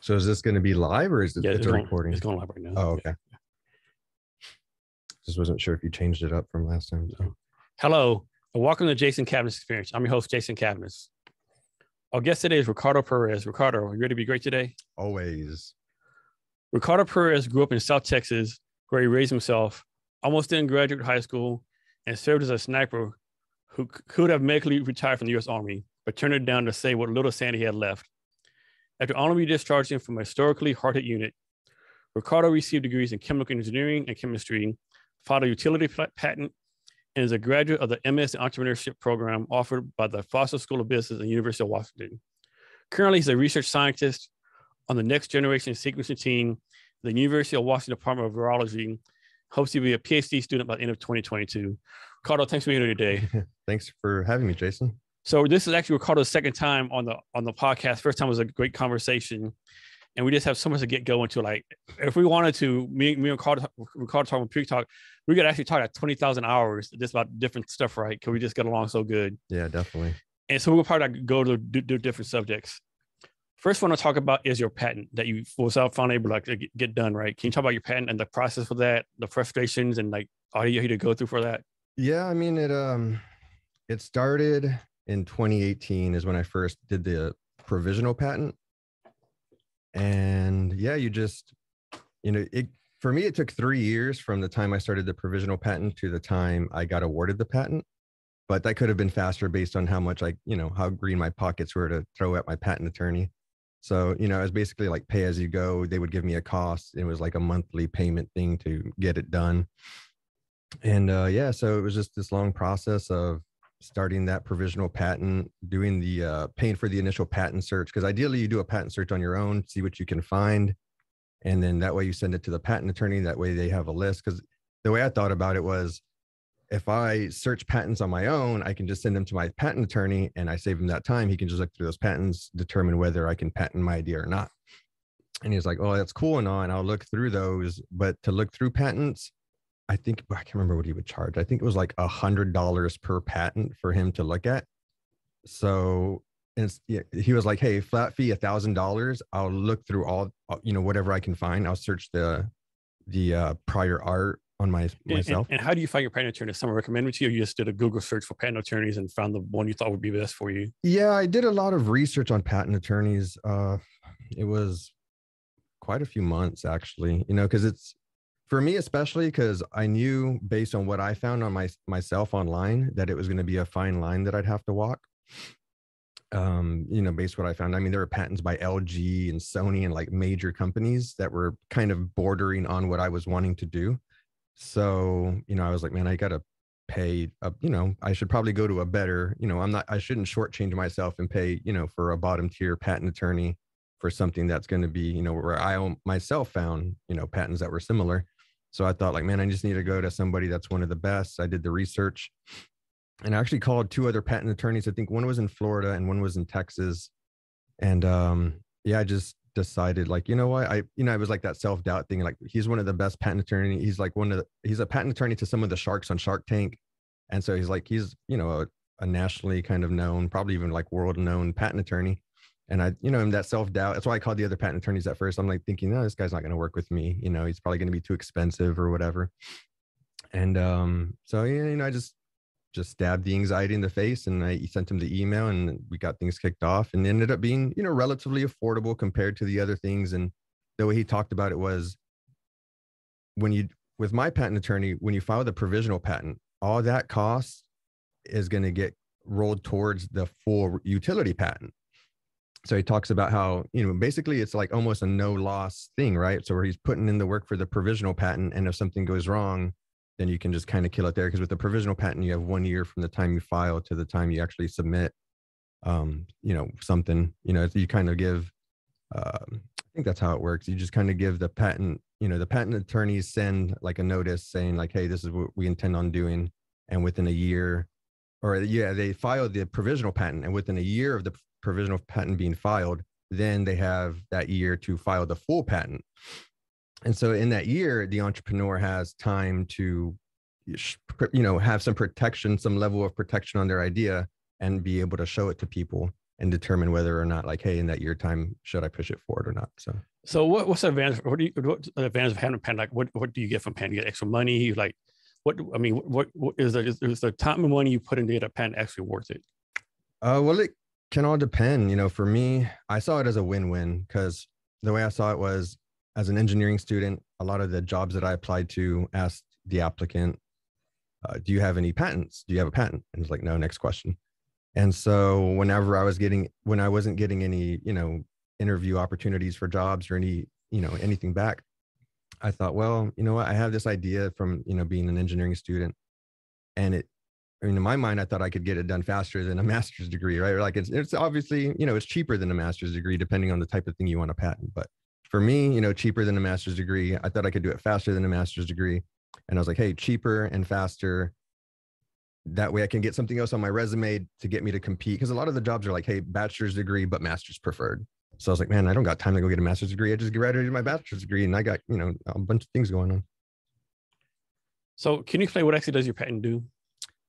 So is this going to be live or is it a recording? It's going live right now. Oh, okay. Yeah. Just wasn't sure if you changed it up from last time. So. Hello, and welcome to Jason Cavness Experience. I'm your host, Jason Cavness. Our guest today is Ricardo Perez. Ricardo, are you ready to be great today? Always. Ricardo Perez grew up in South Texas, where he raised himself, almost didn't graduate high school, and served as a sniper who could have medically retired from the U.S. Army, but turned it down to save what little sand he had left. After honorably discharging from a historically hard-hit unit, Ricardo received degrees in chemical engineering and chemistry, filed a utility patent, and is a graduate of the MS in Entrepreneurship program offered by the Foster School of Business at the University of Washington. Currently, he's a research scientist on the Next Generation Sequencing team, the University of Washington Department of Virology. Hopes to be a PhD student by the end of 2022. Ricardo, thanks for being here today. Thanks for having me, Jason. So this is actually Ricardo's second time on the podcast. First time was a great conversation, and we just have so much to get going to. Like, if we wanted to, me and Ricardo talking Peak Talk, we could actually talk like 20,000 hours just about different stuff, right? Because we just get along so good. Yeah, definitely. And so we'll probably like go to do different subjects. First one I'll talk about is your patent that you was out finally able to get done, right? Can you talk about your patent and the process for that, the frustrations and like all you had to go through for that? Yeah, I mean, it started in 2018 is when I first did the provisional patent. And yeah, for me, it took 3 years from the time I started the provisional patent to the time I got awarded the patent. But that could have been faster based on how much how green my pockets were to throw at my patent attorney. So, I was basically like pay as you go. They would give me a cost. It was like a monthly payment thing to get it done. And so it was just this long process of starting that provisional patent, doing the paying for the initial patent search. Because ideally you do a patent search on your own, see what you can find. And then that way you send it to the patent attorney. That way they have a list. Because the way I thought about it was, if I search patents on my own, I can just send them to my patent attorney and I save him that time. He can just look through those patents, determine whether I can patent my idea or not. And he's like, oh, that's cool and all, and I'll look through those. But to look through patents, I can't remember what he would charge. I think it was like $100 per patent for him to look at. So he was like, hey, flat fee, $1,000. I'll look through all, whatever I can find. I'll search the prior art on myself. And how do you find your patent attorney? Someone recommended to you, or you just did a Google search for patent attorneys and found the one you thought would be best for you? Yeah, I did a lot of research on patent attorneys. It was quite a few months actually, because it's, for me especially, because I knew based on what I found on myself online that it was going to be a fine line that I'd have to walk. Based on what I found, I mean, there were patents by LG and Sony and like major companies that were kind of bordering on what I was wanting to do. So, I was like, man, I got to pay up, I should probably go to a better, I shouldn't shortchange myself and pay, for a bottom tier patent attorney for something that's going to be, where I myself found, patents that were similar. So I thought like, man, I just need to go to somebody that's one of the best. I did the research and I actually called two other patent attorneys. I think one was in Florida and one was in Texas. And, I just decided like, I was like that self-doubt thing. Like, he's one of the best patent attorney. He's like he's a patent attorney to some of the sharks on Shark Tank. And so he's like, he's, a nationally kind of known, probably even like world known patent attorney. And I, I'm that self-doubt. That's why I called the other patent attorneys at first. I'm like thinking, no, this guy's not going to work with me. He's probably going to be too expensive or whatever. And I just stabbed the anxiety in the face and I sent him the email and we got things kicked off and ended up being, relatively affordable compared to the other things. And the way he talked about it was with my patent attorney, when you file the provisional patent, all that cost is going to get rolled towards the full utility patent. So he talks about how, basically it's like almost a no loss thing, right? So where he's putting in the work for the provisional patent. And if something goes wrong, then you can just kind of kill it there. Because with the provisional patent, you have 1 year from the time you file to the time you actually submit, something, you kind of give, I think that's how it works. You just kind of give the patent, the patent attorneys send like a notice saying like, hey, this is what we intend on doing. And within a year they filed the provisional patent. And within a year of the provisional patent being filed, then they have that year to file the full patent. And so in that year, the entrepreneur has time to, have some protection, some level of protection on their idea and be able to show it to people. and determine whether or not, like, hey, in that year time, should I push it forward or not? So what's the advantage? What's the advantage of having a pandemic? What do you get from pandemic? You get extra money? Like, is the time and money you put into it a pandemic actually worth it? Well, it can all depend. You know, for me, I saw it as a win-win, because the way I saw it was, as an engineering student, a lot of the jobs that I applied to asked the applicant, do you have any patents? Do you have a patent? And it's like, no, next question. And so whenever I wasn't getting any, you know, interview opportunities for jobs or any, you know, anything back, I thought, well, you know what, I have this idea from, you know, being an engineering student, and it, I mean, in my mind, I thought I could get it done faster than a master's degree, right? Like it's obviously, you know, it's cheaper than a master's degree, depending on the type of thing you want to patent. But for me, you know, cheaper than a master's degree, I thought I could do it faster than a master's degree. And I was like, hey, cheaper and faster. That way I can get something else on my resume to get me to compete. Because a lot of the jobs are like, hey, bachelor's degree, but master's preferred. So I was like, man, I don't got time to go get a master's degree. I just graduated my bachelor's degree and I got, you know, a bunch of things going on. So can you explain what actually does your patent do?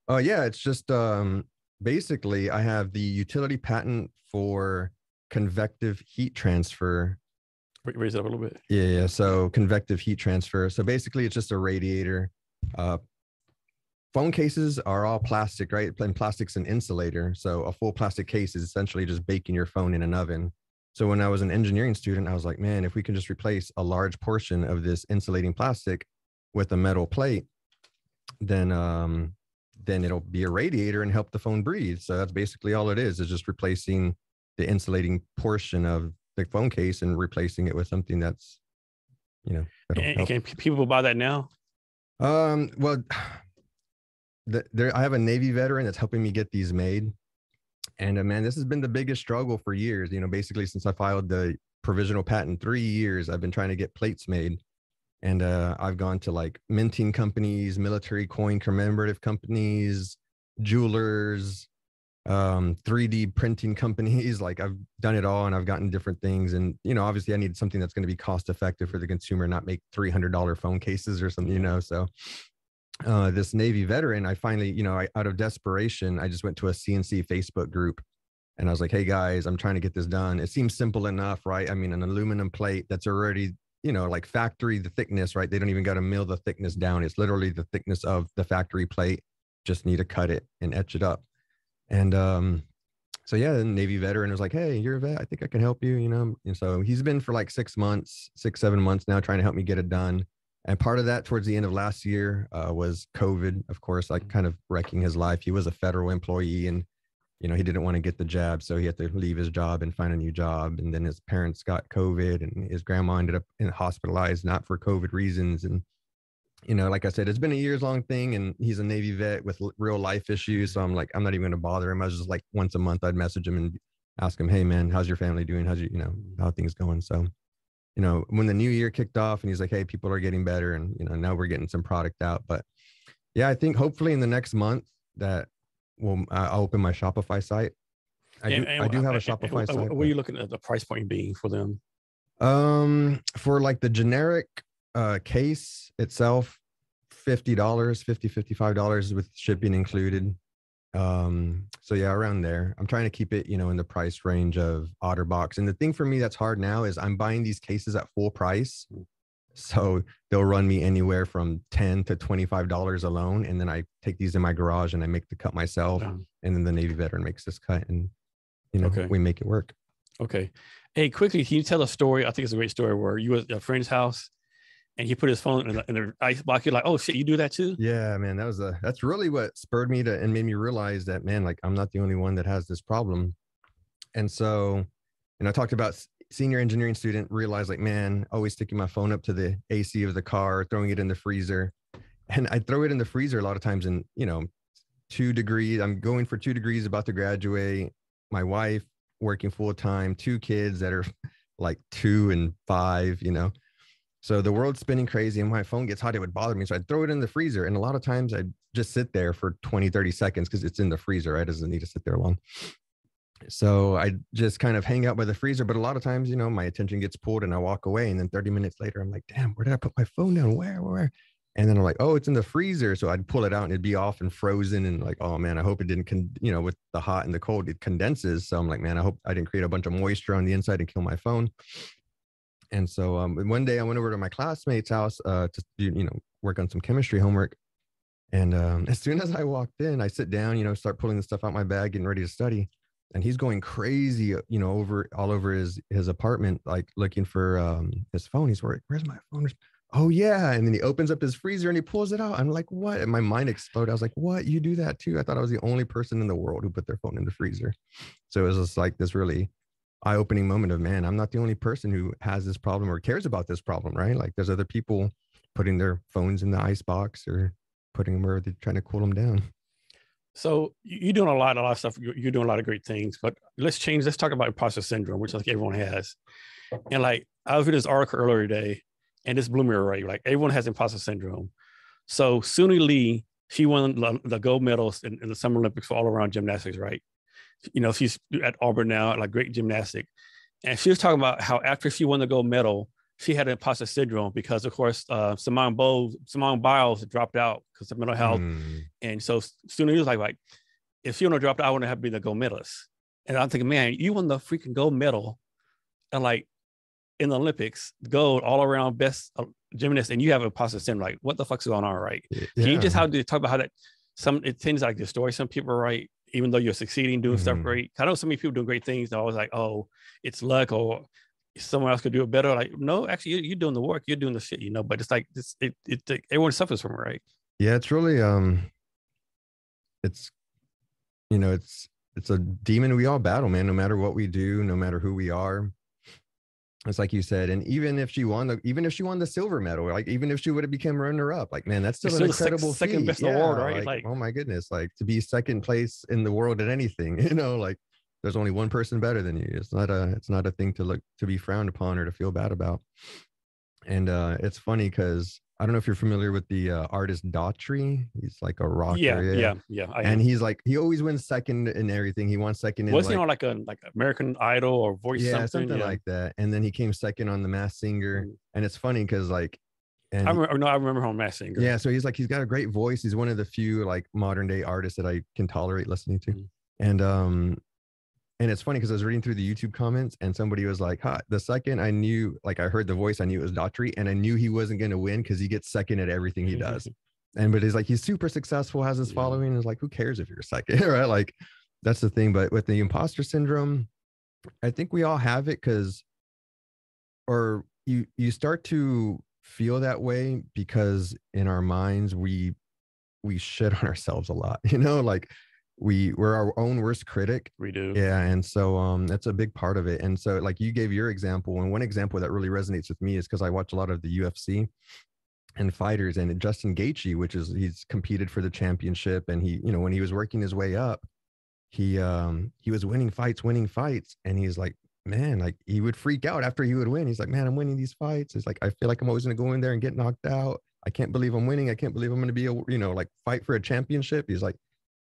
Yeah, it's just basically I have the utility patent for convective heat transfer. Raise it up a little bit. Yeah. So convective heat transfer. So basically it's just a radiator. Phone cases are all plastic, right? And plastic's an insulator. So a full plastic case is essentially just baking your phone in an oven. So when I was an engineering student, I was like, man, if we can just replace a large portion of this insulating plastic with a metal plate, then it'll be a radiator and help the phone breathe. So that's basically all it is just replacing the insulating portion of the phone case and replacing it with something that's, you know, and can people buy that now? Well, I have a Navy veteran that's helping me get these made. And man, this has been the biggest struggle for years. You know, basically since I filed the provisional patent 3 years, I've been trying to get plates made. And I've gone to like minting companies, military coin commemorative companies, jewelers, 3D printing companies. Like I've done it all and I've gotten different things. And, you know, obviously I need something that's going to be cost effective for the consumer, not make $300 phone cases or something, you know? So this Navy veteran, I finally, you know, out of desperation, I just went to a CNC Facebook group and I was like, hey guys, I'm trying to get this done. It seems simple enough, right? I mean, an aluminum plate that's already, you know, like factory, the thickness, right? They don't even got to mill the thickness down. It's literally the thickness of the factory plate. Just need to cut it and etch it up. And so yeah, the Navy veteran was like, hey, you're a vet, I think I can help you, you know? And so he's been for like 6, 7 months now trying to help me get it done. And part of that towards the end of last year was COVID, of course, like kind of wrecking his life. He was a federal employee and, you know, he didn't want to get the jab. So he had to leave his job and find a new job. And then his parents got COVID and his grandma ended up hospitalized, not for COVID reasons. And, you know, like I said, it's been a years-long thing, and he's a Navy vet with real life issues. So I'm like, I'm not even going to bother him. I was just like, once a month, I'd message him and ask him, hey man, how's your family doing? How things going? So, you know, when the new year kicked off and he's like, hey, people are getting better. And, you know, now we're getting some product out, but yeah, I think hopefully in the next month that I'll open my Shopify site. I do have a Shopify site. What are you looking at the price point being for them? For like the generic case itself, $55 with shipping included. So yeah, around there. I'm trying to keep it, you know, in the price range of OtterBox. And the thing for me that's hard now is I'm buying these cases at full price. So they'll run me anywhere from $10 to $25 alone. And then I take these in my garage and I make the cut myself. Wow. And then the Navy veteran makes this cut and, you know, okay, we make it work. Okay. Hey, quickly, can you tell a story? I think it's a great story where you were at a friend's house and he put his phone in the ice box. You're like, oh shit, you do that too? Yeah, man, that's really what spurred me to and made me realize that, man, like I'm not the only one that has this problem. And so, and I talked about senior engineering student realized like, man, always sticking my phone up to the AC of the car, throwing it in the freezer. And I throw it in the freezer a lot of times in, you know, 2 degrees. I'm going for 2 degrees, about to graduate. My wife working full time, 2 kids that are like 2 and 5, you know. So the world's spinning crazy and my phone gets hot, it would bother me. So I'd throw it in the freezer. And a lot of times I'd just sit there for 20, 30 seconds because it's in the freezer, right? It doesn't need to sit there long. So I just kind of hang out by the freezer. But a lot of times, you know, my attention gets pulled and I walk away. And then 30 minutes later, I'm like, damn, where did I put my phone down? Where? And then I'm like, oh, it's in the freezer. So I'd pull it out and it'd be off and frozen. And like, oh man, I hope it didn't, with the hot and the cold, it condenses. So I'm like, man, I hope I didn't create a bunch of moisture on the inside and kill my phone. And so one day I went over to my classmate's house to, work on some chemistry homework. And as soon as I walked in, I sit down, start pulling the stuff out my bag, getting ready to study. And he's going crazy, all over his apartment, like looking for his phone. He's like, where's my phone? Oh yeah. And then he opens up his freezer and he pulls it out. I'm like, what? And my mind exploded. I was like, what? You do that too? I thought I was the only person in the world who put their phone in the freezer. So it was just like this really eye-opening moment of, man, I'm not the only person who has this problem or cares about this problem, right? Like there's other people putting their phones in the icebox or putting them where they're trying to cool them down. So you're doing a lot of stuff. You're doing a lot of great things, but let's talk about imposter syndrome, which like everyone has. And like, I was reading this article earlier today, and this blew me away. Like everyone has imposter syndrome. So Suni Lee, she won the gold medals in the Summer Olympics for all around gymnastics, right? She's at Auburn now, like great gymnastic. And she was talking about how after she won the gold medal, she had imposter syndrome because, of course, Simone Biles dropped out because of mental health. And so Suni Lee was like, if she wouldn't have dropped out, I wouldn't have been the gold medalist. And I'm thinking, man, you won the freaking gold medal. And like, in the Olympics, gold all around best gymnast, and you have imposter syndrome. Like, what the fuck's going on, right? Yeah. Can you just talk about how that it tends like destroy some people, right? Even though you're succeeding, doing stuff great. I know so many people doing great things. They're always like, oh, it's luck, or someone else could do it better. Like, no, actually, you're doing the work, you're doing the shit, But it's like everyone suffers from it, right? Yeah, it's really it's a demon we all battle, man. No matter what we do, no matter who we are. It's like you said, and even if she won the silver medal, like even if she would have become runner up, like man, that's still an incredible second best in the world, right? Like, oh my goodness, like to be second place in the world at anything, like there's only one person better than you. It's not a thing to be frowned upon or to feel bad about. And it's funny because I don't know if you're familiar with the artist Daughtry. He's like a rocker. Yeah. And he's like, he always wins second in everything. He won second. Wasn't he on like American Idol or Voice something like that? And then he came second on The Masked Singer. And it's funny because like, I remember him on Masked Singer. Yeah, so he's got a great voice. He's one of the few like modern day artists that I can tolerate listening to. And it's funny because I was reading through the YouTube comments and somebody was like, the second I knew, like I heard the voice, I knew it was Daughtry and I knew he wasn't going to win because he gets second at everything he does. But he's like, he's super successful, has his following. And it's like, who cares if you're second, right? Like that's the thing. But with the imposter syndrome, I think we all have it you start to feel that way because in our minds, we shit on ourselves a lot, like we're our own worst critic. We do. Yeah. And so that's a big part of it. And so like you gave your example, and one example that really resonates with me is because I watch a lot of the UFC and fighters, and Justin Gaethje, he's competed for the championship. And he, when he was working his way up, he was winning fights. And he's like, man, like he would freak out after he would win. He's like, man, I'm winning these fights. It's like, I feel like I'm always going to go in there and get knocked out. I can't believe I'm winning. I can't believe I'm going to be, like fight for a championship.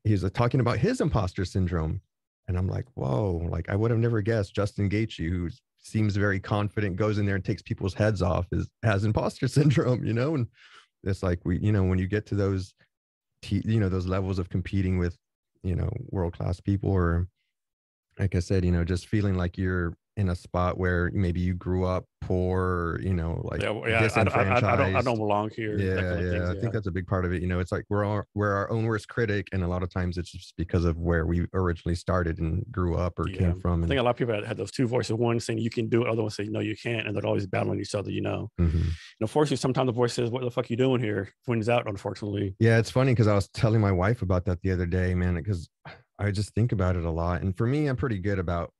He's talking about his imposter syndrome. And I'm like, whoa, like I would have never guessed Justin Gaethje, who seems very confident, goes in there and takes people's heads off, has imposter syndrome, And it's like, when you get to those, those levels of competing with, world-class people, or like I said, just feeling like you're in a spot where maybe you grew up poor, disenfranchised. I don't belong here. Yeah. I think that's a big part of it. It's like we're our own worst critic, and a lot of times it's just because of where we originally started and grew up or came from. I think a lot of people had those two voices: one saying you can do it, other one saying no, you can't, and they're always battling each other. And unfortunately, sometimes the voice says, "What the fuck are you doing here?" Wins out, unfortunately. Yeah, it's funny because I was telling my wife about that the other day, man, because I just think about it a lot. And for me, I'm pretty good about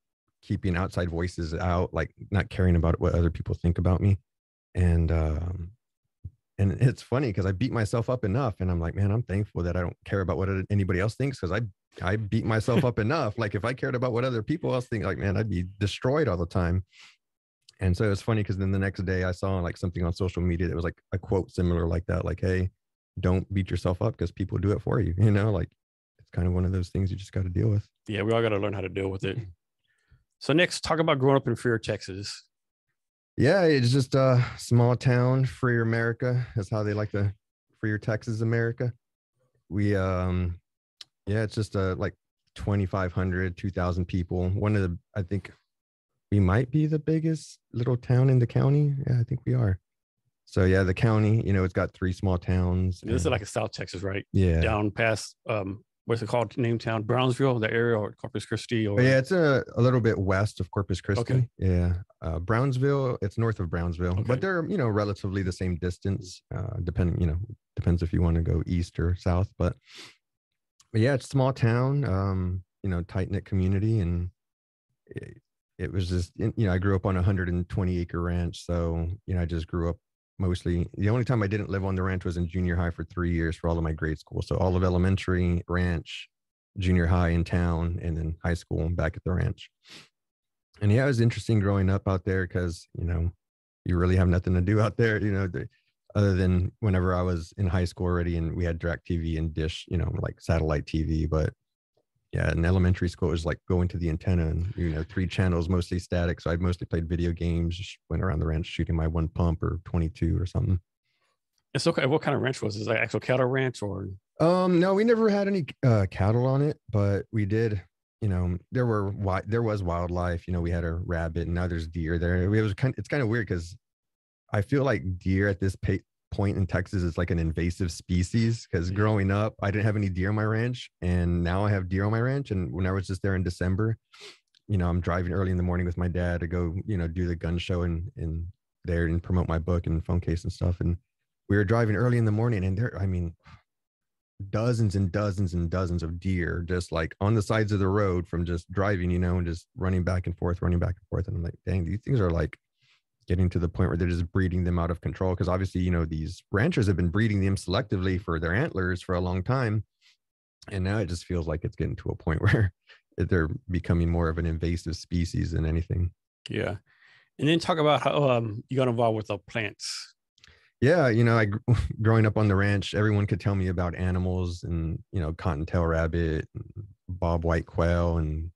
keeping outside voices out, like not caring about what other people think about me. And it's funny because I beat myself up enough, and I'm like, man, I'm thankful that I don't care about what anybody else thinks, because I beat myself up enough. Like if I cared about what other people else think, like, man, I'd be destroyed all the time. And so it's funny because then the next day I saw like something on social media that was like a quote similar like that, like, hey, don't beat yourself up because people do it for you. Like it's kind of one of those things you just got to deal with. Yeah, we all got to learn how to deal with it. So next, talk about growing up in Freer, Texas. Yeah, it's just a small town, Freer, America is how they like to Freer, Texas, America. We, yeah, it's just like 2,500, 2,000 people. One of the, I think we might be the biggest little town in the county. Yeah, I think we are. So yeah, the county, you know, it's got three small towns. And this is like a South Texas, right? Yeah. Down past, what's it called? Nametown, Brownsville, the area, or Corpus Christi, or yeah, it's a little bit west of Corpus Christi. Okay. Yeah, Brownsville, it's north of Brownsville, okay. But they're, you know, relatively the same distance. Depending, you know, depends if you want to go east or south. But yeah, it's a small town. You know, tight knit community, and it was just, you know, I grew up on a 120 acre ranch, so you know, I just grew up. Mostly the only time I didn't live on the ranch was in junior high for 3 years for all of my grade school. So all of elementary, ranch, junior high in town, and then high school back at the ranch. And yeah, it was interesting growing up out there because, you know, you really have nothing to do out there, you know, other than whenever I was in high school already and we had DirecTV and Dish, you know, like satellite TV. But yeah, in elementary school, it was like going to the antenna and, you know, 3 channels, mostly static. So I mostly played video games, just went around the ranch shooting my one pump or 22 or something. And so what kind of ranch was it? Is it like actual cattle ranch or? No, we never had any cattle on it, but we did, you know, there was wildlife, you know, we had a rabbit and now there's deer there. It was kind of, it's kind of weird because I feel like deer at this point in Texas is like an invasive species because growing up I didn't have any deer on my ranch, and now I have deer on my ranch. And when I was just there in December, you know, I'm driving early in the morning with my dad to go, you know, do the gun show and there and promote my book and phone case and stuff. And we were driving early in the morning and there, I mean, dozens and dozens and dozens of deer just like on the sides of the road from just driving, you know, and just running back and forth. And I'm like, dang, these things are like getting to the point where they're just breeding them out of control. Because obviously, you know, these ranchers have been breeding them selectively for their antlers for a long time. And now it just feels like it's getting to a point where they're becoming more of an invasive species than anything. Yeah. And then talk about how you got involved with the plants. Yeah. You know, growing up on the ranch, everyone could tell me about animals and, you know, cottontail rabbit, bob white quail, and,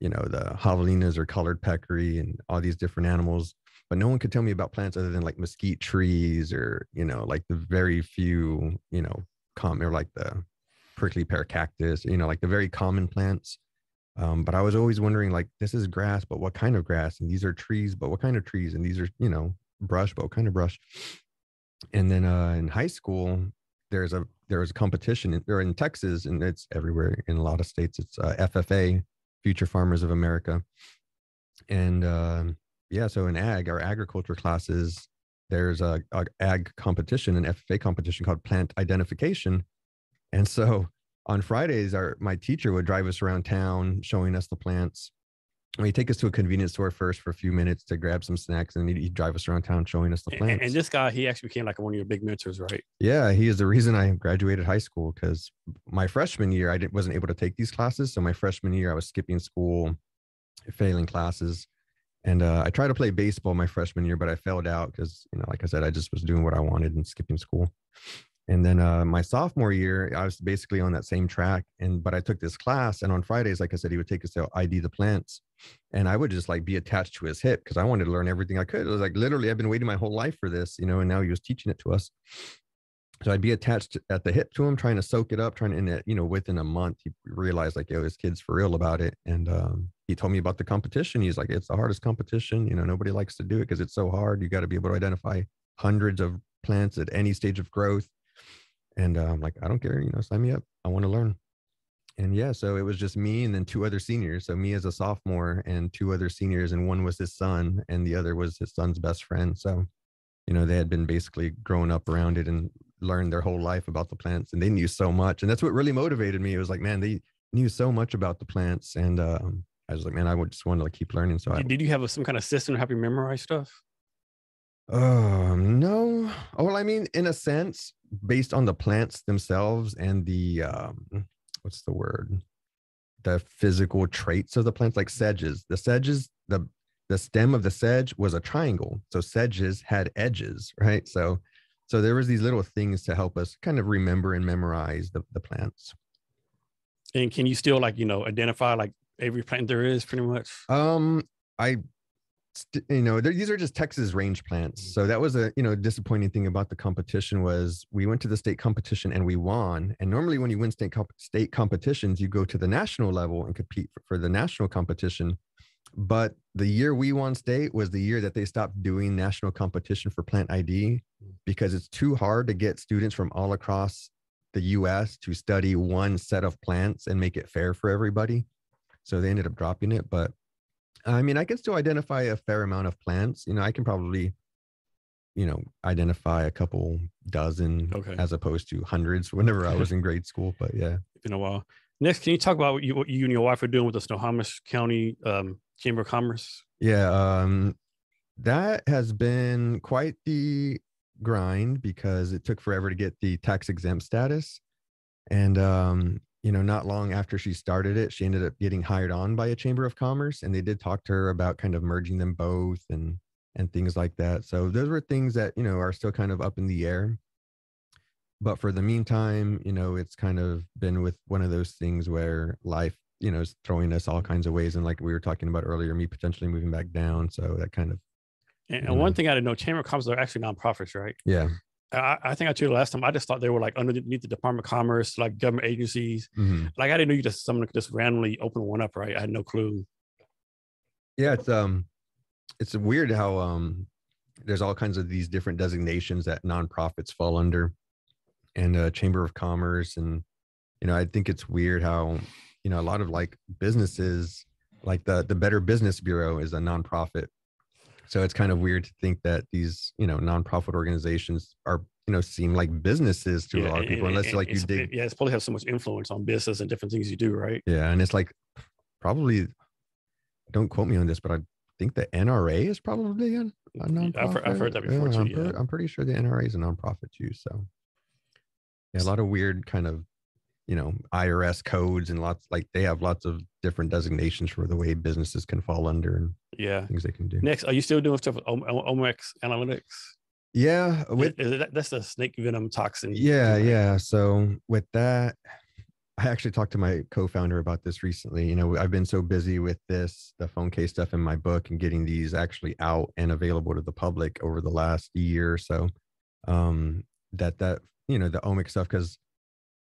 you know, the javelinas or collared peccary and all these different animals. But no one could tell me about plants other than like mesquite trees or, you know, like the very few, you know, common, or like the prickly pear cactus, you know, like the very common plants. But I was always wondering, like, this is grass, but what kind of grass? And these are trees, but what kind of trees? And these are, you know, brush, but what kind of brush? And then in high school, there was a competition in Texas, and it's everywhere in a lot of states. It's FFA, Future Farmers of America. And yeah, so in ag, our agriculture classes, there's a ag competition, an FFA competition called plant identification. And so on Fridays, my teacher would drive us around town, showing us the plants. And he'd take us to a convenience store first for a few minutes to grab some snacks, and he'd drive us around town showing us the plants. And this guy, he actually became like one of your big mentors, right? Yeah, he is the reason I graduated high school, because my freshman year, I wasn't able to take these classes. So my freshman year, I was skipping school, failing classes. And I tried to play baseball my freshman year, but I failed out because, you know, like I said, I just was doing what I wanted and skipping school. And then my sophomore year, I was basically on that same track. But I took this class, and on Fridays, like I said, he would take us to ID the plants, and I would just like be attached to his hip because I wanted to learn everything I could. It was like, literally, I've been waiting my whole life for this, you know, and now he was teaching it to us. So I'd be attached at the hip to him, trying to soak it up, you know, within a month, he realized like, yo, this kid's for real about it. And he told me about the competition. He's like, it's the hardest competition. You know, nobody likes to do it because it's so hard. You got to be able to identify hundreds of plants at any stage of growth. And I'm like, I don't care, you know, sign me up. I want to learn. And yeah, so it was just me and then 2 other seniors. So me as a sophomore and 2 other seniors, and one was his son and the other was his son's best friend. So, you know, they had been basically grown up around it and learned their whole life about the plants, and they knew so much. And that's what really motivated me. It was like, man, they knew so much about the plants. And I was like, man, I would just want to like keep learning. So did you have some kind of system to help you memorize stuff? No. Well, I mean, in a sense, based on the plants themselves and the, what's the word? The physical traits of the plants, like sedges. The sedges, the stem of the sedge was a triangle. So sedges had edges, right? So there was these little things to help us kind of remember and memorize the plants. And can you still like, you know, identify like every plant there is pretty much? I you know, these are just Texas range plants. So that was a, you know, disappointing thing about the competition was we went to the state competition and we won. And normally when you win state competitions, you go to the national level and compete for the national competition. But the year we won state was the year that they stopped doing national competition for plant ID because it's too hard to get students from all across the U.S. to study one set of plants and make it fair for everybody. So they ended up dropping it. But I mean, I can still identify a fair amount of plants. You know, I can probably, you know, identify a couple dozen as opposed to hundreds whenever I was in grade school. But yeah. It's been a while. Next, can you talk about what you and your wife are doing with the Snohomish County Chamber of Commerce? Yeah, that has been quite the grind because it took forever to get the tax exempt status. And, you know, not long after she started it, she ended up getting hired on by a Chamber of Commerce. And they did talk to her about kind of merging them both and things like that. So those were things that, you know, are still kind of up in the air. But for the meantime, you know, it's kind of been with one of those things where life, you know, is throwing us all kinds of ways. And like we were talking about earlier, me potentially moving back down. So that kind of. And one thing I didn't know, Chamber of Commerce are actually nonprofits, right? Yeah. I think I told you last time, I just thought they were like underneath the Department of Commerce, like government agencies. Mm-hmm. Like I didn't know you just someone could just randomly open one up, right? I had no clue. Yeah. It's weird how there's all kinds of these different designations that nonprofits fall under. And Chamber of Commerce. And, you know, I think it's weird how, you know, a lot of like businesses, like the Better Business Bureau is a nonprofit. So it's kind of weird to think that these, you know, nonprofit organizations are, you know, seem like businesses to a lot of people, unless like you dig. Yeah, it's probably have so much influence on business and different things you do, right? Yeah. And it's like, probably, don't quote me on this, but I think the NRA is probably a nonprofit. I've heard that before too. I'm pretty sure the NRA is a nonprofit too, so. Yeah, a lot of weird kind of, you know, IRS codes and lots like they have lots of different designations for the way businesses can fall under and things they can do. Next, are you still doing stuff with Omics Analytics? Yeah. That's the snake venom toxin. Yeah, right? Yeah. So with that, I actually talked to my co-founder about this recently. You know, I've been so busy with this, the phone case stuff in my book and getting these actually out and available to the public over the last year or so that you know, the omic stuff, because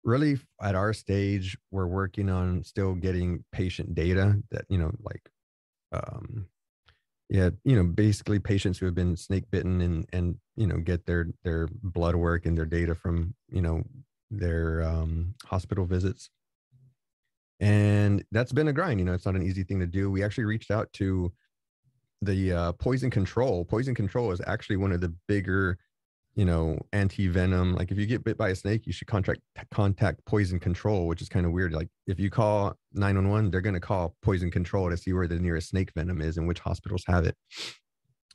really at our stage, we're working on still getting patient data that, you know, like, you know, basically patients who have been snake bitten and, you know, get their blood work and their data from, you know, their hospital visits. And that's been a grind, you know, it's not an easy thing to do. We actually reached out to the poison control. Poison control is actually one of the bigger, you know, anti-venom, like if you get bit by a snake, you should contact poison control, which is kind of weird. Like if you call 911, they're going to call poison control to see where the nearest snake venom is and which hospitals have it.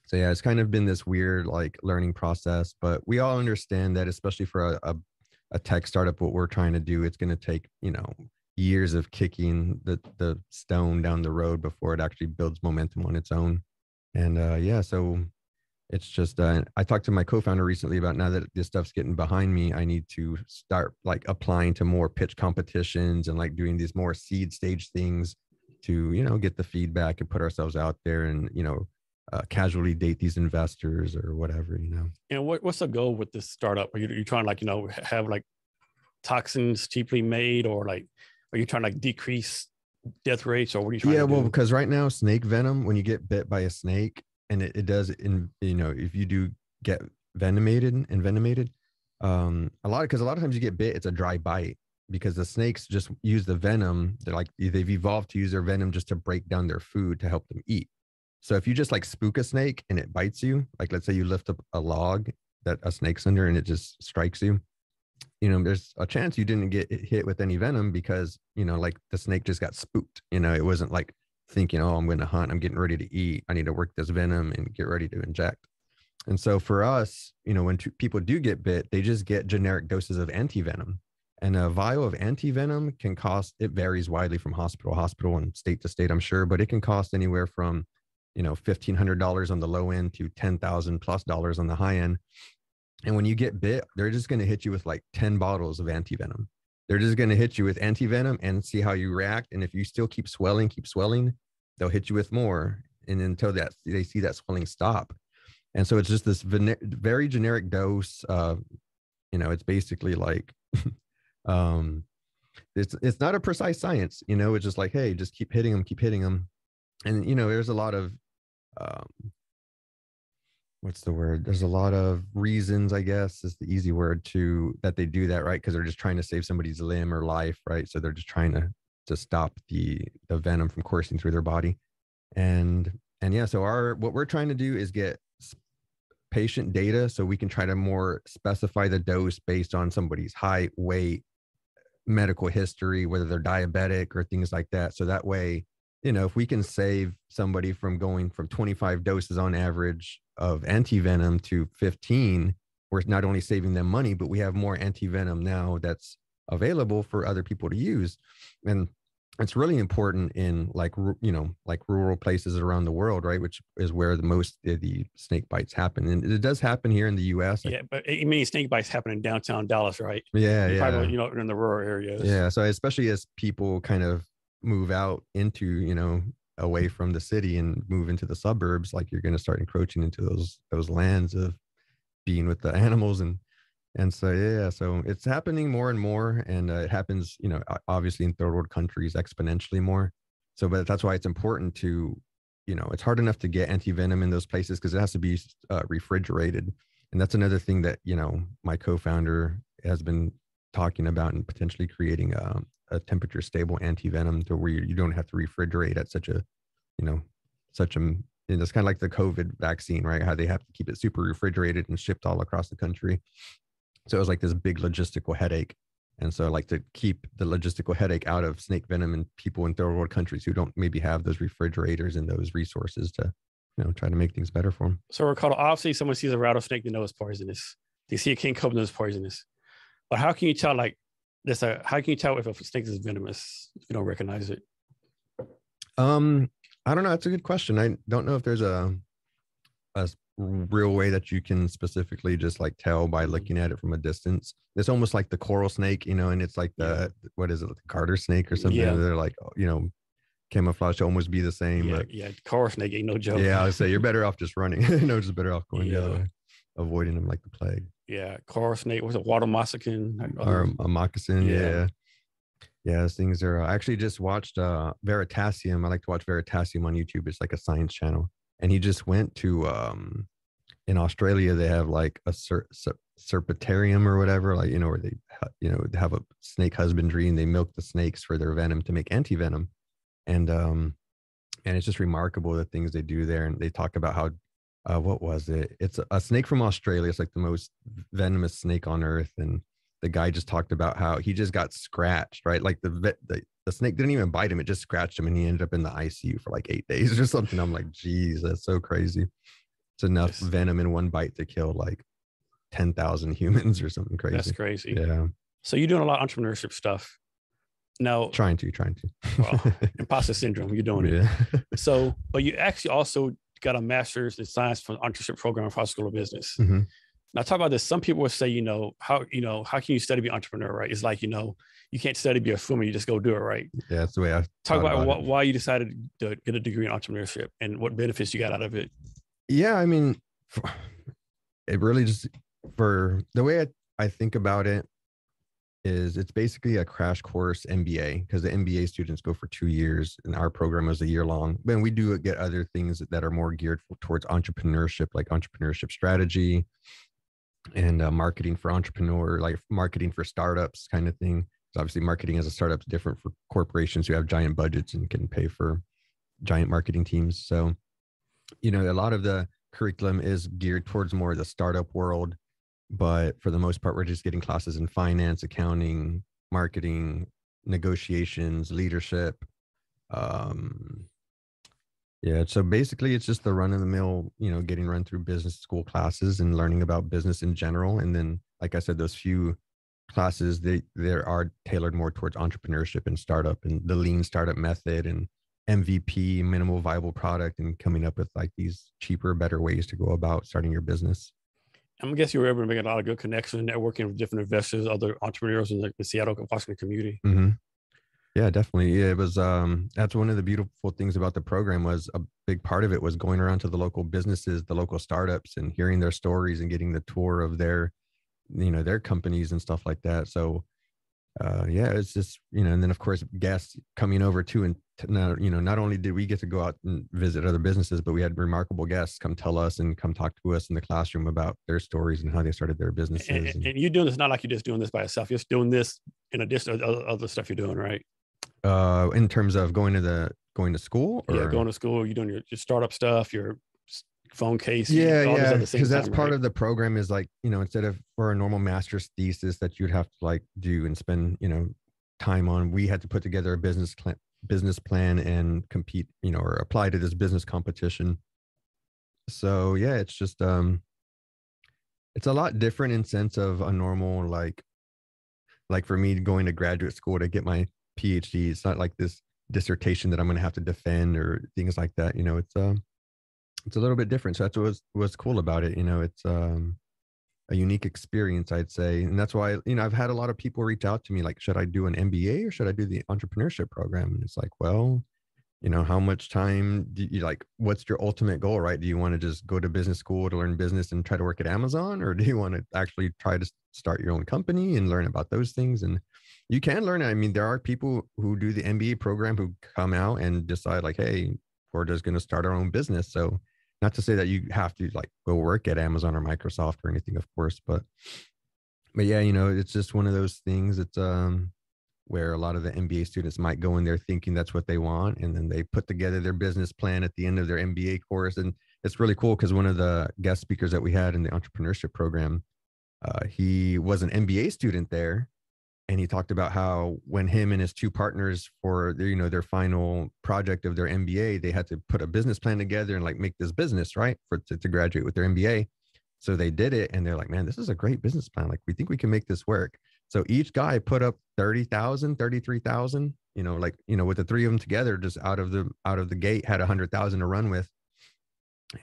So yeah, it's kind of been this weird, like learning process, but we all understand that, especially for a tech startup, what we're trying to do, it's going to take, you know, years of kicking the stone down the road before it actually builds momentum on its own. And so it's just, I talked to my co-founder recently about now that this stuff's getting behind me, I need to start like applying to more pitch competitions and like doing these more seed stage things to, you know, get the feedback and put ourselves out there and, you know, casually date these investors or whatever, you know. And what's the goal with this startup? Are you trying to like, you know, have like toxins cheaply made, or like, are you trying to like decrease death rates, or what are you trying to do? Yeah, well, because right now snake venom, when you get bit by a snake, and it does, you know, if you do get envenomated, because a lot of times you get bit, it's a dry bite because the snakes just use the venom. They're like, they've evolved to use their venom just to break down their food to help them eat. So if you just like spook a snake and it bites you, like let's say you lift up a log that a snake's under and it just strikes you, you know, there's a chance you didn't get hit with any venom because, you know, like the snake just got spooked, you know, it wasn't like thinking, oh, I'm going to hunt, I'm getting ready to eat, I need to work this venom and get ready to inject. And so for us, you know, when people do get bit, they just get generic doses of anti-venom. And a vial of anti-venom can cost, it varies widely from hospital to hospital and state to state, I'm sure, but it can cost anywhere from, you know, $1,500 on the low end to $10,000+ on the high end. And when you get bit, they're just going to hit you with like 10 bottles of anti-venom. They're just going to hit you with anti-venom and see how you react. And if you still keep swelling, they'll hit you with more. and until that they see that swelling stop. And so it's just this very generic dose. You know, it's basically like, it's not a precise science, you know, it's just like, hey, just keep hitting them. And, you know, there's a lot of, there's a lot of reasons, I guess is the easy word that they do that, right? Because they're just trying to save somebody's limb or life, right? So they're just trying to stop the venom from coursing through their body. And yeah, so what we're trying to do is get patient data so we can try to more specify the dose based on somebody's height, weight, medical history, whether they're diabetic or things like that. So that way, you know, if we can save somebody from going from 25 doses on average of antivenom to 15, we're not only saving them money, but we have more antivenom now that's available for other people to use. And it's really important in like rural places around the world, right? Which is where the most of the snake bites happen. And it does happen here in the U.S. Yeah, but many snake bites happen in downtown Dallas, right? Yeah, yeah. Probably, you know, in the rural areas. Yeah, so especially as people kind of move out into, you know, away from the city and move into the suburbs, like you're going to start encroaching into those lands of being with the animals. And so, yeah, so it's happening more and more, and it happens, you know, obviously in third world countries exponentially more. So, but that's why it's important to, you know, it's hard enough to get antivenom in those places because it has to be refrigerated. And that's another thing that, you know, my co-founder has been talking about and potentially creating a temperature stable antivenom to where you don't have to refrigerate at and it's kind of like the COVID vaccine, right? How they have to keep it super refrigerated and shipped all across the country. So it was like this big logistical headache. And so like to keep the logistical headache out of snake venom and people in third world countries who don't maybe have those refrigerators and those resources to, you know, try to make things better for them. So we're called, obviously someone sees a rattlesnake, they know it's poisonous. They see a king cobra, they know it's poisonous. But how can you tell how can you tell if a snake is venomous if you don't recognize it? I don't know. That's a good question. I don't know if there's a real way that you can specifically just like tell by looking at it from a distance. It's almost like the coral snake, you know, and it's like what is it, the garter snake or something? Yeah. They're like, you know, camouflage to almost be the same. Yeah, but, yeah, coral snake ain't no joke. Yeah, I would say you're better off just running. Just better off going the other way, avoiding them like the plague. Yeah, coral snake. What's a water moccasin? Or a moccasin, yeah. Yeah, those things are. I actually just watched Veritasium. I like to watch Veritasium on YouTube. It's like a science channel. And he just went to, in Australia, they have like a serpentarium or whatever, like, you know, where they, you know, have a snake husbandry and they milk the snakes for their venom to make antivenom. And it's just remarkable the things they do there. And they talk about how, what was it? It's a snake from Australia. It's like the most venomous snake on earth. And the guy just talked about how he just got scratched, right? Like the snake didn't even bite him. It just scratched him and he ended up in the ICU for like 8 days or something. I'm like, geez, that's so crazy. It's enough venom in one bite to kill like 10,000 humans or something crazy. That's crazy. Yeah. So you're doing a lot of entrepreneurship stuff. Now, trying to. Well, imposter syndrome, you're doing it. So, but you actually also got a master's in science from entrepreneurship program at Foster School of Business. Mm-hmm. Now, talk about this. Some people will say, how can you study to be an entrepreneur, right? It's like, you know, you can't study to be a swimmer. You just go do it, right? Yeah, that's the way I talk about why you decided to get a degree in entrepreneurship and what benefits you got out of it. Yeah, I mean, it really just for the way I think about it is it's basically a crash course MBA because the MBA students go for 2 years and our program is a year long. But we do get other things that are more geared towards entrepreneurship, like entrepreneurship strategy and marketing for entrepreneur, like marketing for startups kind of thing. So obviously marketing as a startup is different for corporations who have giant budgets and can pay for giant marketing teams. So, you know, a lot of the curriculum is geared towards more of the startup world, but for the most part, we're just getting classes in finance, accounting, marketing, negotiations, leadership. Yeah. So basically it's just the run of the mill, you know, getting run through business school classes and learning about business in general. And then, like I said, those few classes, they are tailored more towards entrepreneurship and startup and the lean startup method and MVP, minimal viable product, and coming up with like these cheaper, better ways to go about starting your business. I'm guessing you were able to make a lot of good connections, networking with different investors, other entrepreneurs in the Seattle, Washington community. Mm-hmm. Yeah, definitely. It was, that's one of the beautiful things about the program was a big part of it was going around to the local businesses, the local startups and hearing their stories and getting the tour of their, you know, their companies and stuff like that. So, yeah, it's just, you know, and then of course guests coming over too. And you know, not only did we get to go out and visit other businesses, but we had remarkable guests come tell us and come talk to us in the classroom about their stories and how they started their businesses. And you're doing this, not like you're just doing this by yourself. You're just doing this in addition to other stuff you're doing, right? In terms of going to school or going to school, you're doing your startup stuff, your phone case. Yeah. Because that's part of the program is like, you know, instead of for a normal master's thesis that you'd have to like do and spend, you know, time on, we had to put together a business plan and compete, you know, or apply to this business competition. So yeah, it's just, it's a lot different in sense of a normal, like for me going to graduate school to get my PhD, it's not like this dissertation that I'm going to have to defend or things like that. You know, it's a little bit different. So that's what's cool about it. You know, it's a unique experience, I'd say, and that's why, you know, I've had a lot of people reach out to me like, should I do an MBA or should I do the entrepreneurship program? And it's like, well, you know, how much time do you like? What's your ultimate goal, right? Do you want to just go to business school to learn business and try to work at Amazon, or do you want to actually try to start your own company and learn about those things? And you can learn. I mean, there are people who do the MBA program who come out and decide like, hey, we're just going to start our own business. So not to say that you have to like go work at Amazon or Microsoft or anything, of course, but yeah, you know, it's just one of those things. It's where a lot of the MBA students might go in there thinking that's what they want. And then they put together their business plan at the end of their MBA course. And it's really cool because one of the guest speakers that we had in the entrepreneurship program, he was an MBA student there. And he talked about how when him and his two partners for their, you know, their final project of their MBA, they had to put a business plan together and like make this business, right, to graduate with their MBA. So they did it and they're like, man, this is a great business plan. Like, we think we can make this work. So each guy put up $33,000, you know, like, you know, with the three of them together, just out of the gate had $100,000 to run with.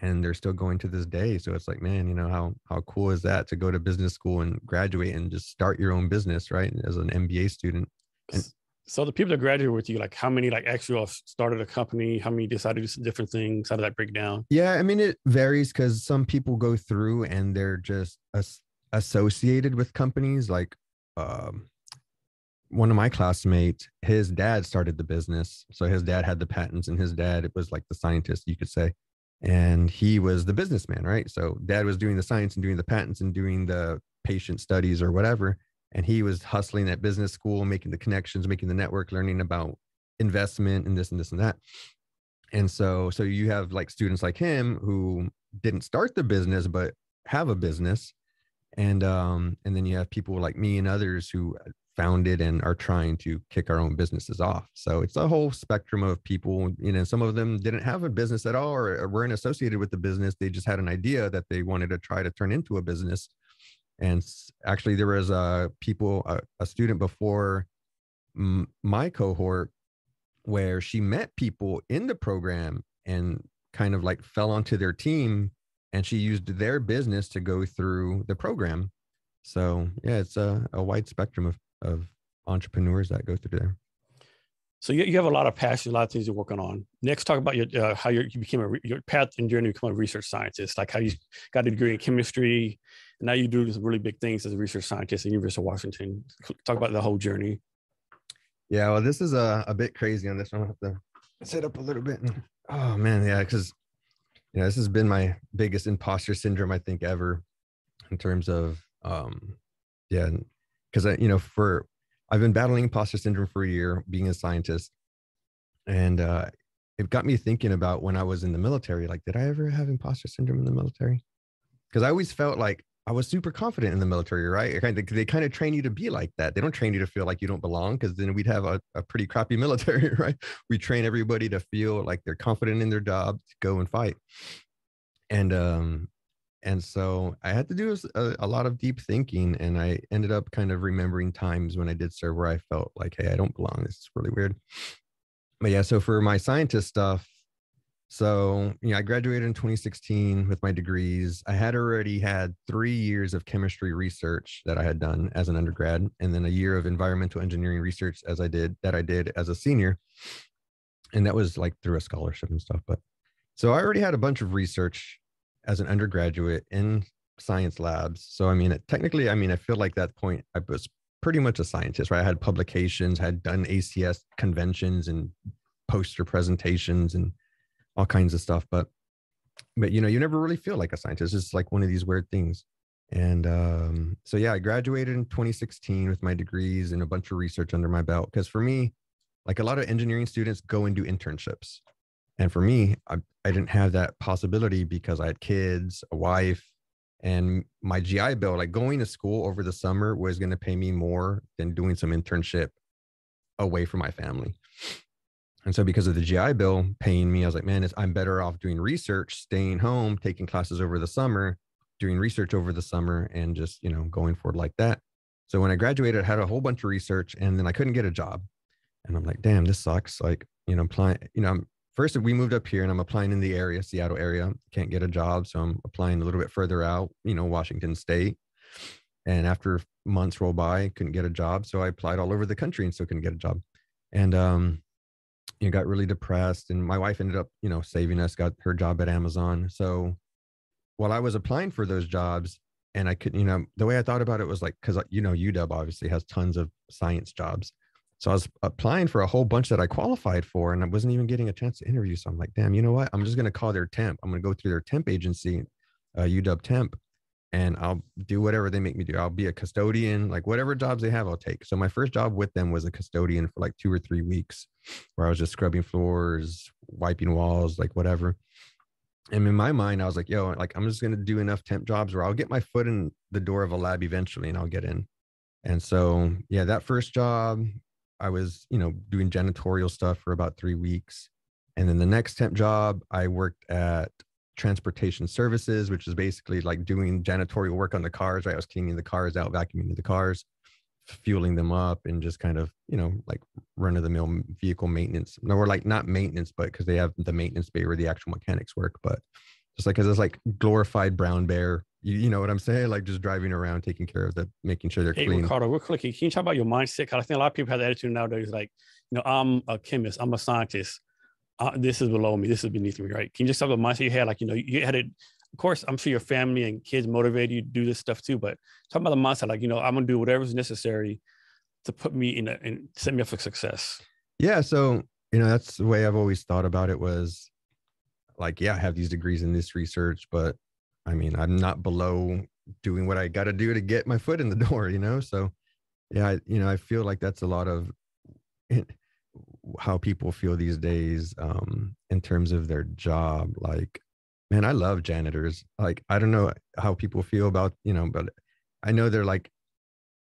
And they're still going to this day. So it's like, man, you know, how cool is that to go to business school and graduate and just start your own business, right? As an MBA student. And so the people that graduated with you, like how many like actually started a company? How many decided to do some different things? How did that break down? Yeah, I mean, it varies because some people go through and they're just associated with companies. Like one of my classmates, his dad started the business. So his dad had the patents and his dad, it was like the scientist, you could say. And he was the businessman, right? So dad was doing the science and doing the patents and doing the patient studies or whatever. And he was hustling at business school, making the connections, making the network, learning about investment and this and this and that. And so you have like students like him who didn't start the business, but have a business. And then you have people like me and others who founded and are trying to kick our own businesses off. So it's a whole spectrum of people, you know, some of them didn't have a business at all, or weren't associated with the business. They just had an idea that they wanted to try to turn into a business. And actually there was a student before my cohort where she met people in the program and kind of like fell onto their team, and she used their business to go through the program. So yeah, it's a wide spectrum of entrepreneurs that go through there. So you have a lot of passion, a lot of things you're working on. Next, talk about your how you became your path and journey to become a research scientist, like how you got a degree in chemistry, and now you do some really big things as a research scientist at the University of Washington. Talk about the whole journey. Yeah, well, this is a bit crazy on this one. I'll have to sit up a little bit. And, oh man, yeah, because you know, this has been my biggest imposter syndrome, I think, ever in terms of yeah. Because I, you know, I've been battling imposter syndrome for a year, being a scientist, and it got me thinking about when I was in the military. Like, did I ever have imposter syndrome in the military? Because I always felt like I was super confident in the military, right? They kind of train you to be like that. They don't train you to feel like you don't belong, because then we'd have a pretty crappy military, right? We train everybody to feel like they're confident in their job to go and fight, And so I had to do a lot of deep thinking, and I ended up kind of remembering times when I did serve where I felt like, hey, I don't belong. This is really weird. But yeah, so for my scientist stuff, So, I graduated in 2016 with my degrees. I had already had 3 years of chemistry research that I had done as an undergrad, and then a year of environmental engineering research that I did as a senior. And that was like through a scholarship and stuff. But so I already had a bunch of research as an undergraduate in science labs. So, I feel like at that point I was pretty much a scientist, right? I had publications, had done ACS conventions and poster presentations and all kinds of stuff. But, you never really feel like a scientist. It's like one of these weird things. And so, I graduated in 2016 with my degrees and a bunch of research under my belt. Because for me, like a lot of engineering students go and do internships. And for me, I didn't have that possibility because I had kids, a wife, and my GI Bill, like going to school over the summer was going to pay me more than doing some internship away from my family. And so because of the GI Bill paying me, I was like, man, I'm better off doing research, staying home, taking classes over the summer, doing research over the summer, and just, going forward like that. So when I graduated, I had a whole bunch of research, and then I couldn't get a job. And I'm like, damn, this sucks. Like, applying, first we moved up here and I'm applying in the area, Seattle area, can't get a job. So I'm applying a little bit further out, Washington State. And after months roll by, couldn't get a job. So I applied all over the country and still couldn't get a job. And, got really depressed, and my wife ended up, saving us, got her job at Amazon. So while I was applying for those jobs, and I couldn't, the way I thought about it was like, cause UW obviously has tons of science jobs. So I was applying for a whole bunch that I qualified for, and I wasn't even getting a chance to interview. So I'm like, damn, you know what? I'm just going to call their temp. I'm going to go through their temp agency, UW temp, and I'll do whatever they make me do. I'll be a custodian, like whatever jobs they have, I'll take. So my first job with them was a custodian for like 2 or 3 weeks, where I was just scrubbing floors, wiping walls, like whatever. And in my mind, I was like, yo, like I'm just going to do enough temp jobs where I'll get my foot in the door of a lab eventually, and I'll get in. And so, that first job, I was, doing janitorial stuff for about 3 weeks. And then the next temp job, I worked at transportation services, which is basically like doing janitorial work on the cars, right? I was cleaning the cars out, vacuuming the cars, fueling them up, and just kind of, like run of the mill vehicle maintenance. No, we're like not maintenance, but because they have the maintenance bay where the actual mechanics work, but just like, cause it's like glorified brown bear. You know what I'm saying? Like just driving around, taking care of that, making sure they're clean. Ricardo, real quickly, can you talk about your mindset? Cause I think a lot of people have the attitude nowadays, like, I'm a chemist, I'm a scientist. This is below me. This is beneath me, right? Can you just talk about the mindset you had? Like, you had it, of course, I'm sure your family and kids motivated you to do this stuff too, but talk about the mindset, like, I'm going to do whatever's necessary to put me in and set me up for success. Yeah. So, that's the way I've always thought about it, was like, I have these degrees in this research, but I'm not below doing what I got to do to get my foot in the door, So, I feel like that's a lot of how people feel these days in terms of their job. Like, man, I love janitors. Like, I don't know how people feel about, but I know they're like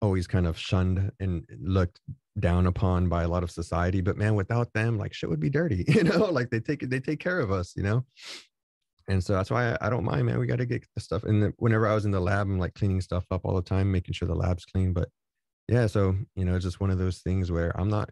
always kind of shunned and looked down upon by a lot of society. But man, without them, like shit would be dirty, like they take care of us, And so that's why I don't mind, man. We got to get the stuff. And whenever I was in the lab, I'm like cleaning stuff up all the time, making sure the lab's clean. But yeah, so, it's just one of those things where I'm not,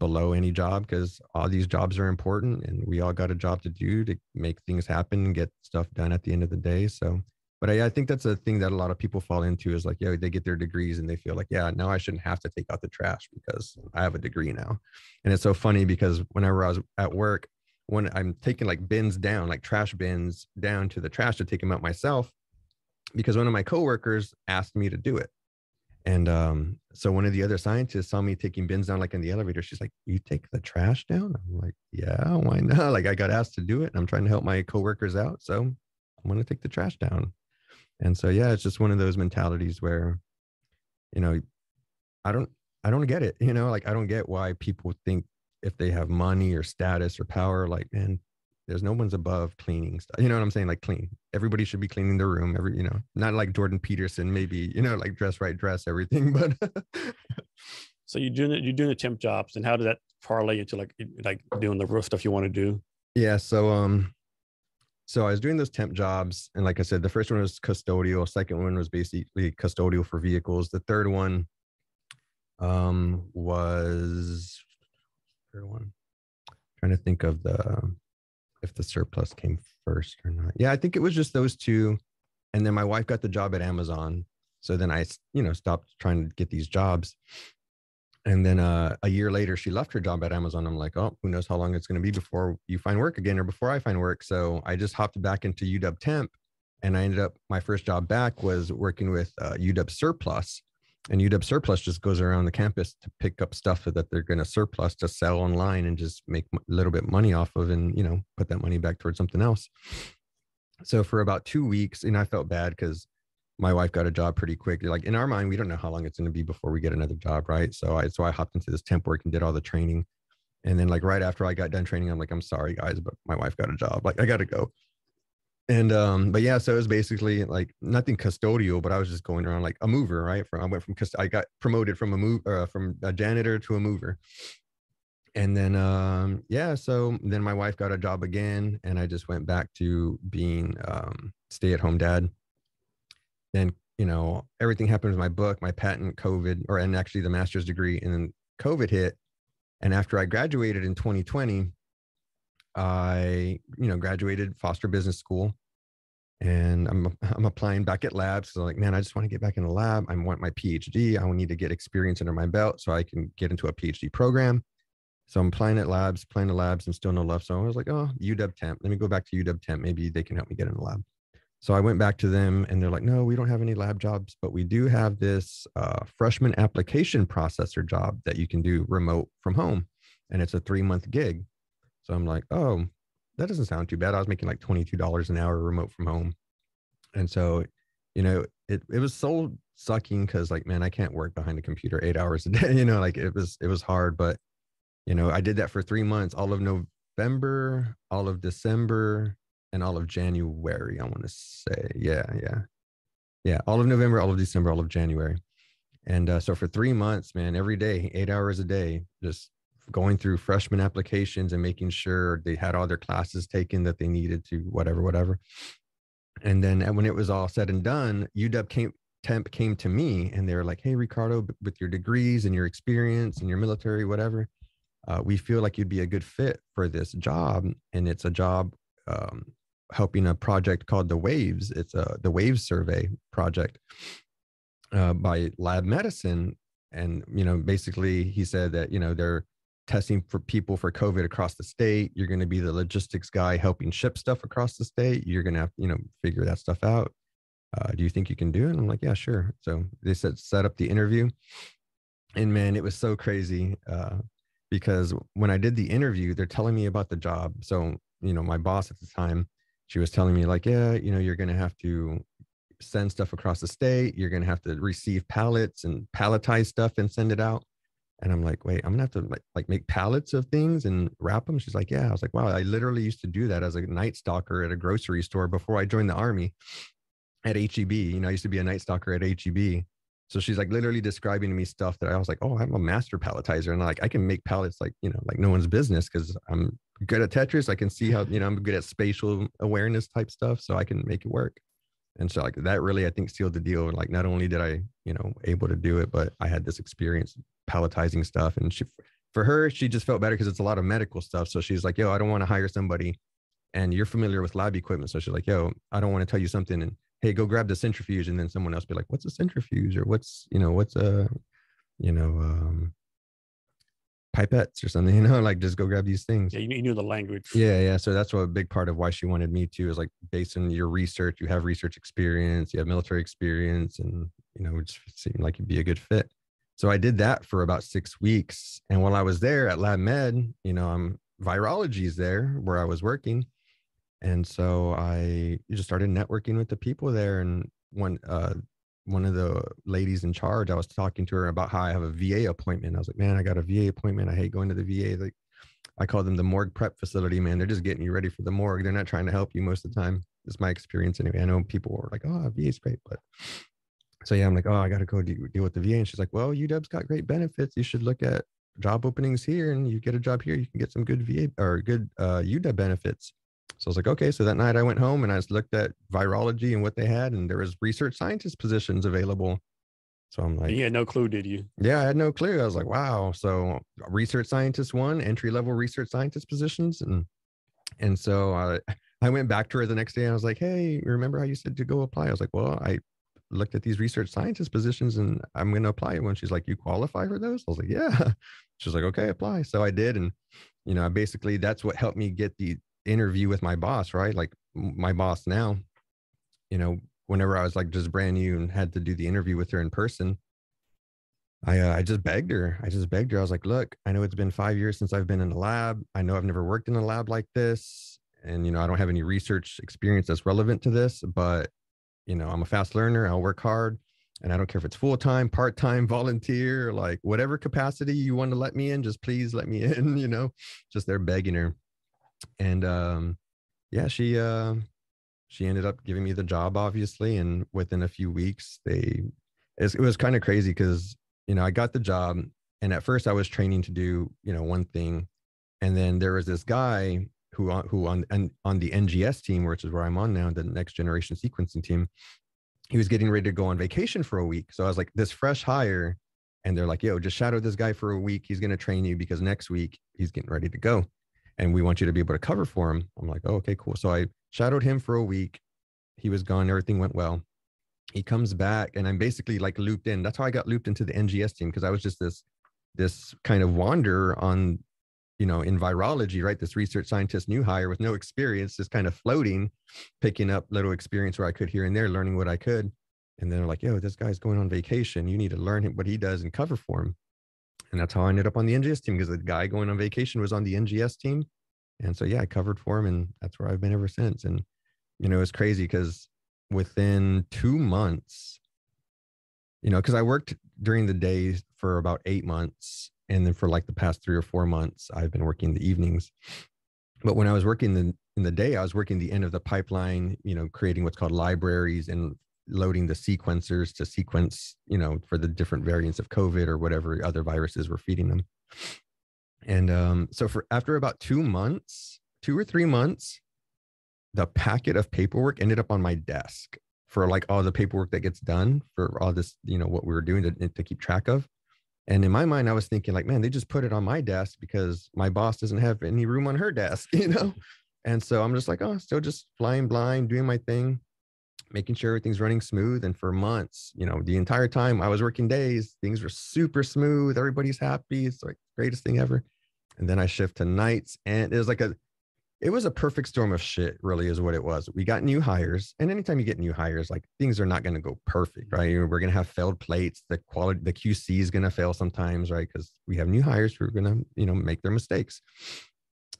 below any job, because all these jobs are important and we all got a job to do to make things happen and get stuff done at the end of the day. So, but I think that's a thing that a lot of people fall into, is like, they get their degrees and they feel like, now I shouldn't have to take out the trash because I have a degree now. And it's so funny because whenever I was at work, when I'm taking like bins down, like trash bins down to the trash to take them out myself, because one of my coworkers asked me to do it. And so one of the other scientists saw me taking bins down, like in the elevator. She's like, you take the trash down? I'm like, yeah, why not? Like I got asked to do it, and I'm trying to help my coworkers out. So I'm going to take the trash down. And so, it's just one of those mentalities where, I don't get it, like I don't get why people think if they have money or status or power, like, man, there's no one's above cleaning stuff. You know what I'm saying? Like clean, everybody should be cleaning their room. Not like Jordan Peterson, maybe, like dress, right, dress everything, but. So you're doing the temp jobs, and how does that parlay into like doing the real stuff you want to do? Yeah. So, so I was doing those temp jobs, and like I said, the first one was custodial. Second one was basically custodial for vehicles. The third one, was, I'm trying to think of the if the surplus came first or not. Yeah, I think it was just those two. And then my wife got the job at Amazon. So then I, stopped trying to get these jobs. And then a year later, she left her job at Amazon. I'm like, oh, who knows how long it's going to be before you find work again or before I find work. So I just hopped back into UW Temp. And I ended up, my first job back was working with UW Surplus. And UW Surplus just goes around the campus to pick up stuff that they're going to surplus to sell online and just make a little bit of money off of and, put that money back towards something else. So for about 2 weeks, and I felt bad because my wife got a job pretty quick. Like in our mind, we don't know how long it's going to be before we get another job, right? So I hopped into this temp work and did all the training. And then right after I got done training, I'm like, I'm sorry guys, but my wife got a job. Like I got to go. And, but yeah, so it was basically like nothing custodial, but I was just going around like a mover, right? I got promoted from a janitor to a mover. And then, so then my wife got a job again and I just went back to being, stay at home dad. Then, everything happened with my book, my patent, COVID, and actually the master's degree, and then COVID hit. And after I graduated in 2020, I, graduated Foster Business School, and I'm applying back at labs. So I'm like, man, I just want to get back in the lab. I want my PhD. I need to get experience under my belt so I can get into a PhD program. So I'm applying to labs and still no love. So I was like, oh, UW Temp. Let me go back to UW Temp. Maybe they can help me get in the lab. So I went back to them and they're like, no, we don't have any lab jobs, but we do have this freshman application processor job that you can do remote from home. And it's a 3-month gig. So I'm like, oh, that doesn't sound too bad. I was making like $22 an hour remote from home. And so, it was soul sucking because like, man, I can't work behind a computer 8 hours a day, like it was hard, but I did that for 3 months, all of November, all of December, and all of January, I want to say. Yeah. All of November, all of December, all of January. And so for 3 months, man, every day, 8 hours a day, just going through freshman applications and making sure they had all their classes taken that they needed to, whatever. And then when it was all said and done, UW Temp came to me and they were like, hey, Ricardo, with your degrees and your experience and your military, whatever, we feel like you'd be a good fit for this job. And it's a job helping a project called The Waves. It's the Waves Survey project by Lab Medicine. And, basically he said that, they're testing for people for COVID across the state. You're going to be the logistics guy helping ship stuff across the state. You're going to have to, figure that stuff out. Do you think you can do it? And I'm like, yeah, sure. So they set up the interview, and man, it was so crazy because when I did the interview, they're telling me about the job. So, my boss at the time, she was telling me like, yeah, you're going to have to send stuff across the state. You're going to have to receive pallets and palletize stuff and send it out. And I'm like, wait, I'm gonna have to like make pallets of things and wrap them. She's like, yeah. I was like, wow, I literally used to do that as a night stalker at a grocery store before I joined the Army at HEB. I used to be a night stalker at HEB. So she's like literally describing to me stuff that I was like, oh, I'm a master palletizer. And I can make pallets like no one's business because I'm good at Tetris. I can see how, I'm good at spatial awareness type stuff. So I can make it work. And so like that really, I think, sealed the deal. Like not only did I, able to do it, but I had this experience palletizing stuff. And she just felt better because it's a lot of medical stuff. So she's like, yo, I don't want to hire somebody and you're familiar with lab equipment. So she's like, yo, I don't want to tell you something and hey, go grab the centrifuge. And then someone else be like, what's a centrifuge or what's pipettes or something, like just go grab these things. Yeah, you knew the language. Yeah. So that's what a big part of why she wanted me to is like based on your research, you have research experience, you have military experience, and, it just seemed like you'd be a good fit. So I did that for about 6 weeks. And while I was there at Lab Med, virology is there where I was working. And so I just started networking with the people there. And one of the ladies in charge, I was talking to her about how I have a VA appointment. I was like, man, I got a VA appointment. I hate going to the VA. Like I call them the morgue prep facility, man. They're just getting you ready for the morgue. They're not trying to help you most of the time. It's my experience anyway. I know people are like, oh, VA's great. But so yeah, I'm like, oh, I got to go deal with the VA. And she's like, well, UW's got great benefits. You should look at job openings here, and you get a job here, you can get some good VA or good UW benefits. So I was like, okay. So that night I went home and I just looked at virology and what they had, and there was research scientist positions available. So I'm like, you had no clue, did you? Yeah, I had no clue. I was like, wow. So research scientist one, entry level research scientist positions. And And so I went back to her the next day and I was like, hey, remember how you said to go apply? I was like, well, I looked at these research scientist positions and I'm going to apply. When she's like, you qualify for those? I was like, yeah. She's like, okay, apply. So I did. And, you know, I basically, that's what helped me get the interview with my boss, right? Like my boss now, you know, whenever I was like just brand new and had to do the interview with her in person, I just begged her. I was like, look, I know it's been 5 years since I've been in the lab. I know I've never worked in a lab like this. And, you know, I don't have any research experience that's relevant to this, but, you know, I'm a fast learner. I'll work hard. And I don't care if it's full-time, part-time, volunteer, like whatever capacity you want to let me in, just please let me in, you know, just there begging her. And yeah, she ended up giving me the job, obviously. And within a few weeks, it was kind of crazy because, you know, I got the job and at first I was training to do, you know, one thing. And then there was this guy who on the NGS team, which is where I'm on now, the Next Generation Sequencing team, he was getting ready to go on vacation for a week. So I was like this fresh hire and they're like, yo, just shadow this guy for a week. He's going to train you because next week he's getting ready to go. And we want you to be able to cover for him. I'm like, oh, okay, cool. So I shadowed him for a week. He was gone. Everything went well. He comes back and I'm basically like looped in. That's how I got looped into the NGS team. Cause I was just this kind of wanderer on, you know, in virology, right? This research scientist, new hire with no experience, just kind of floating, picking up little experience where I could here and there, learning what I could. And then they're like, yo, this guy's going on vacation. You need to learn what he does and cover for him. And that's how I ended up on the NGS team because the guy going on vacation was on the NGS team. And so, yeah, I covered for him and that's where I've been ever since. And, you know, it's crazy because within 2 months, you know, because I worked during the day for about 8 months. And then for like the past 3 or 4 months, I've been working the evenings. But when I was working in the day, I was working the end of the pipeline, you know, creating what's called libraries and loading the sequencers to sequence, you know, for the different variants of COVID or whatever other viruses we're feeding them. And so for after about 2 months, 2 or 3 months, the packet of paperwork ended up on my desk for like all the paperwork that gets done for all this, you know, what we were doing to keep track of. And in my mind, I was thinking like, man, they just put it on my desk because my boss doesn't have any room on her desk, you know? And so I'm just like, oh, still just flying blind, doing my thing, making sure everything's running smooth. And for months, you know, the entire time I was working days, things were super smooth. Everybody's happy. It's like the greatest thing ever. And then I shift to nights and it was a perfect storm of shit, really is what it was. We got new hires. And anytime you get new hires, like things are not going to go perfect, right? We're going to have failed plates. The quality, the QC is going to fail sometimes, right? Because we have new hires who are going to, you know, make their mistakes.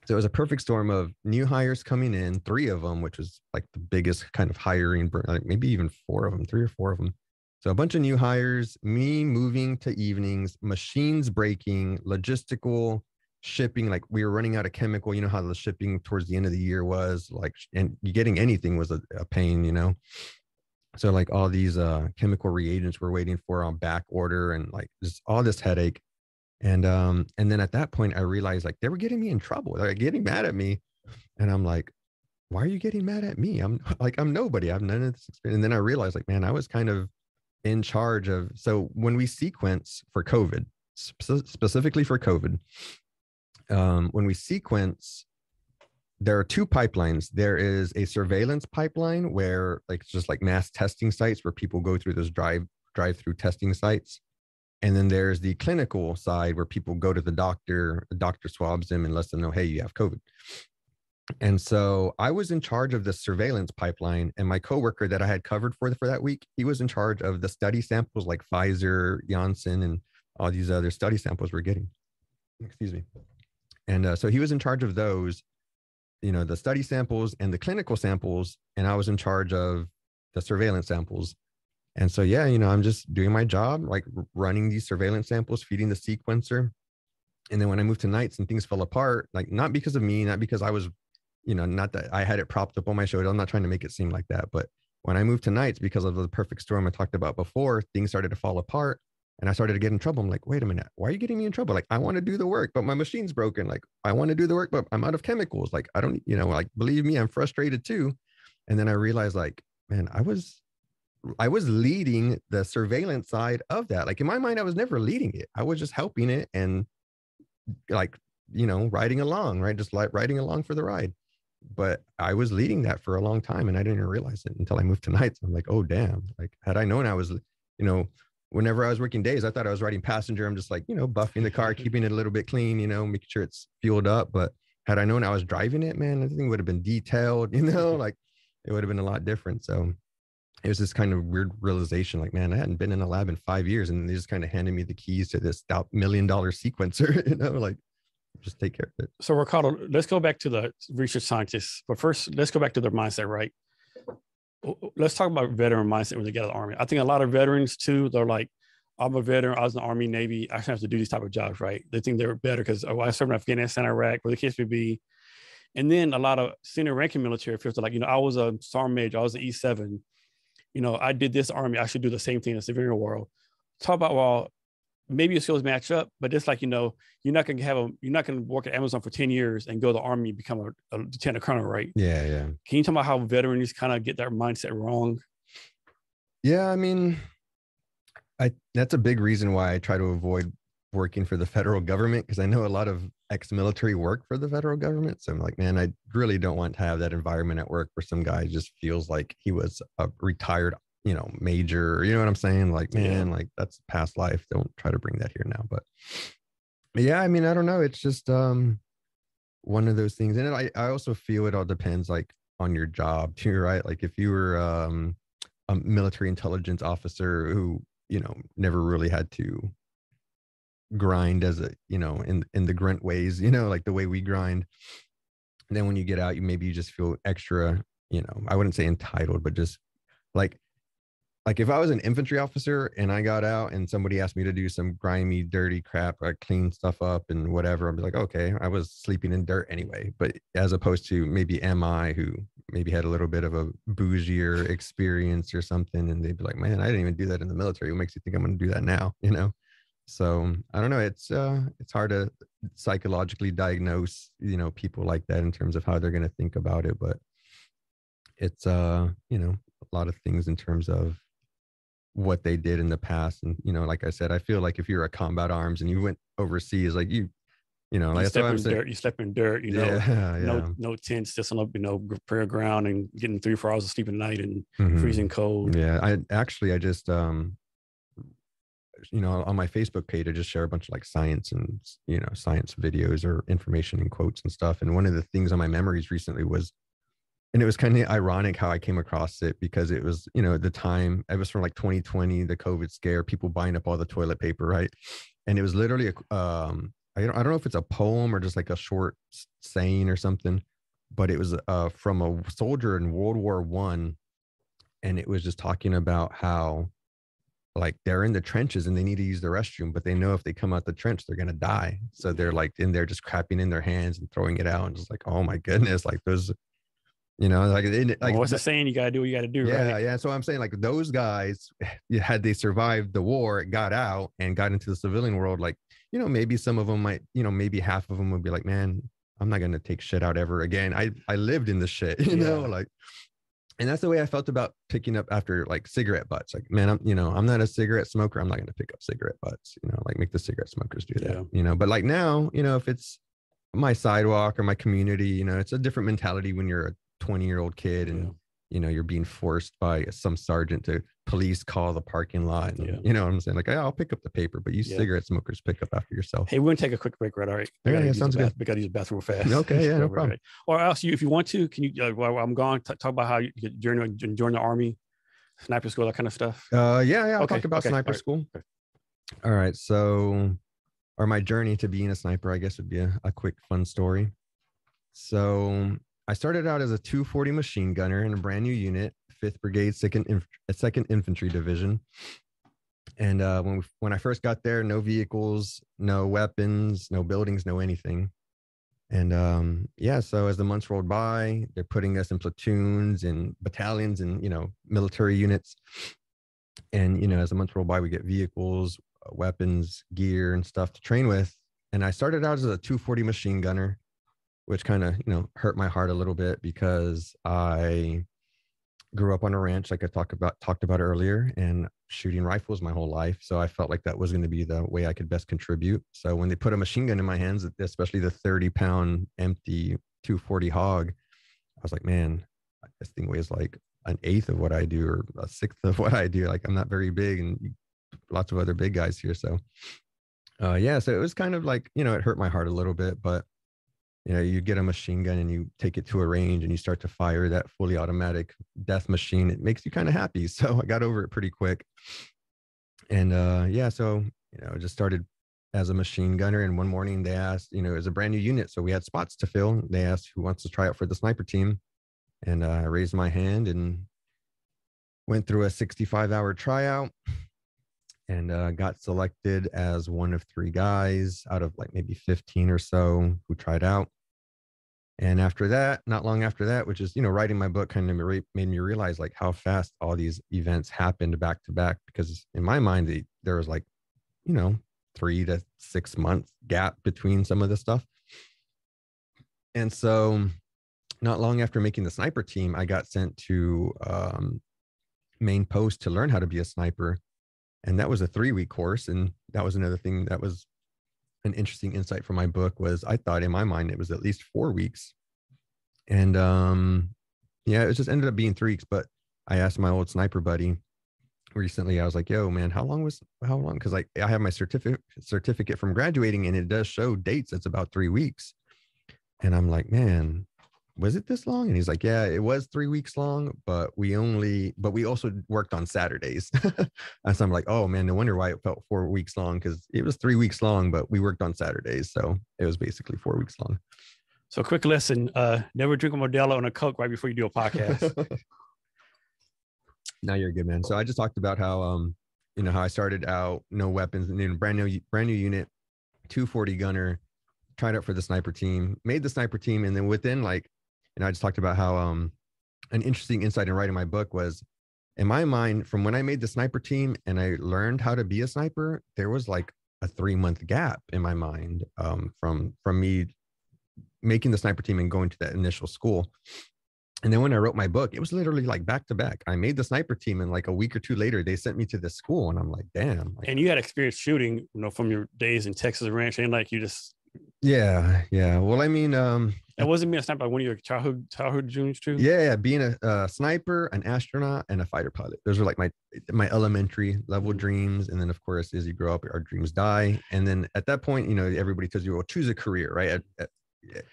So it was a perfect storm of new hires coming in, 3 of them, which was like the biggest kind of hiring, like maybe even 4 of them, 3 or 4 of them. So a bunch of new hires, me moving to evenings, machines breaking, logistical, shipping, like we were running out of chemical, you know, how the shipping towards the end of the year was like, and getting anything was a pain, you know? So like all these chemical reagents we're waiting for on back order and like just all this headache. And then at that point I realized like they were getting me in trouble. They're getting mad at me. And I'm like, why are you getting mad at me? I'm like, I'm nobody. I have none of this experience. And then I realized like, man, I was kind of in charge of, so when we sequence for COVID, specifically for COVID, when we sequence, there are 2 pipelines. There is a surveillance pipeline where like just like mass testing sites where people go through those drive-through testing sites. And then there's the clinical side where people go to the doctor swabs them and lets them know, hey, you have COVID. And so I was in charge of the surveillance pipeline and my coworker that I had covered for that week, he was in charge of the study samples like Pfizer, Janssen, and all these other study samples we're getting. Excuse me. And so he was in charge of those, you know, the study samples and the clinical samples, and I was in charge of the surveillance samples. And so, yeah, you know, I'm just doing my job, like running these surveillance samples, feeding the sequencer. And then when I moved to nights and things fell apart, like not because of me, not because I was, you know, not that I had it propped up on my shoulder. I'm not trying to make it seem like that. But when I moved to nights, because of the perfect storm I talked about before, things started to fall apart. And I started to get in trouble. I'm like, wait a minute, why are you getting me in trouble? Like, I want to do the work, but my machine's broken. Like, I want to do the work, but I'm out of chemicals. Like, I don't, you know, like, believe me, I'm frustrated too. And then I realized like, man, I was leading the surveillance side of that. Like in my mind, I was never leading it. I was just helping it and like, you know, riding along, right? Just like riding along for the ride. But I was leading that for a long time and I didn't even realize it until I moved to nights. I'm like, oh, damn. Like, had I known I was, you know, whenever I was working days, I thought I was riding passenger. I'm just like, you know, buffing the car, keeping it a little bit clean, you know, making sure it's fueled up. But had I known I was driving it, man, I think it would have been detailed, you know, like it would have been a lot different. So it was this kind of weird realization, like, man, I hadn't been in a lab in 5 years. And they just kind of handed me the keys to this $1 million sequencer, you know, like, just take care of it. So Ricardo, let's go back to the research scientists, but first let's go back to their mindset, right? Let's talk about veteran mindset when they get out of the Army. I think a lot of veterans too, they're like, I'm a veteran, I was in the Army, Navy, I have to do these type of jobs, right? They think they're better because I served in Afghanistan, Iraq, where the case may be. And then a lot of senior ranking military officials are like, you know, I was a sergeant major, I was an E7, you know, I did this Army, I should do the same thing in the civilian world. Talk about, well, maybe your skills match up, but it's like, you know, you're not going to have a, you're not going to work at Amazon for 10 years and go to the Army and become a lieutenant colonel, right? Yeah, yeah. Can you talk about how veterans kind of get their mindset wrong? Yeah, I mean, that's a big reason why I try to avoid working for the federal government, because I know a lot of ex-military work for the federal government. So I'm like, man, I really don't want to have that environment at work where some guy just feels like he was a retired, you know, major, you know what I'm saying? Like, man, like that's past life. Don't try to bring that here now. But yeah, I mean, I don't know. It's just one of those things. And I also feel it all depends like on your job too, right? Like if you were a military intelligence officer who, you know, never really had to grind as a, you know, in the grunt ways, you know, like the way we grind. And then when you get out, you just feel extra, you know, I wouldn't say entitled, but just like if I was an infantry officer and I got out and somebody asked me to do some grimy, dirty crap, or clean stuff up and whatever, I'd be like, okay, I was sleeping in dirt anyway. But as opposed to maybe MI, who maybe had a little bit of a bougier experience or something, and they'd be like, man, I didn't even do that in the military. What makes you think I'm going to do that now? You know? So I don't know. It's hard to psychologically diagnose, you know, people like that in terms of how they're going to think about it. But it's, you know, a lot of things in terms of what they did in the past. And, you know, like I said, I feel like if you're a combat arms and you went overseas, like you know, like you slept in dirt, you know, no tents, just on, you know, prayer ground and getting 3 or 4 hours of sleep a night and freezing cold. Yeah. I just, you know, on my Facebook page, I just share a bunch of like science and, you know, science videos or information and quotes and stuff. And one of the things on my memories recently was, and it was kind of ironic how I came across it, because it was, you know, at the time, it was from like 2020, the COVID scare, people buying up all the toilet paper, right? And it was literally, I don't know if it's a poem or just like a short saying or something, but it was from a soldier in World War I. And it was just talking about how like they're in the trenches and they need to use the restroom, but they know if they come out the trench, they're going to die. So they're like in there just crapping in their hands and throwing it out and just like, oh my goodness, like those, you know, like what's the saying? You gotta do what you gotta do. Yeah, right? Yeah. So I'm saying, like, those guys, had they survived the war, got out and got into the civilian world, like, you know, maybe some of them might, you know, maybe half of them would be like, man, I'm not gonna take shit out ever again. I lived in the shit, you know, like, and that's the way I felt about picking up after like cigarette butts. Like, man, I'm not a cigarette smoker. I'm not gonna pick up cigarette butts. You know, like make the cigarette smokers do that. You know, but like now, you know, if it's my sidewalk or my community, you know, it's a different mentality when you're a 20-year-old kid and you know, you're being forced by some sergeant to police call the parking lot and, you know what I'm saying, like, I'll pick up the paper, but you cigarette smokers pick up after yourself. Hey, we're gonna take a quick break, right? All right, sounds good. We gotta use the bathroom fast. Okay, yeah, no problem. Right. Or else, if you want to, can you while I'm gone, talk about how you join the Army, sniper school, that kind of stuff? Yeah, I'll talk about sniper school. All right, so, or my journey to being a sniper, I guess, would be a quick fun story. So I started out as a 240 machine gunner in a brand new unit, Fifth Brigade, Second Infantry Division. And when I first got there, no vehicles, no weapons, no buildings, no anything. And yeah, so as the months rolled by, they're putting us in platoons and battalions and, you know, military units. And, you know, as the months rolled by, we get vehicles, weapons, gear, and stuff to train with. And I started out as a 240 machine gunner, which kind of, you know, hurt my heart a little bit, because I grew up on a ranch, like I talked about earlier, and shooting rifles my whole life. So I felt like that was going to be the way I could best contribute. So when they put a machine gun in my hands, especially the 30-pound empty 240 hog, was like, man, this thing weighs like an eighth of what I do or a sixth of what I do. Like, I'm not very big, and lots of other big guys here. So yeah, so it was kind of like, you know, it hurt my heart a little bit, but you know, you get a machine gun and you take it to a range and you start to fire that fully automatic death machine. It makes you kind of happy. So I got over it pretty quick. And yeah, so, you know, just started as a machine gunner. And one morning they asked, you know, it was a brand new unit, so we had spots to fill. They asked who wants to try out for the sniper team. And I raised my hand and went through a 65-hour tryout and got selected as one of three guys out of like maybe 15 or so who tried out. And after that, not long after that, which is, you know, writing my book kind of made me realize like how fast all these events happened back to back, because in my mind, there was like, you know, 3 to 6 month gap between some of the stuff. And so not long after making the sniper team, I got sent to main post to learn how to be a sniper. And that was a 3-week course. And that was another thing that was an interesting insight from my book, was I thought in my mind it was at least 4 weeks. And yeah, it just ended up being 3 weeks. But I asked my old sniper buddy recently, I was like, yo, man, how long? Because like I have my certificate from graduating, and it does show dates. It's about 3 weeks. And I'm like, man, was it this long? And he's like, yeah, it was 3 weeks long, but we also worked on Saturdays. And so I'm like, oh man, no wonder why it felt 4 weeks long, because it was 3 weeks long, but we worked on Saturdays. So it was basically 4 weeks long. So quick lesson, never drink a Modelo and a Coke right before you do a podcast. Now you're a good man. So I just talked about how, you know, how I started out, no weapons, and then brand new unit, 240 gunner, tried out for the sniper team, made the sniper team. And then within like, and I just talked about how an interesting insight in writing my book was, in my mind, from when I made the sniper team and I learned how to be a sniper, there was like a 3-month gap in my mind from me making the sniper team and going to that initial school. And then when I wrote my book, it was literally like back to back. I made the sniper team, and like a week or two later, they sent me to this school, and I'm like, damn. Like, and you had experience shooting, you know, from your days in Texas Ranch, and like you just. Yeah. Well, I mean, that wasn't being a sniper, like one of your childhood dreams too? Yeah, being a sniper, an astronaut, and a fighter pilot. Those are like my elementary level dreams. And then, of course, as you grow up, our dreams die. And then at that point, you know, everybody tells you, well, choose a career, right?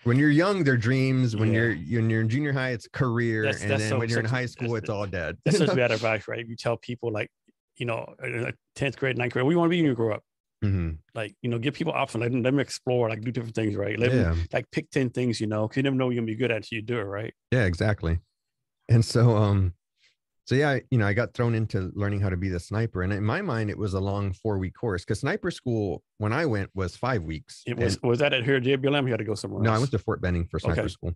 When you're young, they're dreams. When you're in junior high, it's career. When you're in high school, it's all dead. That's such bad advice, right? You tell people like, you know, 10th grade, 9th grade, what do you want to be when you grow up? Mm-hmm. Like, you know, give people options, let them explore, like do different things, right? Let them like pick 10 things, you know, because you never know what you're gonna be good at until you do it, right? Yeah, exactly. And so so yeah, you know, I got thrown into learning how to be the sniper, and in my mind it was a long 4-week course, because sniper school when I went was 5 weeks. It was, and was that at here at JBLM? You had to go somewhere else? No, I went to Fort Benning for sniper school.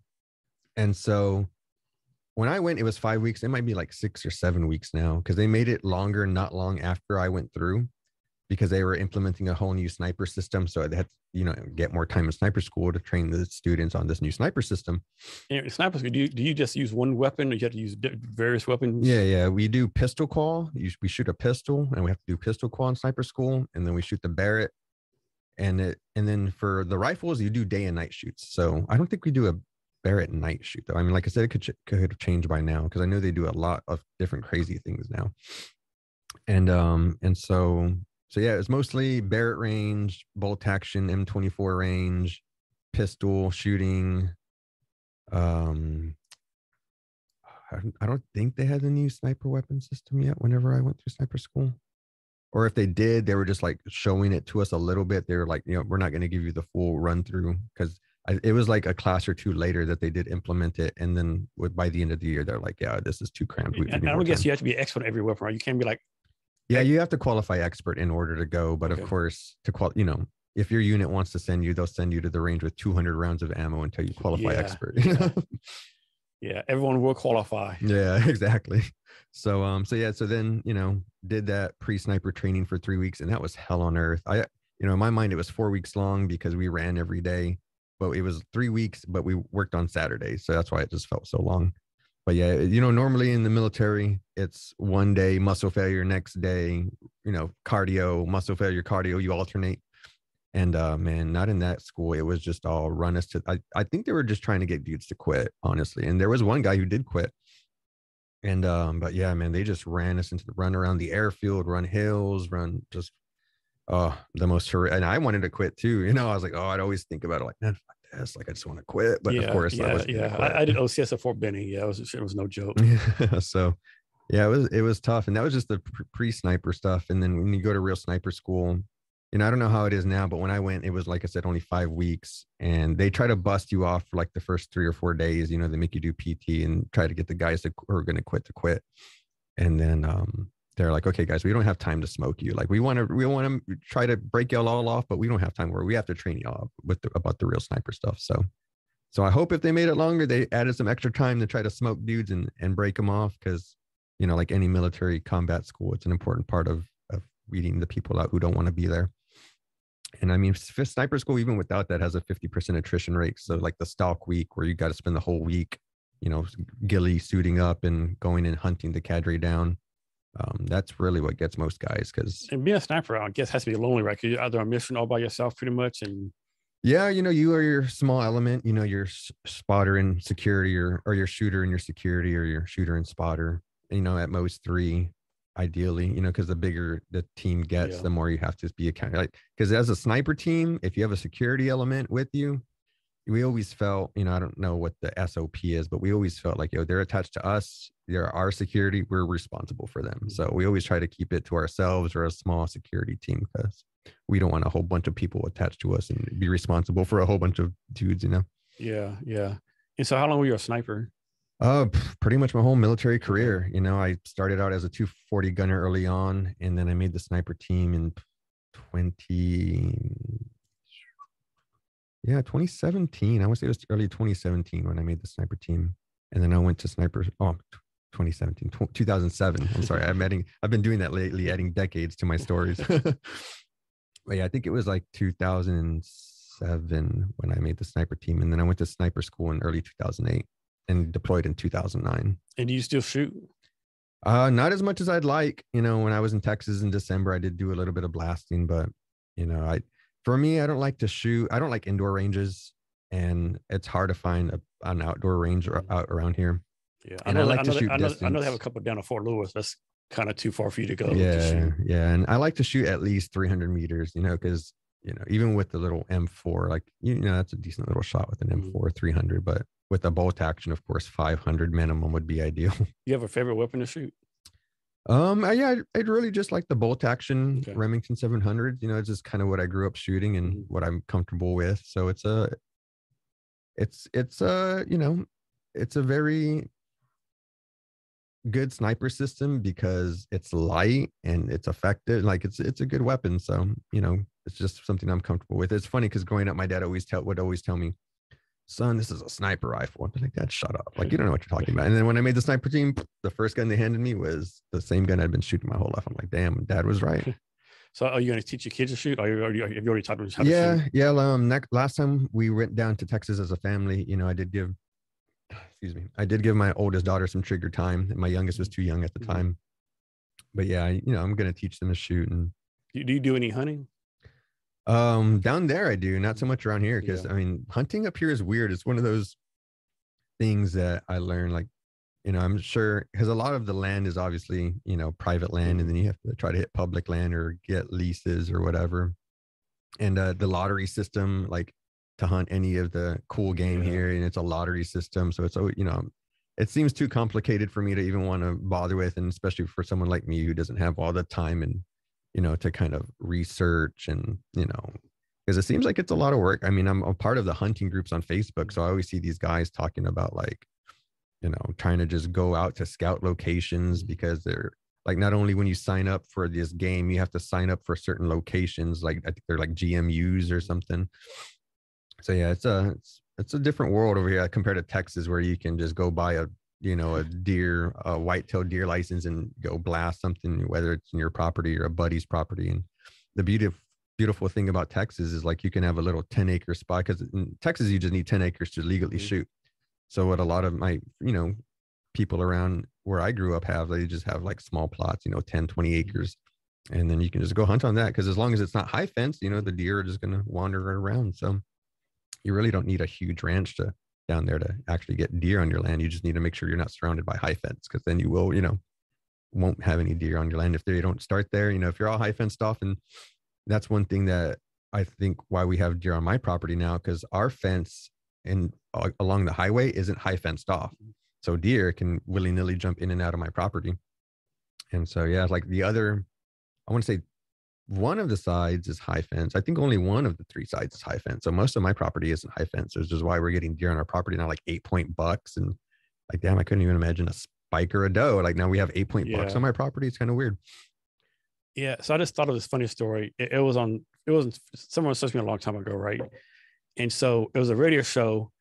And so when I went, it was 5 weeks. It might be like 6 or 7 weeks now, because they made it longer not long after I went through, because they were implementing a whole new sniper system. So they had to, you know, get more time in sniper school to train the students on this new sniper system. And sniper school, do you just use one weapon, or you have to use various weapons? Yeah. We do pistol call. We shoot a pistol, and we have to do pistol call in sniper school. And then we shoot the Barrett. And then for the rifles, you do day and night shoots. So I don't think we do a Barrett night shoot, though. I mean, like I said, it could have changed by now, because I know they do a lot of different crazy things now. So yeah, it's mostly Barrett range, bolt action, M24 range, pistol shooting. I don't think they had a new sniper weapon system yet whenever I went through sniper school. Or if they did, they were just like showing it to us a little bit. They were like, you know, we're not going to give you the full run through, because it was like a class or two later that they did implement it. And then by the end of the year, they're like, yeah, this is too cramped. I guess you have to be an expert in every weapon, right? You can't be like. Yeah, you have to qualify expert in order to go. But of course, you know, if your unit wants to send you, they'll send you to the range with 200 rounds of ammo until you qualify expert. Yeah, everyone will qualify. Yeah, exactly. So then, you know, did that pre-sniper training for 3 weeks, and that was hell on earth. You know, in my mind, it was 4 weeks long because we ran every day, but it was 3 weeks, but we worked on Saturday. So that's why it just felt so long. But yeah, you know, normally in the military, it's one day muscle failure, next day, you know, cardio, muscle failure, cardio, you alternate. And man, not in that school. It was just all run us to, I think they were just trying to get dudes to quit, honestly. And there was one guy who did quit. And, but yeah, man, they just ran us into the run around the airfield, run hills, run just, the most horrific. And I wanted to quit too. You know, I was like, oh, I'd always think about it like, man, fuck this. Like, I just want to quit. But yeah, of course, yeah, I wasn't gonna quit. I did OCS at Fort Benning. Yeah, it was no joke. So yeah, it was tough. And that was just the pre-sniper stuff. And then when you go to real sniper school, you know, I don't know how it is now, but when I went, it was, like I said, only 5 weeks, and they try to bust you off for like the first 3 or 4 days. You know, they make you do PT and try to get the guys that are going to quit. And then they're like, okay, guys, we don't have time to smoke you. Like, we want to try to break y'all all off, but we don't have time. Where we have to train y'all about the real sniper stuff. So I hope if they made it longer, they added some extra time to try to smoke dudes and break them off. Cause you know, like any military combat school, it's an important part of weeding the people out who don't want to be there. And I mean, sniper school, even without that, has a 50% attrition rate. So like the stalk week where you got to spend the whole week, you know, ghillie suiting up and going and hunting the cadre down. That's really what gets most guys. And being a sniper, I guess, has to be lonely, right? Because you're either on mission all by yourself pretty much. And yeah, you know, you are your small element, you know, your spotter and security or your shooter and your security or your shooter and spotter, you know, at most three. Ideally, you know, because the bigger the team gets, the more you have to be accountable. Like, because as a sniper team, if you have a security element with you, we always felt, you know, I don't know what the SOP is, but we always felt like, yo, they're attached to us. They're our security. We're responsible for them. So we always try to keep it to ourselves or a small security team because we don't want a whole bunch of people attached to us and be responsible for a whole bunch of dudes, you know? Yeah. Yeah. And so how long were you a sniper? Pretty much my whole military career. You know, I started out as a 240 gunner early on, and then I made the sniper team in 2017. I would say it was early 2017 when I made the sniper team, and then I went to sniper. 2007. I'm sorry, I've been doing that lately, adding decades to my stories. But yeah, I think it was like 2007 when I made the sniper team, and then I went to sniper school in early 2008. And deployed in 2009. And do you still shoot? Not as much as I'd like. You know, when I was in Texas in December, I did do a little bit of blasting, but you know, I don't like to shoot. I don't like indoor ranges, and it's hard to find an outdoor range out around here. Yeah, and I know they have a couple down at Fort Lewis. That's kind of too far for you to go. Yeah, to shoot. Yeah, and I like to shoot at least 300 meters. You know, because you know, even with the little M4, like you know, that's a decent little shot with an M4 300, but with a bolt action, of course, 500 minimum would be ideal. You have a favorite weapon to shoot? Yeah, I'd really just like the bolt action Remington 700. You know, it's just kind of what I grew up shooting and what I'm comfortable with. So it's a very good sniper system because it's light and it's effective. Like it's a good weapon. So, you know, it's just something I'm comfortable with. It's funny because growing up, my dad would always tell me, son, this is a sniper rifle. I'm like, dad, shut up. Like, you don't know what you're talking about. And then when I made the sniper team, the first gun they handed me was the same gun I'd been shooting my whole life. I'm like, damn, dad was right. So are you going to teach your kids to shoot? Have you already taught them how to shoot? Yeah. Last time we went down to Texas as a family, you know, I did give my oldest daughter some trigger time. And my youngest was too young at the time. But yeah, you know, I'm going to teach them to shoot. And do you do any hunting? Down there I do, not so much around here because I mean hunting up here is weird. It's one of those things that I learned, like, you know, I'm sure because a lot of the land is obviously, you know, private land, and then you have to try to hit public land or get leases or whatever. And the lottery system, like to hunt any of the cool game here, and it's a lottery system, so it's, you know, it seems too complicated for me to even want to bother with, and especially for someone like me who doesn't have all the time and, you know, to kind of research and, you know, because it seems like it's a lot of work. I mean, I'm a part of the hunting groups on Facebook. So I always see these guys talking about, like, you know, trying to just go out to scout locations because they're like, not only when you sign up for this game, you have to sign up for certain locations. Like I think they're like GMUs or something. So yeah, it's a different world over here compared to Texas, where you can just go buy a white-tailed deer license and go blast something, whether it's in your property or a buddy's property. And the beautiful thing about Texas is, like, you can have a little 10-acre spot, because in Texas you just need 10 acres to legally shoot. So what a lot of my, you know, people around where I grew up have, they just have like small plots, you know, 10, 20 acres. And then you can just go hunt on that, because as long as it's not high fence, you know, the deer are just going to wander around. So you really don't need a huge ranch to down there to actually get deer on your land. You just need to make sure you're not surrounded by high fence, because then you will, you know, won't have any deer on your land if they don't start there. You know, if you're all high fenced off, and that's one thing that I think why we have deer on my property now, because our fence and along the highway isn't high fenced off. So deer can willy nilly jump in and out of my property. And so, yeah, like the other, I want to say one of the sides is high fence. I think only one of the three sides is high fence. So most of my property isn't high fence, which is why we're getting deer on our property now, like 8-point bucks. And like, damn, I couldn't even imagine a spike or a doe. Like now we have 8-point bucks on my property. It's kind of weird. Yeah. So I just thought of this funny story. It was someone searched me a long time ago. Right. And so it was a radio show,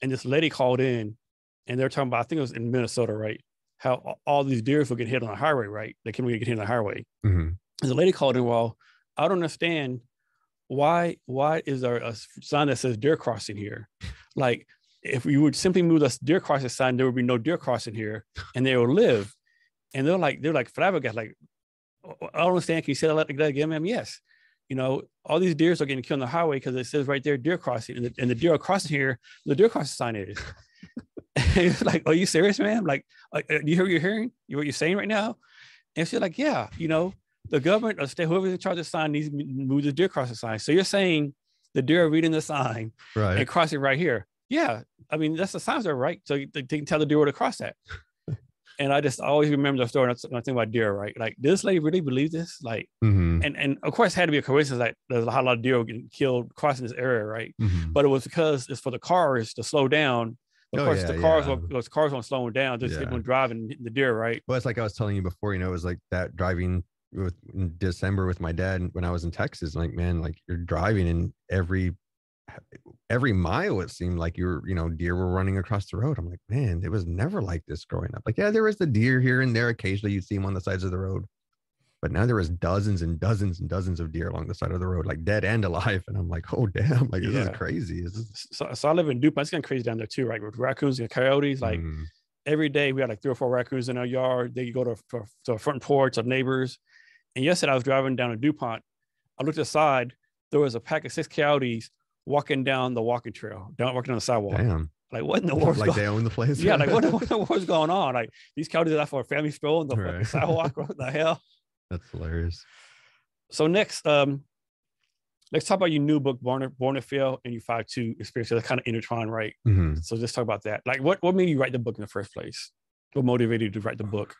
and this lady called in, and they're talking about, I think it was in Minnesota, right? How all these deer will get hit on the highway, right? They can really get hit on the highway. Mm-hmm. And the lady called in, well, I don't understand why is there a sign that says deer crossing here? Like if we would simply move this deer crossing sign, there would be no deer crossing here, and they will live. And they're like flabbergasted, like, I don't understand. Can you say that again, ma'am? Yes. You know, all these deers are getting killed on the highway because it says right there, deer crossing, and the deer are crossing here. The deer crossing sign is. It's like, are you serious, ma'am? Like, do you hear what you're hearing? You what you're saying right now? And she's like, yeah, you know, the government or state, whoever's in charge of the sign, needs to move the deer crossing sign. So you're saying the deer are reading the sign and crossing right here? Yeah, I mean that's the signs are right, so they can tell the deer where to cross at. And I just always remember the story when I think about deer, right? Like, did this lady really believe this? Like, and of course, it had to be a coincidence. Like, there's a whole lot of deer getting killed crossing this area, right? Mm-hmm. But it was because it's for the cars to slow down. Of course, those cars weren't slowing down. Just people driving the deer, right? Well, it's like I was telling you before. You know, it was like that driving in December with my dad when I was in Texas. Like, man, like you're driving and every mile it seemed like deer were running across the road. I'm like, man, it was never like this growing up. Like, yeah, there was the deer here and there. Occasionally you'd see them on the sides of the road, but now there was dozens and dozens and dozens of deer along the side of the road, like dead and alive. And I'm like, oh damn, like this is crazy. So I live in DuPont. It's getting crazy down there too, right? With raccoons and coyotes, like every day we had like 3 or 4 raccoons in our yard. They go to our front porch of neighbors. And yesterday I was driving down to DuPont. I looked aside, there was a pack of 6 coyotes walking down the walking trail, walking on the sidewalk. Damn. Like, what in the world? Like, they own the place? Yeah, like, what in the world's going on? Like, these coyotes are out for a family stroll on the sidewalk. What the hell? That's hilarious. So next, let's talk about your new book, Born to Fail, and your 5-2 experience. That's kind of intertwined, right? Mm-hmm. So just talk about that. Like, what made you write the book in the first place? What motivated you to write the book?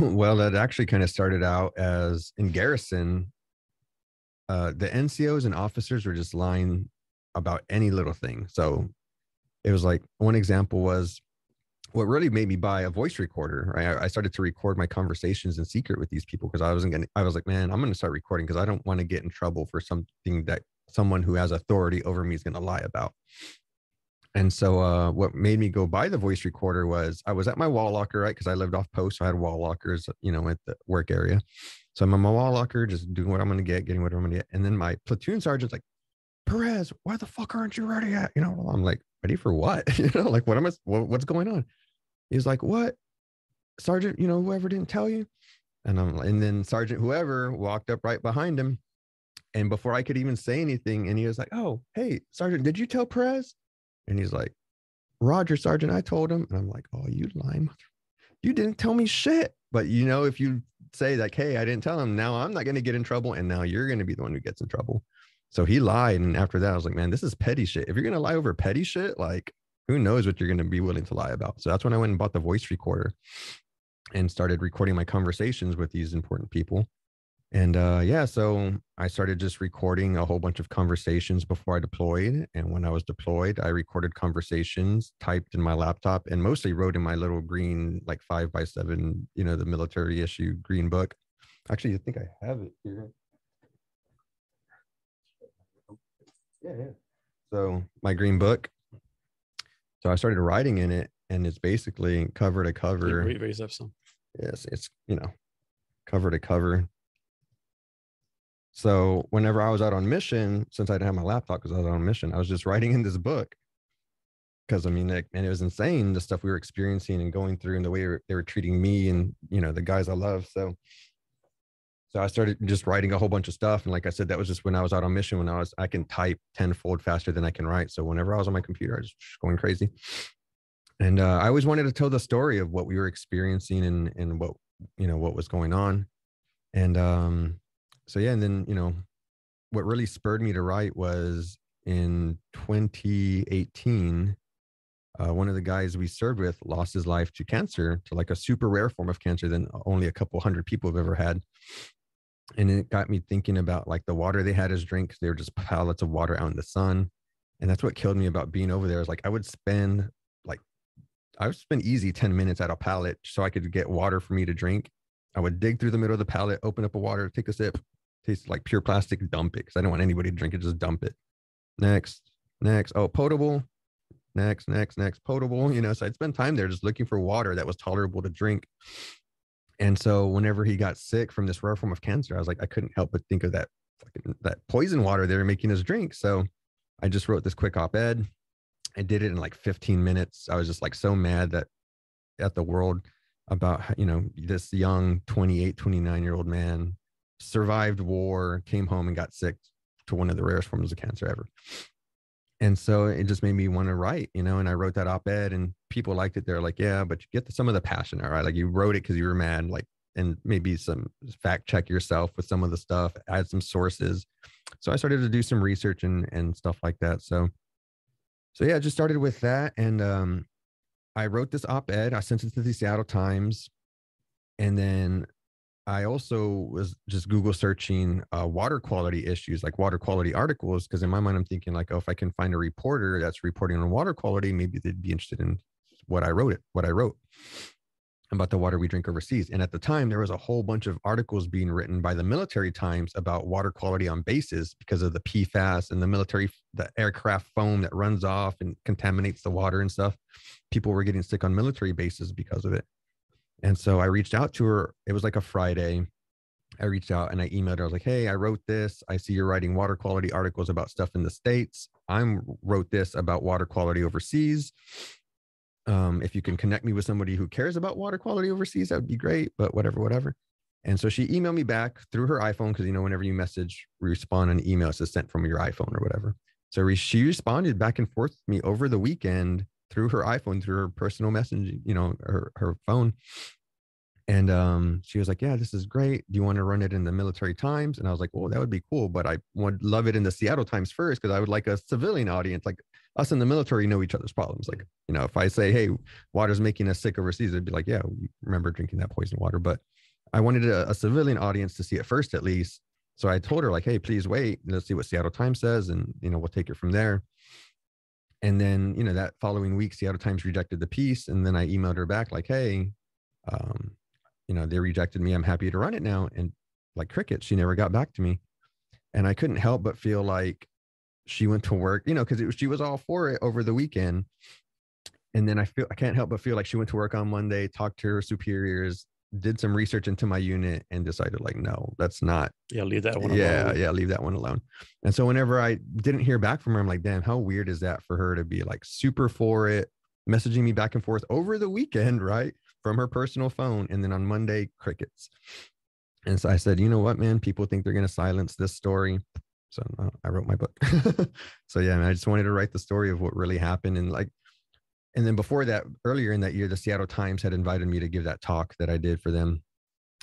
Well, it actually kind of started out as in Garrison. The NCOs and officers were just lying about any little thing. So it was like, one example was what really made me buy a voice recorder. Right? I started to record my conversations in secret with these people because I was like, man, I'm going to start recording because I don't want to get in trouble for something that someone who has authority over me is going to lie about. And so what made me go buy the voice recorder was I was at my wall locker, right? Because I lived off post. So I had wall lockers, you know, at the work area. So I'm on my wall locker, just doing what I'm going to get, getting what I'm going to get. And then my platoon sergeant's like, Perez, why the fuck aren't you ready yet? You know, well, I'm like, ready for what? You know, like, what's going on? He's like, what? Sergeant, you know, whoever didn't tell you. And then Sergeant, whoever walked up right behind him. And before I could even say anything, and he was like, oh, hey, Sergeant, did you tell Perez? And he's like, Roger, Sergeant, I told him. And I'm like, oh, you lying. You didn't tell me shit. But you know, if you say like, hey, I didn't tell him, now I'm not going to get in trouble. And now you're going to be the one who gets in trouble. So he lied. And after that, I was like, man, this is petty shit. If you're going to lie over petty shit, like who knows what you're going to be willing to lie about. So that's when I went and bought the voice recorder and started recording my conversations with these important people. And so I started just recording a whole bunch of conversations before I deployed. And when I was deployed, I recorded conversations, typed in my laptop, and mostly wrote in my little green, like 5x7, you know, the military issue green book. Actually, I think I have it here. Yeah. So my green book. So I started writing in it, and it's basically cover to cover. Raise up some. Yes, it's, you know, cover to cover. So whenever I was out on mission, since I didn't have my laptop because I was on mission, I was just writing in this book. Because I mean, it was insane, the stuff we were experiencing and going through and the way they were treating me and, you know, the guys I love. So So I started just writing a whole bunch of stuff. And like I said, that was just when I was out on mission, when I can type tenfold faster than I can write. So whenever I was on my computer, I was just going crazy. And I always wanted to tell the story of what we were experiencing and what, you know, what was going on. And so, yeah. And then, you know, what really spurred me to write was in 2018, one of the guys we served with lost his life to cancer, to like a super rare form of cancer that only a couple hundred people have ever had. And it got me thinking about like the water they had as drinks. They were just pallets of water out in the sun. And that's what killed me about being over there. Is like, I would spend easy 10 minutes at a pallet so I could get water for me to drink. I would dig through the middle of the pallet, open up a water, take a sip, tastes like pure plastic, dump it. Cause I don't want anybody to drink it. Just dump it. Next. Oh, potable. Next, potable. You know, so I'd spend time there just looking for water that was tolerable to drink. And so whenever he got sick from this rare form of cancer, I was like, I couldn't help but think of that poison water they were making us drink. So I just wrote this quick op-ed. I did it in like 15 minutes. I was just like so mad at the world about, you know, this young 28, 29-year-old man survived war, came home and got sick to one of the rarest forms of cancer ever. And so it just made me want to write, you know, and I wrote that op-ed and people liked it. They're like, yeah, but you get some of the passion, all right? Like you wrote it because you were mad, like, and maybe some fact check yourself with some of the stuff, add some sources. So I started to do some research and stuff like that. So yeah, I just started with that. And I wrote this op-ed, I sent it to the Seattle Times. And then I also was just Google searching water quality issues, like water quality articles, because in my mind, I'm thinking like, oh, if I can find a reporter that's reporting on water quality, maybe they'd be interested in what I wrote about the water we drink overseas. And at the time, there was a whole bunch of articles being written by the Military Times about water quality on bases because of the PFAS and the aircraft foam that runs off and contaminates the water and stuff. People were getting sick on military bases because of it. And so I reached out to her. It was like a Friday. I reached out and I emailed her. I was like, hey, I wrote this. I see you're writing water quality articles about stuff in the States. I wrote this about water quality overseas. If you can connect me with somebody who cares about water quality overseas, that would be great, but whatever. And so she emailed me back through her iPhone. Cause you know, whenever you message, respond an email, it's just sent from your iPhone or whatever. So she responded back and forth with me over the weekend through her iPhone, through her personal messaging, you know, her phone. And she was like, yeah, this is great. Do you want to run it in the Military Times? And I was like, well, that would be cool. But I would love it in the Seattle Times first, because I would like a civilian audience. Like us in the military know each other's problems. Like, you know, if I say, hey, water's making us sick overseas, they'd be like, yeah, we remember drinking that poison water. But I wanted a civilian audience to see it first, at least. So I told her like, hey, please wait. Let's see what Seattle Times says. And, you know, we'll take it from there. And then, you know, that following week, Seattle Times rejected the piece. And then I emailed her back like, hey, you know, they rejected me. I'm happy to run it now. And like crickets, she never got back to me. And I couldn't help but feel like she went to work, you know, because she was all for it over the weekend. And then I can't help but feel like she went to work on Monday, talked to her superiors, did some research into my unit and decided like, no, that's not. Yeah. Leave that one alone. Yeah. Leave that one alone. And so whenever I didn't hear back from her, I'm like, damn, how weird is that for her to be like super for it, messaging me back and forth over the weekend, right? From her personal phone. And then on Monday, crickets. And so I said, you know what, man, people think they're going to silence this story. So I wrote my book. So yeah, man, I just wanted to write the story of what really happened. And then before that, earlier in that year, the Seattle Times had invited me to give that talk that I did for them,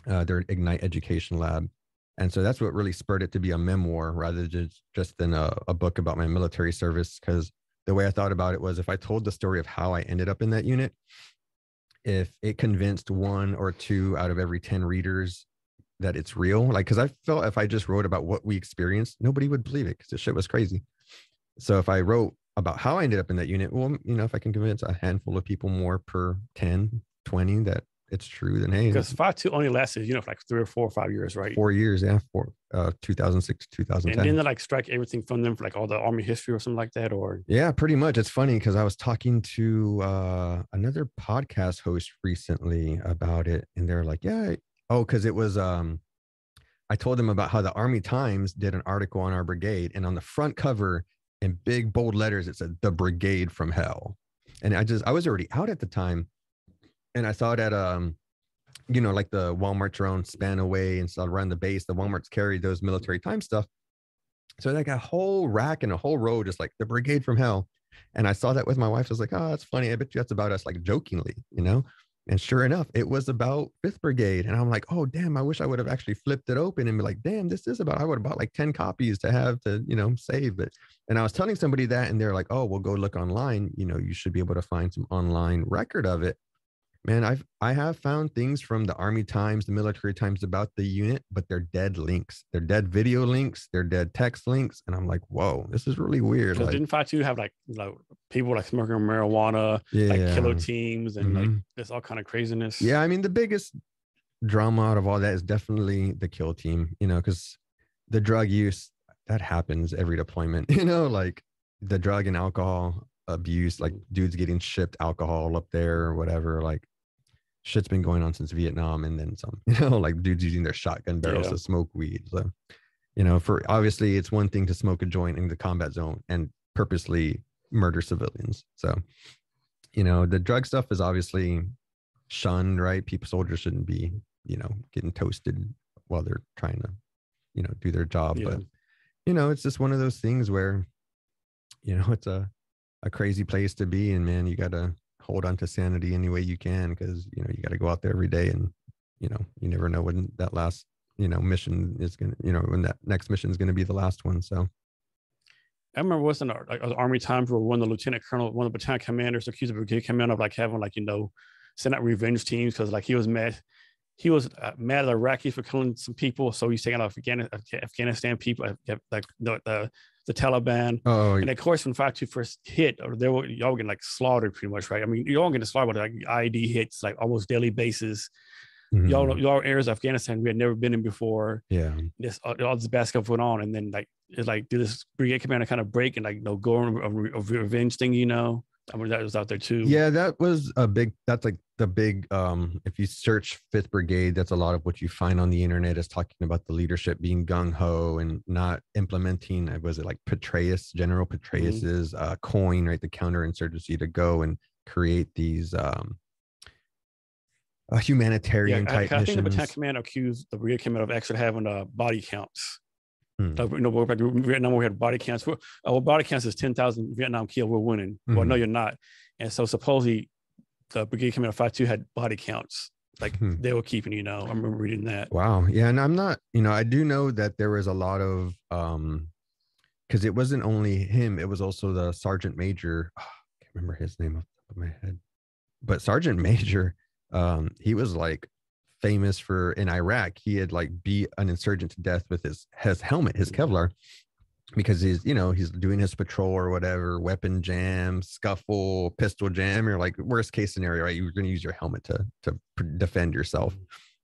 their Ignite Education Lab. And so that's what really spurred it to be a memoir rather than just a book about my military service. Because the way I thought about it was if I told the story of how I ended up in that unit, if it convinced one or two out of every 10 readers that it's real, like, because I felt if I just wrote about what we experienced, nobody would believe it because the shit was crazy. So if I wrote about how I ended up in that unit, well, you know, if I can convince a handful of people more per 10, 20 that it's true, then hey. Because FATU only lasted, you know, for like 3 or 4 or 5 years, right? 4 years, yeah, 2006 to 2010. And then they like strike everything from them for like all the Army history or something like that, or? Yeah, pretty much. It's funny because I was talking to another podcast host recently about it, and they're like, yeah, oh, because it was, I told them about how the Army Times did an article on our brigade, and on the front cover, in big bold letters, it said the Brigade from Hell. And I was already out at the time. And I saw it at you know, like the Walmart drone span away and stuff around the base. The Walmarts carry those Military Times stuff. So like a whole rack and a whole row, just like the brigade from hell. And I saw that with my wife. I was like, oh, that's funny. I bet you that's about us, like jokingly, you know? And sure enough, it was about Fifth Brigade. And I'm like, oh, damn, I wish I would have actually flipped it open and be like, damn, this is about, I would have bought like 10 copies to have to, you know, save it. And I was telling somebody that, and they're like, oh, well, go look online. You know, you should be able to find some online record of it. Man, I have found things from the Army Times, the Military Times about the unit, but they're dead links. They're dead video links. They're dead text links. And I'm like, whoa, this is really weird. Like, didn't Fatu have like people like smoking marijuana, like killer teams and like this all kind of craziness? Yeah, I mean, the biggest drama out of all that is definitely the kill team, you know, because the drug use, that happens every deployment, you know, like the drug and alcohol abuse, like dudes getting shipped alcohol up there or whatever, like. Shit's been going on since Vietnam and then some, you know, like dudes using their shotgun barrels to smoke weed. So, you know, for obviously it's one thing to smoke a joint in the combat zone and purposely murder civilians. So, you know, the drug stuff is obviously shunned, right? People, soldiers shouldn't be, you know, getting toasted while they're trying to, you know, do their job. But, you know, it's just one of those things where, you know, it's a crazy place to be in, man. You got to hold on to sanity any way you can, because, you know, you got to go out there every day and, you know, you never know when that last, you know, mission is going to, you know, when that next mission is going to be the last one. So I remember once in the Army Times where one of the lieutenant colonel, one of the battalion commanders accused the brigade commander of like having like, you know, send out revenge teams because like he was mad at Iraqis for killing some people. So he's taking out Afghanistan people, like the Taliban. And of course, when Fatu first hit, they were y'all getting like slaughtered pretty much, right? I mean, y'all getting slaughtered with like IED hits, like almost daily basis. Y'all areas of Afghanistan we had never been in before. Yeah, this all this bad stuff went on, and then like it's like do this brigade commander kind of break and like no go on a revenge thing, you know? I mean, that was out there too. Yeah, that was a big. That's like the big. If you search Fifth Brigade, that's a lot of what you find on the internet is talking about the leadership being gung ho and not implementing. Was it like Petraeus, General Petraeus's coin, right? The counterinsurgency to go and create these humanitarian type missions. I think the battalion command accused the brigade command of actually having body counts. Like, you know, we're back in Vietnam, we had body counts. Our body counts is 10,000 Vietnam killed. We're winning. Well, no, you're not. And so supposedly the brigade commander Fatu had body counts. Like they were keeping, you know, I remember reading that. Wow. Yeah. And I'm not, you know, I do know that there was a lot of, because it wasn't only him. It was also the sergeant major. Oh, I can't remember his name off the top of my head. But sergeant major, he was like, famous for in Iraq, he had like beat an insurgent to death with his helmet, his Kevlar, because he's, you know, he's doing his patrol or whatever, weapon jam, scuffle, pistol jam, or like worst case scenario, right? You're going to use your helmet to defend yourself.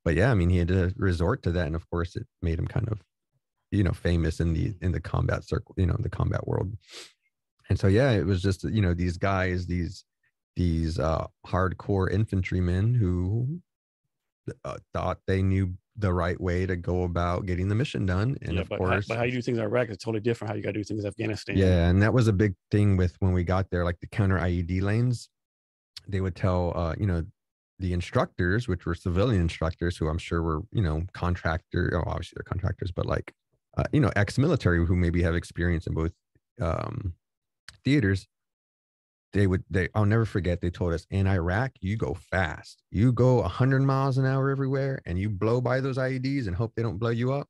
But yeah, I mean, he had to resort to that, and of course, it made him kind of, you know, famous in the combat circle, you know, the combat world. And so yeah, it was just, you know, these guys, these hardcore infantrymen who thought they knew the right way to go about getting the mission done. And of course, but how you do things in Iraq is totally different how you gotta do things in Afghanistan. Yeah, and that was a big thing with when we got there, like the counter IED lanes, they would tell you know, the instructors, which were civilian instructors who I'm sure were, you know, obviously they're contractors, but like you know, ex-military who maybe have experience in both theaters. I'll never forget, they told us in Iraq, you go fast, you go 100 miles an hour everywhere and you blow by those IEDs and hope they don't blow you up.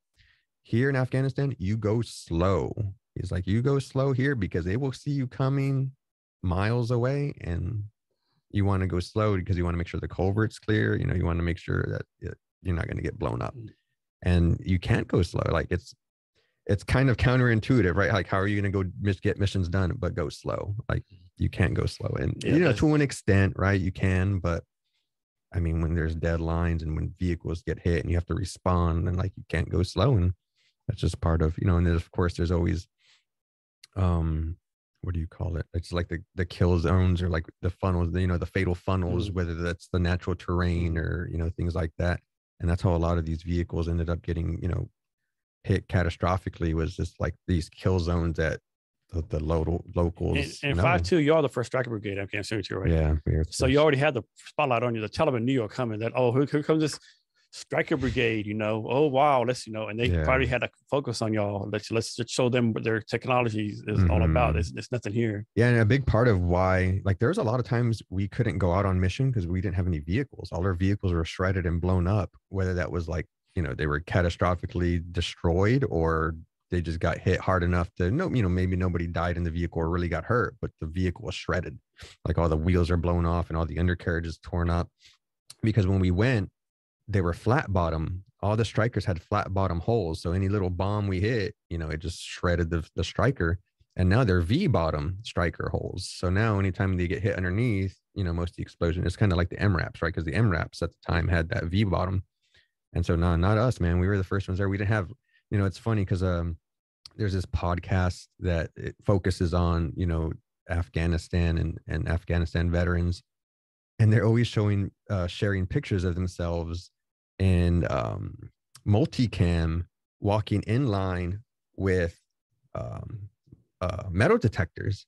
Here in Afghanistan, you go slow. He's like, you go slow here because they will see you coming miles away, and you want to go slow because you want to make sure the culvert's clear. You know, you want to make sure that you're not going to get blown up, and you can't go slow. Like it's kind of counterintuitive, right? Like, how are you going to go get missions done, but go slow? Like, you can't go slow. And, you know, to an extent, right? You can, but I mean, when there's deadlines and when vehicles get hit and you have to respond, and like, you can't go slow. And that's just part of, you know, and then of course there's always, what do you call it? It's like the kill zones or like the funnels, you know, the fatal funnels, whether that's the natural terrain or, you know, things like that. And that's how a lot of these vehicles ended up getting, you know, hit catastrophically, was just like these kill zones that the locals. And 5'2", you're the first striker brigade. I'm assuming you're right. Yeah. So you already had the spotlight on you. The Taliban knew you were coming. That, oh, here comes this striker brigade, you know. Oh, wow. Let's, you know, and they probably had to focus on y'all. Let's just show them what their technology is all about. It's nothing here. Yeah. And a big part of why, like, there's a lot of times we couldn't go out on mission because we didn't have any vehicles. All our vehicles were shredded and blown up, whether that was like, you know, they were catastrophically destroyed or they just got hit hard enough to, no, you know, maybe nobody died in the vehicle or really got hurt, but the vehicle was shredded. Like all the wheels are blown off and all the undercarriage is torn up. Because when we went, they were flat bottom. All the strikers had flat bottom holes. So any little bomb we hit, you know, it just shredded the striker. And now they're V bottom striker holes. So now anytime they get hit underneath, you know, most of the explosion is kind of like the MRAPs, right? Because the MRAPs at the time had that V bottom. And so no, not us, man. We were the first ones there. We didn't have, you know, it's funny because there's this podcast that it focuses on, you know, Afghanistan and Afghanistan veterans. And they're always showing, sharing pictures of themselves and multicam walking in line with metal detectors.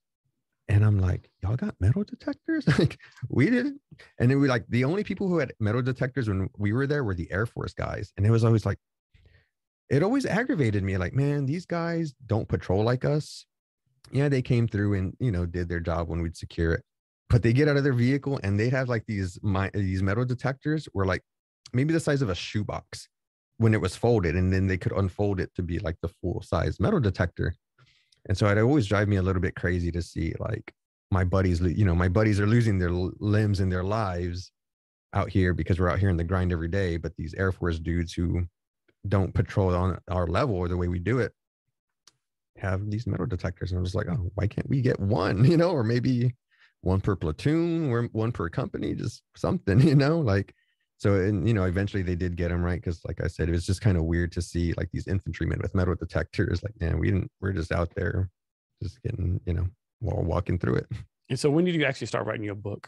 And I'm like, y'all got metal detectors? Like, we didn't. And then we like, the only people who had metal detectors when we were there were the Air Force guys. And it was always like, it always aggravated me. Like, man, these guys don't patrol like us. Yeah, they came through and, you know, did their job when we'd secure it. But they get out of their vehicle and they have like these metal detectors were like maybe the size of a shoebox when it was folded. And then they could unfold it to be like the full size metal detector. And so it always drive me a little bit crazy to see like my buddies, you know, my buddies are losing their limbs and their lives out here because we're out here in the grind every day. But these Air Force dudes who don't patrol on our level or the way we do it have these metal detectors. And I was like, oh, why can't we get one, you know, or maybe one per platoon or one per company, just something, you know, like, so, and, you know, eventually they did get them right. Cause like I said, it was just kind of weird to see like these infantrymen with metal detectors, like, man, we're just out there just getting, you know, while walking through it. And so when did you actually start writing your book?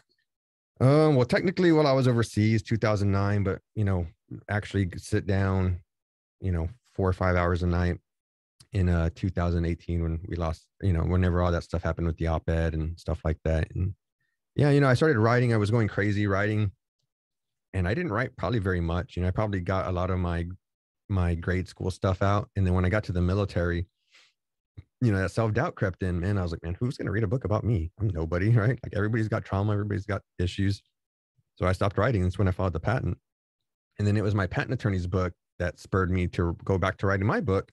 Well, technically while I was overseas, 2009, but, you know, actually sit down, you know, 4 or 5 hours a night in 2018 when we lost, you know, whenever all that stuff happened with the op-ed and stuff like that. And yeah, you know, I started writing, I was going crazy writing and I didn't write probably very much. You know, I probably got a lot of my grade school stuff out. And then when I got to the military, you know, that self-doubt crept in, man. I was like, man, who's going to read a book about me? I'm nobody, right? Like everybody's got trauma. Everybody's got issues. So I stopped writing. That's when I filed the patent. And then it was my patent attorney's book that spurred me to go back to writing my book.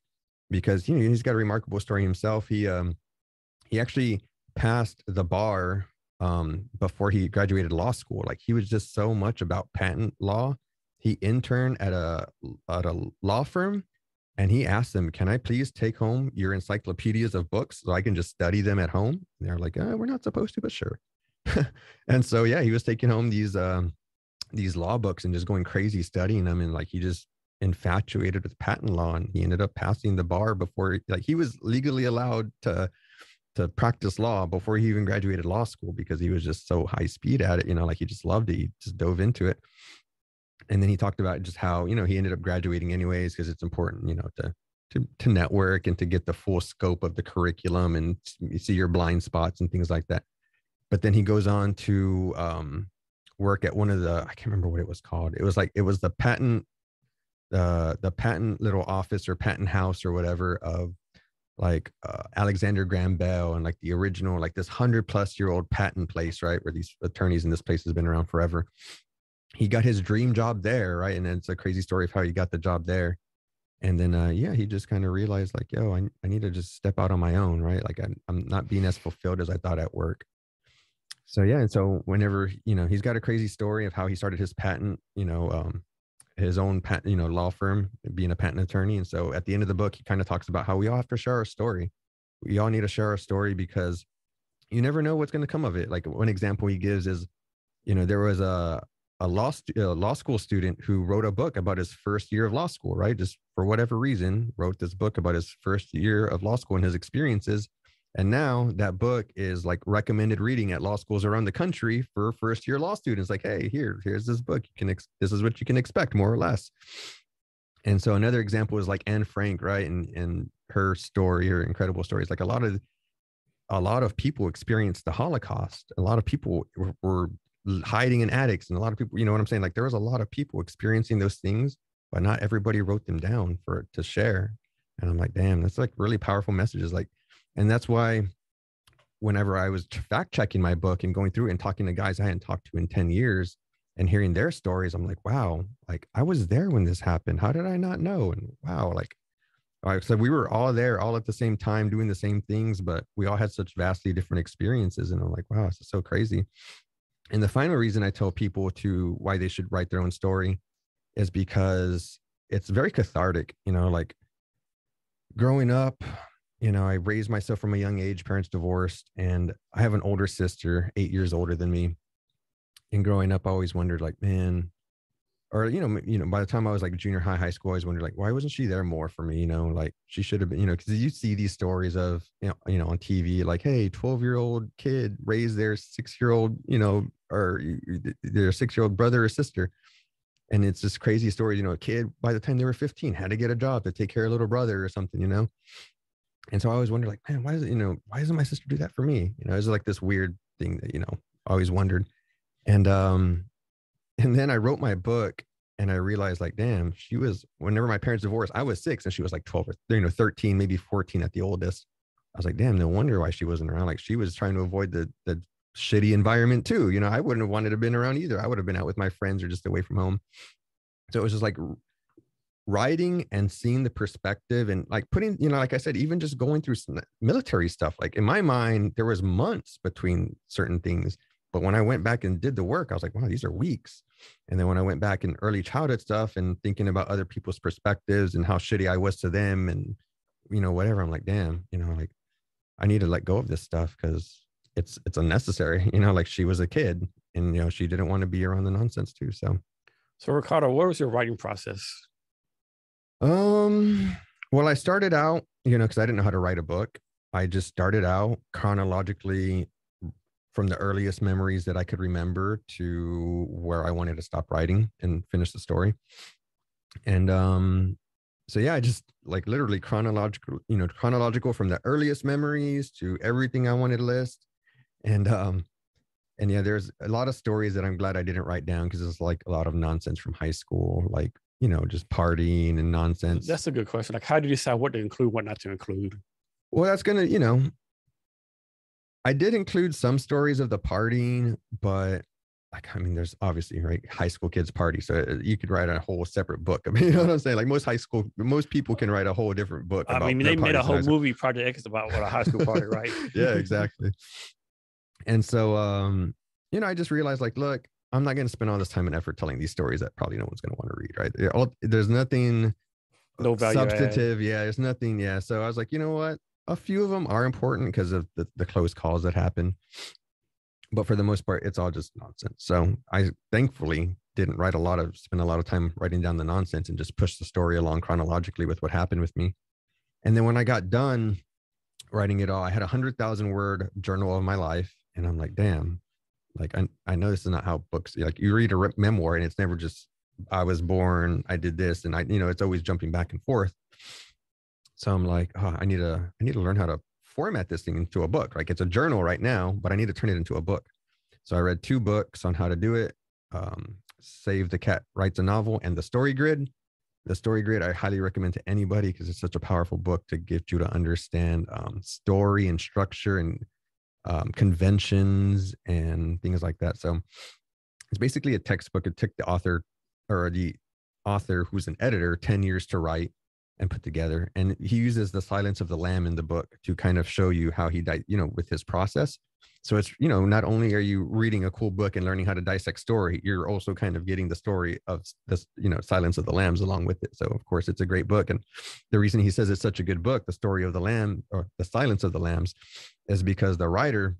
Because, you know, he's got a remarkable story himself. He actually passed the bar before he graduated law school. Like he was just so much about patent law. He interned at a law firm and he asked them, can I please take home your encyclopedias of books so I can just study them at home? And they're like, we're not supposed to, but sure. And so, yeah, he was taking home these law books and just going crazy studying them. And like, he just infatuated with patent law and he ended up passing the bar before, like he was legally allowed to practice law before he even graduated law school because he was just so high speed at it, you know, like he just loved it. He just dove into it. And then he talked about just how, you know, he ended up graduating anyways, because it's important, you know, to network and to get the full scope of the curriculum and see your blind spots and things like that. But then he goes on to work at one of the, I can't remember what it was called. It was like, it was the patent, the patent little office or patent house or whatever of like Alexander Graham Bell and like the original, like this 100+ year old patent place, right? Where these attorneys in this place has been around forever. He got his dream job there, right? And it's a crazy story of how he got the job there. And then, yeah, he just kind of realized like, yo, I need to just step out on my own, right? Like I'm not being as fulfilled as I thought at work. So, yeah. And so whenever, you know, he's got a crazy story of how he started his patent, you know, his own patent, you know, law firm, being a patent attorney. And so at the end of the book, he kind of talks about how we all have to share our story. We all need to share our story because you never know what's going to come of it. Like one example he gives is, you know, there was a law school student who wrote a book about his first year of law school, right? Just for whatever reason, wrote this book about his first year of law school and his experiences. And now that book is like recommended reading at law schools around the country for first year law students. Like, hey, here's this book. This is what you can expect more or less. And so another example is like Anne Frank, right? And her story, her incredible stories. Like a lot of a lot of people experienced the Holocaust. A lot of people were hiding in attics, and a lot of people, you know what I'm saying? Like, there was a lot of people experiencing those things, but not everybody wrote them down for to share. And I'm like, damn, that's like really powerful messages. Like, and that's why whenever I was fact checking my book and going through and talking to guys I hadn't talked to in 10 years and hearing their stories, I'm like, wow, like I was there when this happened. How did I not know? And wow, like, I said, we were all there all at the same time doing the same things, but we all had such vastly different experiences. And I'm like, wow, this is so crazy. And the final reason I tell people to why they should write their own story is because it's very cathartic. You know, like growing up, you know, I raised myself from a young age, parents divorced, and I have an older sister, 8 years older than me. And growing up, I always wondered like, man, or, you know, by the time I was like junior high, high school, I always wondered like, why wasn't she there more for me? You know, like she should have been, you know, because you see these stories of, you know, on TV, like, hey, 12-year-old kid raised their 6-year-old, you know, or their 6-year-old brother or sister. And it's this crazy story, you know, a kid by the time they were 15 had to get a job to take care of little brother or something, you know? And so I always wondered like, man, why is it, you know, why doesn't my sister do that for me? You know, it's like this weird thing that, you know, I always wondered. And then I wrote my book and I realized like, damn, she was, whenever my parents divorced, I was 6 and she was like 12 or, you know, 13, maybe 14 at the oldest. I was like, damn, no wonder why she wasn't around. Like she was trying to avoid the shitty environment too. You know, I wouldn't have wanted to have been around either. I would have been out with my friends or just away from home. So it was just like writing and seeing the perspective and like putting, you know, like I said, even just going through some military stuff. Like in my mind, there was months between certain things. But when I went back and did the work, I was like, wow, these are weeks. And then when I went back in early childhood stuff and thinking about other people's perspectives and how shitty I was to them and, you know, whatever, I'm like, damn, you know, like I need to let go of this stuff because it's unnecessary, you know, like she was a kid and, you know, she didn't want to be around the nonsense too. So Ricardo, what was your writing process? Well, I started out, you know, because I didn't know how to write a book. I just started out chronologically from the earliest memories that I could remember to where I wanted to stop writing and finish the story. And so, yeah, I just like literally chronological from the earliest memories to everything I wanted to list. And yeah, there's a lot of stories that I'm glad I didn't write down because it's like a lot of nonsense from high school, like, you know, just partying and nonsense. That's a good question. Like, how do you decide what to include, what not to include? Well, that's going to, you know, I did include some stories of the partying, but like, I mean, there's obviously right high school kids party. So you could write a whole separate book. I mean, you know what I'm saying? Like most people can write a whole different book. I mean, they made a whole movie project about what a high school party, right? Yeah, exactly. And so, you know, I just realized like, look, I'm not going to spend all this time and effort telling these stories that probably no one's going to want to read, right? There's nothing substantive. Yeah, there's nothing. Yeah. So I was like, you know what? A few of them are important because of the close calls that happen. But for the most part, it's all just nonsense. So I thankfully didn't spend a lot of time writing down the nonsense and just push the story along chronologically with what happened with me. And then when I got done writing it all, I had 100,000-word journal of my life. And I'm like, damn, like I know this is not how books, like you read a memoir and it's never just, I was born, I did this. And I, you know, it's always jumping back and forth. So I'm like, oh, I need to learn how to format this thing into a book. Like it's a journal right now, but I need to turn it into a book. So I read 2 books on how to do it. Save the Cat Writes a Novel and The Story Grid. The Story Grid, I highly recommend to anybody because it's such a powerful book to get you to understand story and structure and conventions and things like that. So it's basically a textbook. It took the author who's an editor 10 years to write and put together. And he uses the Silence of the Lamb in the book to kind of show you how he died, you know, with his process. So it's, you know, not only are you reading a cool book and learning how to dissect story, you're also kind of getting the story of this, you know, Silence of the Lambs along with it. So of course it's a great book. And the reason he says it's such a good book, The Story of the Lamb or The Silence of the Lambs, is because the writer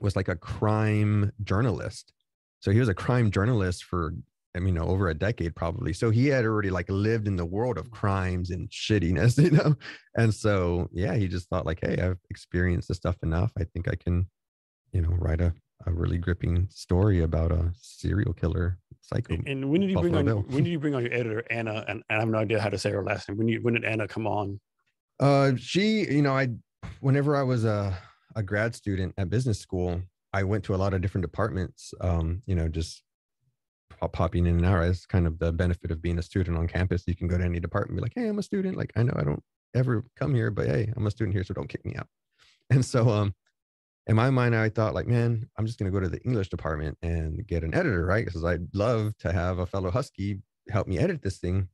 was like a crime journalist. So he was a crime journalist for, I mean, over a decade probably. So he had already like lived in the world of crimes and shittiness, you know? And so, yeah, he just thought like, hey, I've experienced this stuff enough. I think I can, you know, write a really gripping story about a serial killer psycho. And when did you bring on your editor, Anna? And I have no idea how to say her last name. When did Anna come on? She, you know, whenever I was a grad student at business school, I went to a lot of different departments, just popping in and out. It's kind of the benefit of being a student on campus. You can go to any department and be like, hey, I'm a student. Like, I know I don't ever come here, but hey, I'm a student here, so don't kick me out. And so in my mind, I thought like, man, I'm just going to go to the English department and get an editor, right? Because I'd love to have a fellow Husky help me edit this thing.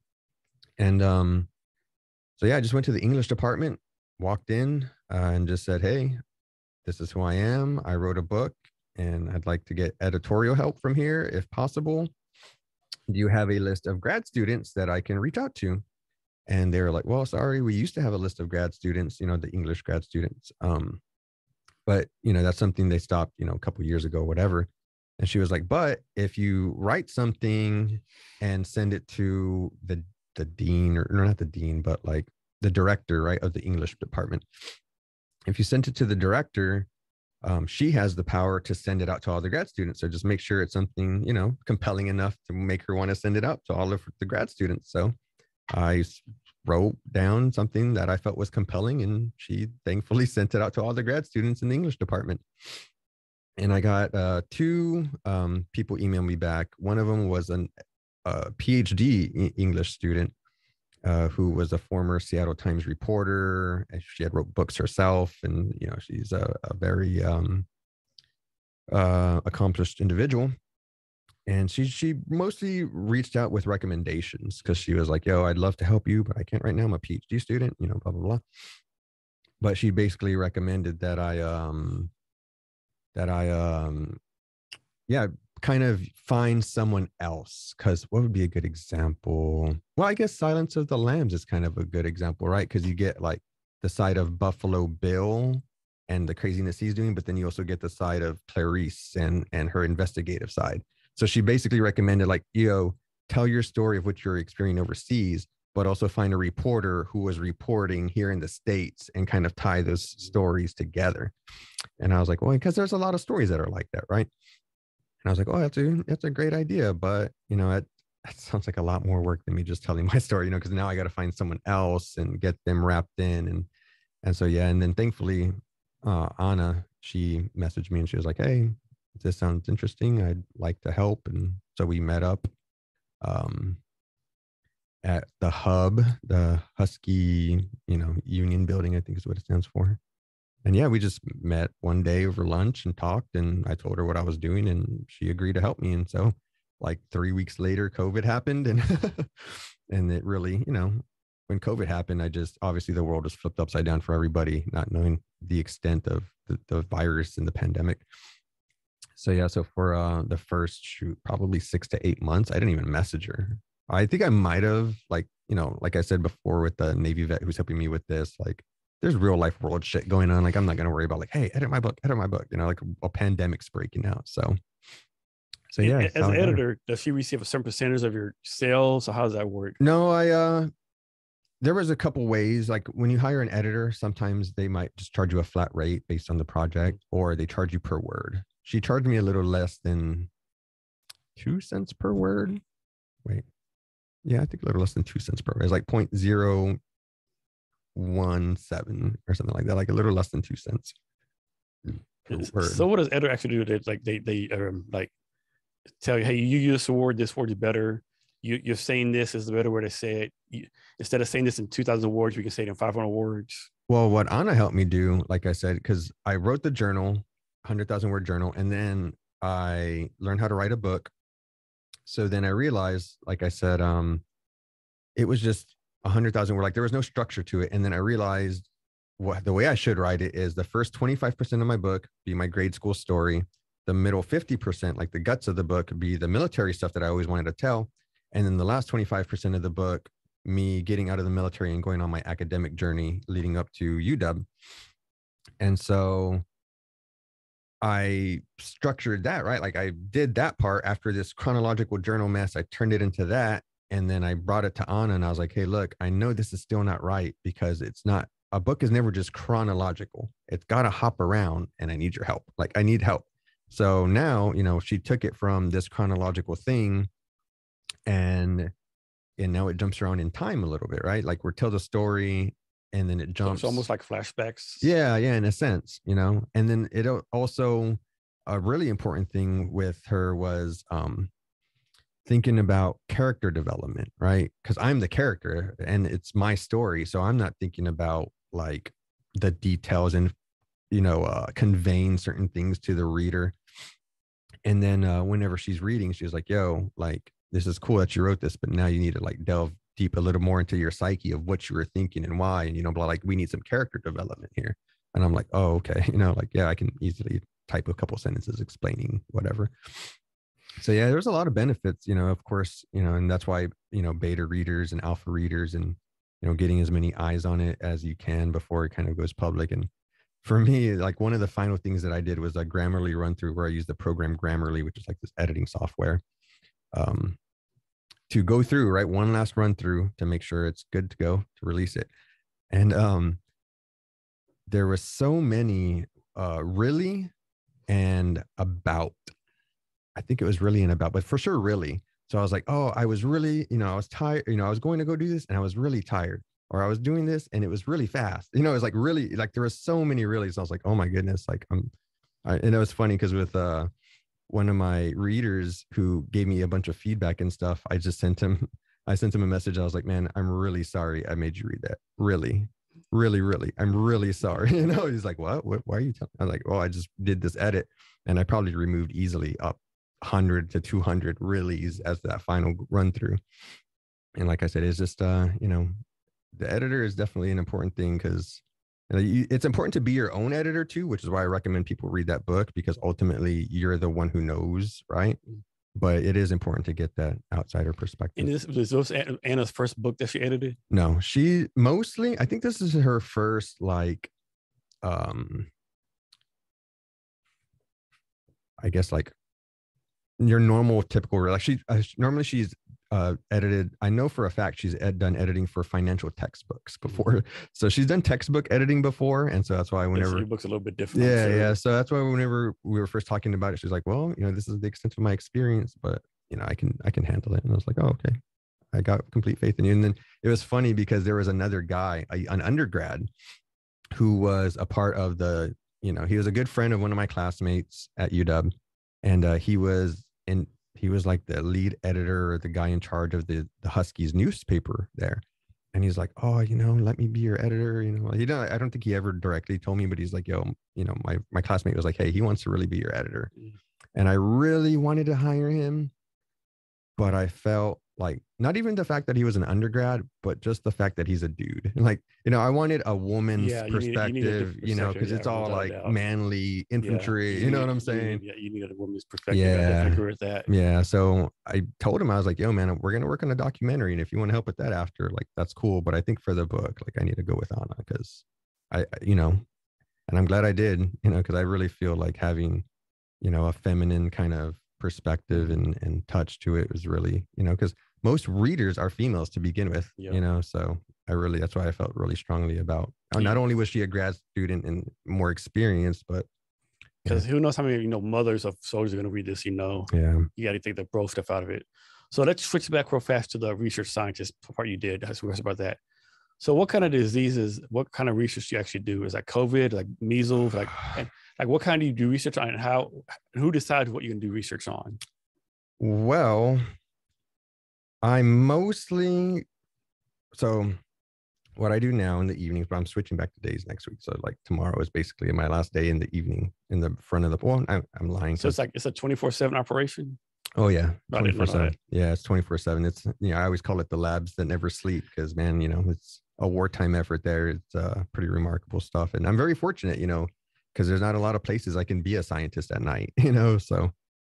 And so, yeah, I just went to the English department, walked in and just said, hey, this is who I am. I wrote a book and I'd like to get editorial help from here if possible. Do you have a list of grad students that I can reach out to? And they were like, well, sorry, we used to have a list of grad students, the English grad students. But, that's something they stopped, a couple of years ago, whatever. And she was like, but if you write something and send it to the dean, or not the dean, but like the director, right, of the English department. If you sent it to the director, she has the power to send it out to all the grad students. So just make sure it's something, compelling enough to make her want to send it out to all of the grad students. So I wrote down something that I felt was compelling, and she thankfully sent it out to all the grad students in the English department. And I got two people email me back. One of them was a PhD English student who was a former Seattle Times reporter, and she had wrote books herself, and she's a very accomplished individual. And she mostly reached out with recommendations because she was like, yo, I'd love to help you, but I can't right now. I'm a PhD student, blah, blah, blah. But she basically recommended that I kind of find someone else, because what would be a good example? Well, I guess Silence of the Lambs is kind of a good example, right? Because you get like the side of Buffalo Bill and the craziness he's doing, but then you also get the side of Clarice and her investigative side. So she basically recommended like, tell your story of what you're experiencing overseas, but also find a reporter who was reporting here in the States and kind of tie those stories together. And I was like, well, because there's a lot of stories that are like that, right? And I was like, oh, that's a great idea. But, that sounds like a lot more work than me just telling my story, because now I got to find someone else and get them wrapped in. And so, yeah. And then thankfully, Anna, she messaged me and she was like, hey, this sounds interesting. I'd like to help. And so we met up at the hub, the Husky, union building, I think is what it stands for. And yeah, we just met one day over lunch and talked, and I told her what I was doing and she agreed to help me. And so like 3 weeks later, COVID happened and it really, when COVID happened, I just, obviously the world was flipped upside down for everybody, not knowing the extent of the virus and the pandemic. So yeah, so for the first probably 6 to 8 months, I didn't even message her. I think I might've like I said before with the Navy vet who's helping me with this, like there's real life world shit going on. Like, I'm not going to worry about like, hey, edit my book, like a pandemic's breaking out. So yeah. As an editor, does she receive a certain percentage of your sales? So how does that work? No, there was a couple ways, like when you hire an editor, sometimes they might just charge you a flat rate based on the project, or they charge you per word. She charged me a little less than 2 cents per word. Wait. Yeah, I think a little less than 2 cents per word. It's like 0.017 or something like that, like a little less than 2 cents per word. So what does editor actually do? They, like they tell you, hey, you use the word, this word is better. You're saying this is the better way to say it. Instead of saying this in 2,000 words, we can say it in 500 words. Well, what Anna helped me do, like I said, because I wrote the journal, 100,000 word journal, and then I learned how to write a book. So then I realized, like I said, it was just 100,000 word, like there was no structure to it. And then I realized the way I should write it is the first 25% of my book be my grade school story, the middle 50%, like the guts of the book, be the military stuff that I always wanted to tell. And then the last 25% of the book, me getting out of the military and going on my academic journey leading up to UW. And so I structured that, right? Like I did that part after this chronological journal mess, I turned it into that. And then I brought it to Anna and I was like, hey, look, I know this is still not right because it's not, a book is never just chronological. It's got to hop around and I need your help. Like I need help. So now, she took it from this chronological thing and now it jumps around in time a little bit, right? Like we're tell the story and then it jumps. So it's almost like flashbacks. Yeah. Yeah. In a sense, you know, and then it also, a really important thing with her was, thinking about character development, right? Cause I'm the character and it's my story. So I'm not thinking about like the details and, you know, conveying certain things to the reader. And then whenever she's reading, she's like, yo, like, this is cool that you wrote this, but now you need to like delve deep a little more into your psyche of what you were thinking and why, and, you know, like we need some character development here. And I'm like, oh, okay. You know, like, yeah, I can easily type a couple sentences explaining whatever. So yeah, there's a lot of benefits, you know, of course, you know, and that's why, you know, beta readers and alpha readers and, you know, getting as many eyes on it as you can before it kind of goes public. And for me, like one of the final things that I did was a Grammarly run through where I used the program Grammarly, which is like this editing software, to go through, right? One last run through to make sure it's good to go to release it. And there were so many really and about. I think it was really and about, but for sure, really. So I was like, oh, I was really, you know, I was tired, you know, I was going to go do this and I was really tired, or I was doing this and it was really fast. You know, it was like really, like there were so many reallys. I was like, oh my goodness. Like, and it was funny because with one of my readers who gave me a bunch of feedback and stuff, I sent him a message. I was like, man, I'm really sorry. I made you read that. Really, I'm really sorry. You know, he's like, what, why are you telling me? I was like, well, I just did this edit and I probably removed easily up 100 to 200 reallys as that final run through. And like I said, it's just, you know, the editor is definitely an important thing because it's important to be your own editor too, which is why I recommend people read that book, because ultimately you're the one who knows, right? But it is important to get that outsider perspective. And this was Anna's first book that she edited? No, she mostly, I think this is her first, like, I guess like your normal typical, like normally she's edited. I know for a fact she's done editing for financial textbooks before. So she's done textbook editing before. And so that's why whenever your book's a little bit different. Yeah. So. Yeah. So that's why whenever we were first talking about it, she's like, well, you know, this is the extent of my experience, but you know, I can handle it. And I was like, oh, okay. I got complete faith in you. And then it was funny because there was another guy, an undergrad who was a part of the, you know, he was a good friend of one of my classmates at UW. And he was like the lead editor or the guy in charge of the Huskies newspaper there. And he's like, oh, you know, let me be your editor. You know, I don't think he ever directly told me, but he's like, yo, you know, my classmate was like, hey, he wants to really be your editor. And I really wanted to hire him, but I felt like not even the fact that he was an undergrad, but just the fact that he's a dude. And like, you know, I wanted a woman's perspective, you know, because it's all like manly infantry, you know what I'm saying? Yeah, you need a woman's perspective. Yeah, I agree with that. Yeah. So I told him, I was like, yo, man, we're going to work on a documentary. And if you want to help with that after, like, that's cool. But I think for the book, like, I need to go with Anna because I, you know, and I'm glad I did, you know, because I really feel like having, you know, a feminine kind of perspective and touch to it was really, you know, because most readers are females to begin with, you know, so that's why I felt really strongly about, not only was she a grad student and more experienced, but. Because who knows how many, you know, mothers of soldiers are going to read this, you know, you got to take the bro stuff out of it. So let's switch back real fast to the research scientist part you did. I was curious about that. So what kind of diseases, what kind of research do you actually do? Is that COVID, like measles, like what kind do you do research on, and who decides what you can do research on? Well, so what I do now in the evenings, but I'm switching back to days next week. So like tomorrow is basically my last day in the evening in the front of the, well, I'm lying. So it's like, it's a 24/7 operation. Oh yeah. 24/7. Yeah. It's 24/7. It's, you know, I always call it the labs that never sleep because, man, you know, it's a wartime effort there. It's pretty remarkable stuff. And I'm very fortunate, you know, because there's not a lot of places I can be a scientist at night, you know? So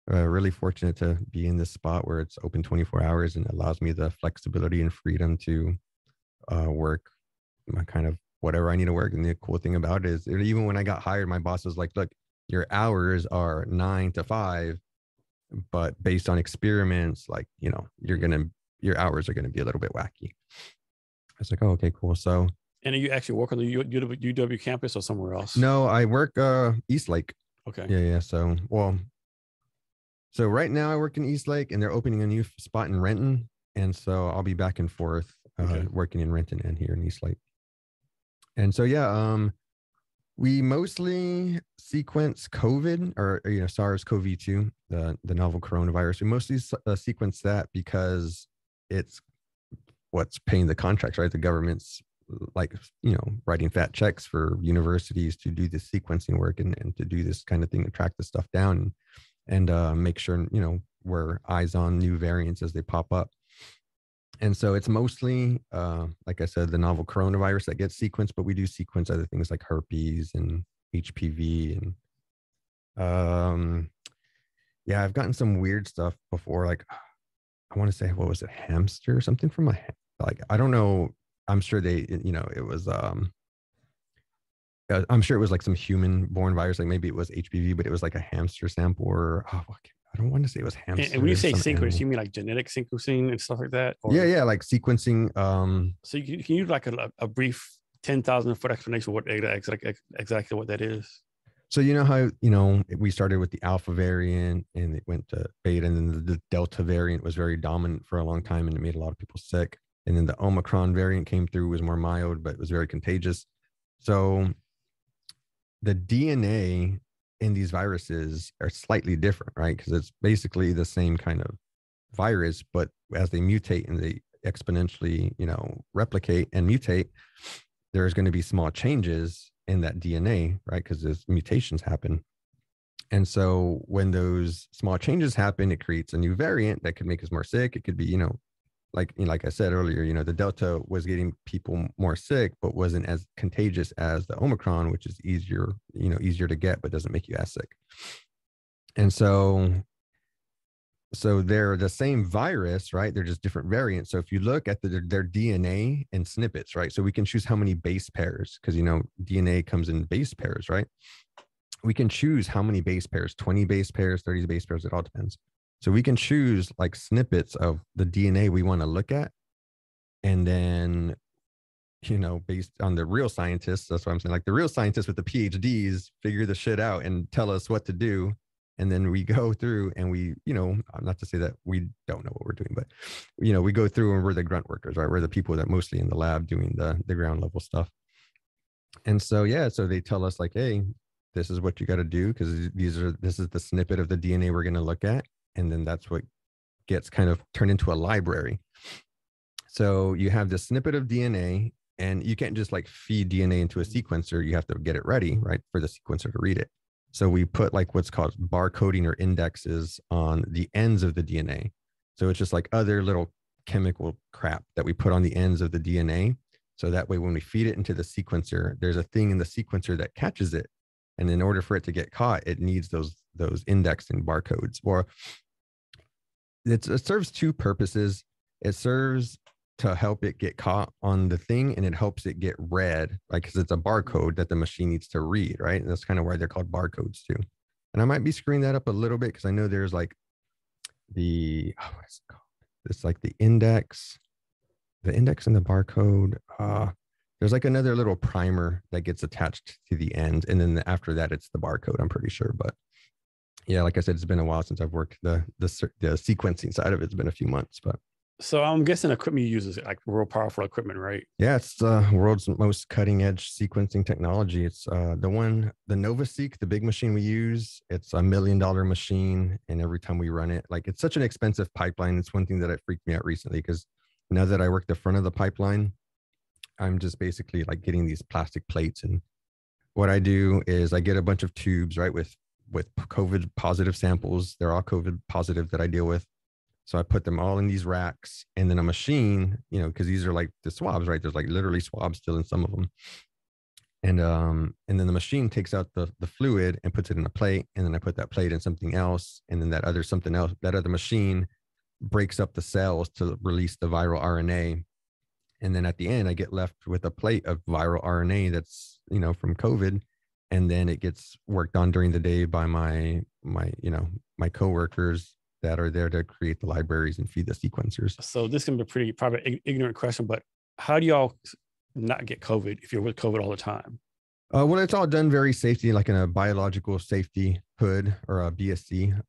really fortunate to be in this spot where it's open 24 hours and allows me the flexibility and freedom to work my kind of whatever I need to work. And the cool thing about it is even when I got hired, my boss was like, look, your hours are 9 to 5. But based on experiments, like, you know, your hours are going to be a little bit wacky. I was like, oh, okay, cool. So. And you actually work on the UW campus or somewhere else? No, I work Eastlake. Okay. Yeah, yeah. So, so right now I work in Eastlake and they're opening a new spot in Renton. And so I'll be back and forth working in Renton and here in Eastlake. And so, yeah, we mostly sequence COVID or, you know, SARS-CoV-2, the novel coronavirus. We mostly sequence that because it's what's paying the contracts, right? The government's, like, you know, writing fat checks for universities to do this sequencing work and to do this kind of thing, to track this stuff down and make sure, you know, we're eyes on new variants as they pop up. And so it's mostly, like I said, the novel coronavirus that gets sequenced, but we do sequence other things like herpes and HPV. And yeah, I've gotten some weird stuff before. Like, I want to say, what was it? Hamster or something from like, I don't know. I'm sure they, you know, it was, I'm sure it was like some human born virus. Like maybe it was HPV, but it was like a hamster sample or, oh, I don't want to say it was hamster. And when you say sequence, you mean like genetic sequencing and stuff like that? Or? Yeah. Like sequencing. So you can you like a brief 10,000 foot explanation of what exactly what that is? So you know how, you know, we started with the Alpha variant and it went to Beta, and then the Delta variant was very dominant for a long time and it made a lot of people sick. And then the Omicron variant came through, was more mild, but it was very contagious. So the DNA in these viruses are slightly different, right? Because it's basically the same kind of virus, but as they mutate and they exponentially, you know, replicate and mutate, there's going to be small changes in that DNA, right? Because those mutations happen. And so when those small changes happen, it creates a new variant that could make us more sick. It could be, you know, like I said earlier, you know, the Delta was getting people more sick, but wasn't as contagious as the Omicron, which is easier, you know, easier to get, but doesn't make you as sick. And so they're the same virus, right? They're just different variants. So if you look at their DNA and snippets, right? So we can choose how many base pairs, because, you know, DNA comes in base pairs, right? We can choose how many base pairs, 20 base pairs, 30 base pairs, it all depends. So we can choose like snippets of the DNA we want to look at. And then, you know, based on the real scientists, that's what I'm saying. Like the real scientists with the PhDs figure the shit out and tell us what to do. And then we go through and we, you know, not to say that we don't know what we're doing, but, you know, we go through and we're the grunt workers, right? We're the people that mostly in the lab doing the ground level stuff. And so, yeah, so they tell us like, hey, this is what you got to do, because this is the snippet of the DNA we're going to look at. And then that's what gets kind of turned into a library. So you have this snippet of DNA, and you can't just like feed DNA into a sequencer. You have to get it ready, right, for the sequencer to read it. So we put like what's called barcoding or indexes on the ends of the DNA. So it's just like other little chemical crap that we put on the ends of the DNA. So that way, when we feed it into the sequencer, there's a thing in the sequencer that catches it. And in order for it to get caught, it needs those indexed and barcodes. Or it serves two purposes. It serves to help it get caught on the thing, and it helps it get read, right? Because it's a barcode that the machine needs to read, right? And that's kind of why they're called barcodes too. And I might be screwing that up a little bit, because I know there's like what is it called? It's like the index and the barcode. There's like another little primer that gets attached to the end. And then after that, it's the barcode, I'm pretty sure. But yeah, like I said, it's been a while since I've worked the sequencing side of it. It's been a few months, but. So I'm guessing equipment you use is like real powerful equipment, right? Yeah, it's the world's most cutting edge sequencing technology. It's the NovaSeq, the big machine we use. It's $1 million machine. And every time we run it, like it's such an expensive pipeline. It's one thing that freaked me out recently, because now that I work the front of the pipeline, I'm just basically like getting these plastic plates. And what I do is I get a bunch of tubes, right, with COVID positive samples. They're all COVID positive that I deal with. So I put them all in these racks, and then a machine, you know, because these are like the swabs, right? There's like literally swabs still in some of them. And then the machine takes out the fluid and puts it in a plate. And then I put that plate in something else. And then that other machine breaks up the cells to release the viral RNA. And then at the end, I get left with a plate of viral RNA that's, you know, from COVID. And then it gets worked on during the day by my coworkers that are there to create the libraries and feed the sequencers. So this can be a pretty probably ignorant question, but how do y'all not get COVID if you're with COVID all the time? Well, it's all done very safely, like in a biological safety hood or a BSC,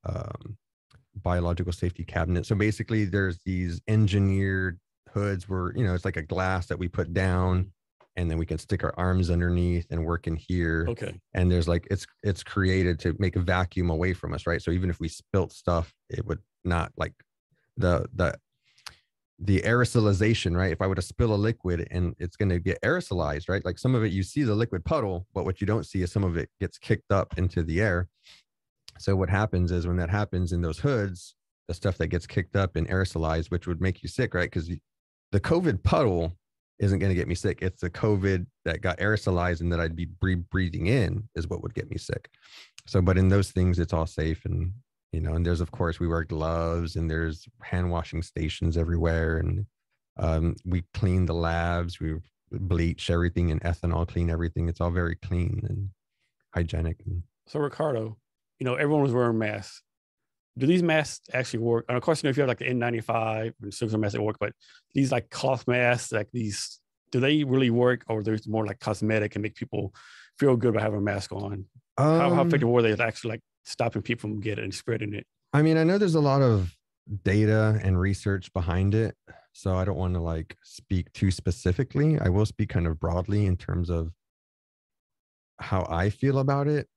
biological safety cabinet. So basically there's these engineered hoods where, you know, it's like a glass that we put down, and then we can stick our arms underneath and work in here. Okay. And there's like, it's created to make a vacuum away from us, right? So even if we spilt stuff, it would not like the aerosolization, right? If I were to spill a liquid and it's going to get aerosolized, right? Like some of it, you see the liquid puddle, but what you don't see is some of it gets kicked up into the air. So what happens is when that happens in those hoods, the stuff that gets kicked up and aerosolized, which would make you sick, right? Because the COVID puddle isn't going to get me sick. It's the COVID that got aerosolized and that I'd be breathing in is what would get me sick. So, but in those things, it's all safe. And, you know, and there's, of course, we wear gloves and there's hand washing stations everywhere. And we clean the labs, we bleach everything and ethanol clean everything. It's all very clean and hygienic. So Ricardo, you know, everyone was wearing masks. Do these masks actually work? And of course, you know, if you have like the N95 and circular masks that work, but these like cloth masks, like these, do they really work, or there's more like cosmetic and make people feel good about having a mask on? How effective were they at actually like stopping people from getting it and spreading it? I mean, I know there's a lot of data and research behind it, so I don't want to like speak too specifically. I will speak kind of broadly in terms of how I feel about it.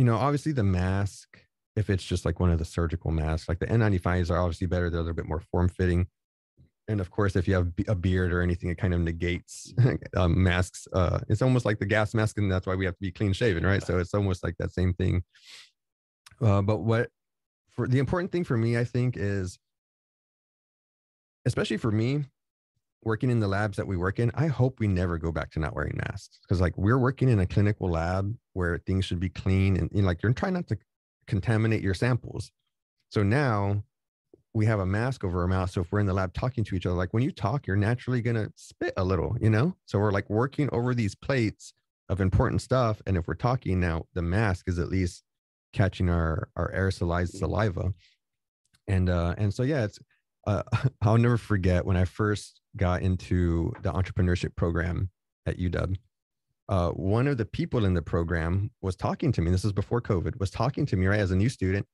You know, obviously the mask, if it's just like one of the surgical masks, like the N95s are obviously better. They're a little bit more form-fitting. And of course, if you have a beard or anything, it kind of negates masks. It's almost like the gas mask, and that's why we have to be clean shaven, right? So it's almost like that same thing. But the important thing for me, I think, is, especially for me, working in the labs that we work in, I hope we never go back to not wearing masks, because like we're working in a clinical lab where things should be clean and, you know, like you're trying not to contaminate your samples. So now we have a mask over our mouth. So if we're in the lab talking to each other, like when you talk, you're naturally going to spit a little, you know? So we're like working over these plates of important stuff. And if we're talking now, the mask is at least catching our aerosolized saliva. And so, yeah, it's, I'll never forget when I first got into the entrepreneurship program at UW. One of the people in the program was talking to me. This was before COVID, was talking to me, right, as a new student.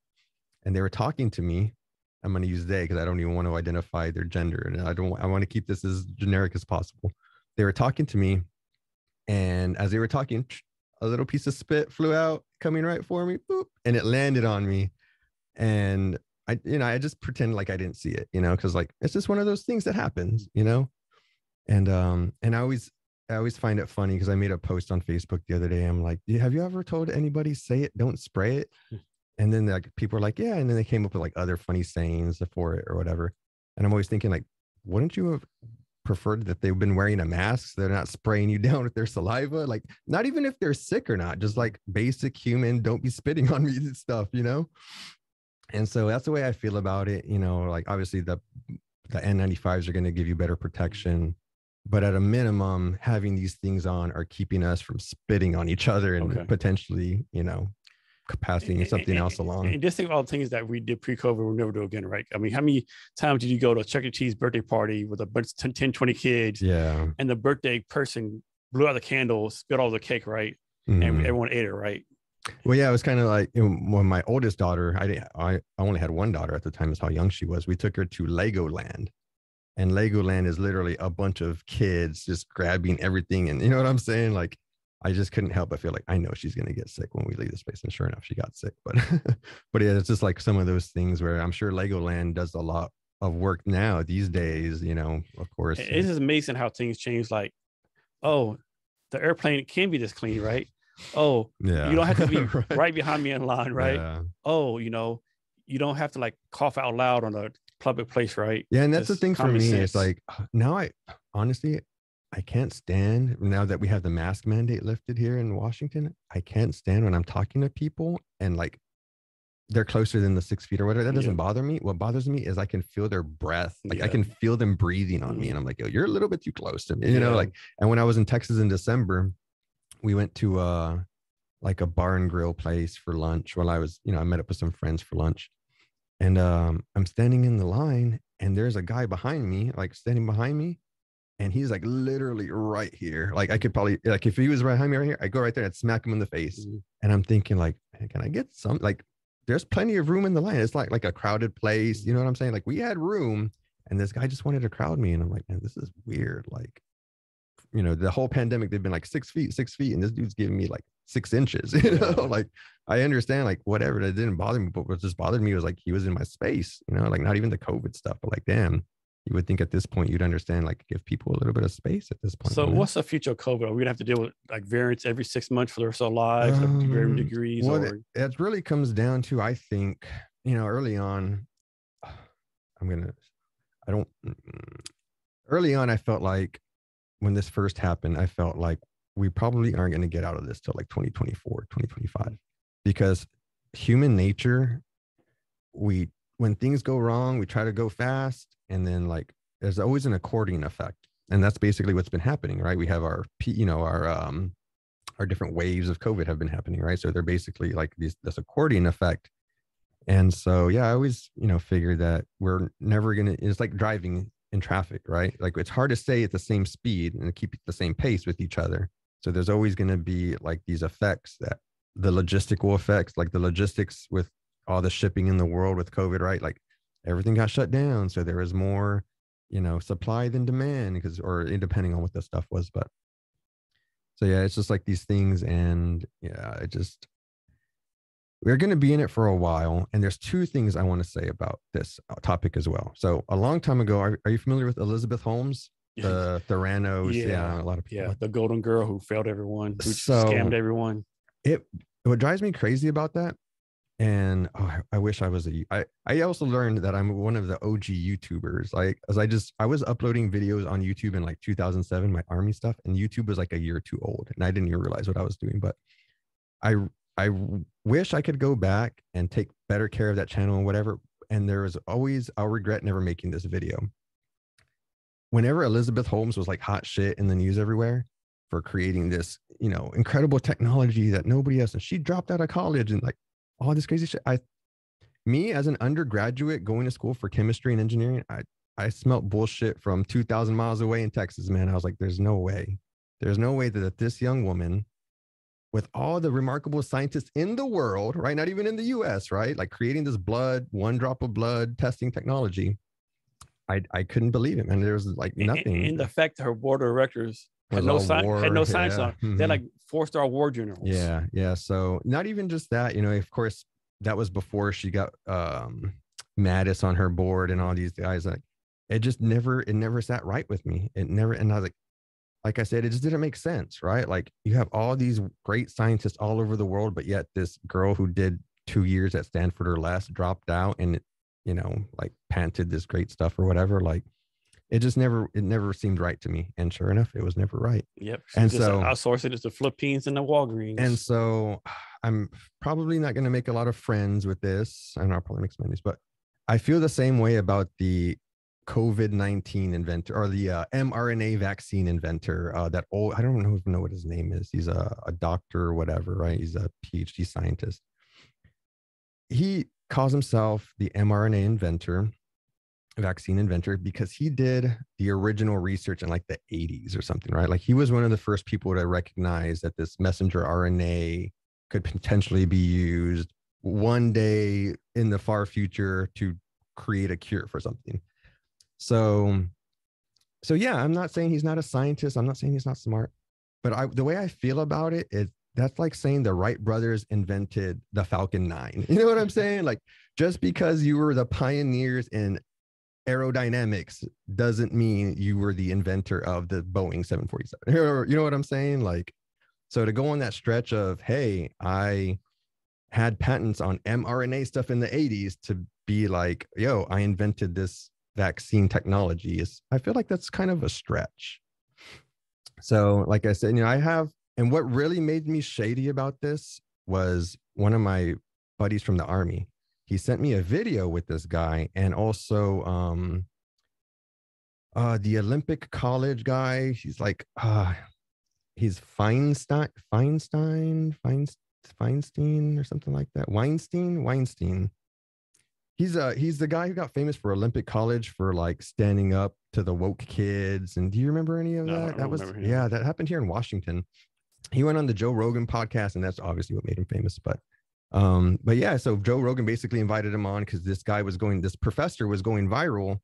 And they were talking to me. I'm going to use they because I don't even want to identify their gender. And I want to keep this as generic as possible. They were talking to me. And as they were talking, a little piece of spit flew out coming right for me. Boop, and it landed on me. And I just pretend like I didn't see it, you know, because like it's just one of those things that happens, you know. And I always find it funny because I made a post on Facebook the other day. I'm like, have you ever told anybody say it, don't spray it? And then like people are like, yeah. And then they came up with like other funny sayings for it or whatever. And I'm always thinking like, wouldn't you have preferred that they've been wearing a mask? So they're not spraying you down with their saliva. Like not even if they're sick or not, just like basic human, don't be spitting on me stuff, you know. And so that's the way I feel about it. You know, like obviously the N95s are going to give you better protection, but at a minimum, having these things on are keeping us from spitting on each other and potentially, you know, passing something else along. And just think of all the things that we did pre-COVID we'll never do again, right? I mean, how many times did you go to a Chuck E. Cheese birthday party with a bunch of 10, 20 kids? Yeah. And the birthday person blew out the candles, spit all the cake, right? Mm-hmm. And everyone ate it, right? Well, yeah, it was kind of like when my oldest daughter, I only had one daughter at the time, is how young she was. We took her to Legoland, and Legoland is literally a bunch of kids just grabbing everything. And you know what I'm saying? Like, I just couldn't help but feel like I know she's going to get sick when we leave this place. And sure enough, she got sick. But, but yeah, it's just like some of those things where I'm sure Legoland does a lot of work now these days, you know, of course. It's just amazing how things change. Like, oh, the airplane can be this clean, right? Oh, yeah. You don't have to be right behind me in line, right? Yeah. Oh, you know, you don't have to like cough out loud on a public place, right? Yeah, and that's the thing for me. Sense. It's like now I honestly can't stand now that we have the mask mandate lifted here in Washington. I can't stand when I'm talking to people and like they're closer than the 6 feet or whatever. That doesn't bother me. What bothers me is I can feel their breath. Like I can feel them breathing on me, and I'm like, yo, you're a little bit too close to me, you know. Like, and when I was in Texas in December, we went to like a bar and grill place for lunch while I was, you know, I met up with some friends for lunch, and I'm standing in the line, and there's a guy behind me, like standing behind me, and he's like literally right here. Like I could probably, like if he was right behind me right here, I'd go right there and I'd smack him in the face. Mm-hmm. And I'm thinking like, can I get some, like there's plenty of room in the line. It's like a crowded place. You know what I'm saying? Like we had room, and this guy just wanted to crowd me. And I'm like, man, this is weird. Like you know, the whole pandemic, they've been like 6 feet, and this dude's giving me like 6 inches, you know, like I understand, like whatever, that didn't bother me, but what just bothered me was like, he was in my space, you know, like not even the COVID stuff, but like, damn, you would think at this point, you'd understand, like give people a little bit of space at this point. So what's the future of COVID? Are we going to have to deal with like variants every 6 months for the rest of our lives, varying degrees? Well, it really comes down to, I think, you know, early on, I felt like when this first happened, I felt like we probably aren't going to get out of this till like 2024, 2025, because human nature, when things go wrong, we try to go fast. And then like, there's always an accordion effect. And that's basically what's been happening, right? We have our different waves of COVID have been happening, right? So they're basically like this accordion effect. And so, yeah, I always, you know, figure that we're never going to, it's like driving in traffic, right? Like it's hard to stay at the same speed and keep the same pace with each other. So there's always going to be like these effects, that the logistical effects, like the logistics with all the shipping in the world with COVID, right? Like everything got shut down. So there was more, you know, supply than demand or depending on what the stuff was, but so yeah, it's just like these things. And yeah, we're going to be in it for a while. And there's two things I want to say about this topic as well. So a long time ago, are you familiar with Elizabeth Holmes? The Theranos, yeah, a lot of people. Yeah, the golden girl who failed everyone, who scammed everyone. What drives me crazy about that, and I wish I was I also learned that I'm one of the OG YouTubers. Like, I was uploading videos on YouTube in like 2007, my Army stuff, and YouTube was like a year too old, and I didn't even realize what I was doing, but I wish I could go back and take better care of that channel and whatever. And there was always, I'll regret never making this video. Whenever Elizabeth Holmes was like hot shit in the news everywhere for creating this, you know, incredible technology that nobody else, and she dropped out of college and like all this crazy shit. Me as an undergraduate going to school for chemistry and engineering, I smelt bullshit from 2,000 miles away in Texas, man. I was like, there's no way that this young woman, with all the remarkable scientists in the world, right? Not even in the US, right? Like creating this blood, one drop of blood testing technology. I couldn't believe it. And there was like nothing. And the fact that her board of directors had no science on. Mm-hmm. They're like 4-star war generals. Yeah. Yeah. So not even just that, you know, of course that was before she got Mattis on her board and all these guys. Like it just never sat right with me. And I was like I said, it just didn't make sense, right? Like you have all these great scientists all over the world, but yet this girl who did 2 years at Stanford or less dropped out and, you know, like panted this great stuff or whatever. Like it just never seemed right to me. And sure enough, it was never right. Yep. And so outsourced it to the Philippines and the Walgreens. And so I'm probably not going to make a lot of friends with this. I know I'll probably make some enemies, but I feel the same way about the COVID-19 inventor or the mRNA vaccine inventor, that old, I don't even know what his name is. He's a doctor or whatever, right? He's a PhD scientist. He calls himself the mRNA inventor, vaccine inventor, because he did the original research in like the 80s or something, right? Like he was one of the first people to recognize that this messenger RNA could potentially be used one day in the far future to create a cure for something. So yeah, I'm not saying he's not a scientist. I'm not saying he's not smart, but the way I feel about it is that's like saying the Wright brothers invented the Falcon 9. You know what I'm saying? Like just because you were the pioneers in aerodynamics doesn't mean you were the inventor of the Boeing 747. You know what I'm saying? Like, so to go on that stretch of, hey, I had patents on mRNA stuff in the 80s to be like, yo, I invented this vaccine technology, I feel like that's kind of a stretch. So like I said, you know, and what really made me shady about this was one of my buddies from the Army. He sent me a video with this guy and also the Olympic college guy. He's like, he's Feinstein or something like that. Weinstein. He's the guy who got famous for Olympic college for like standing up to the woke kids. And do you remember any of that? That happened here in Washington. He went on the Joe Rogan podcast, and that's obviously what made him famous. But yeah, so Joe Rogan basically invited him on because this professor was going viral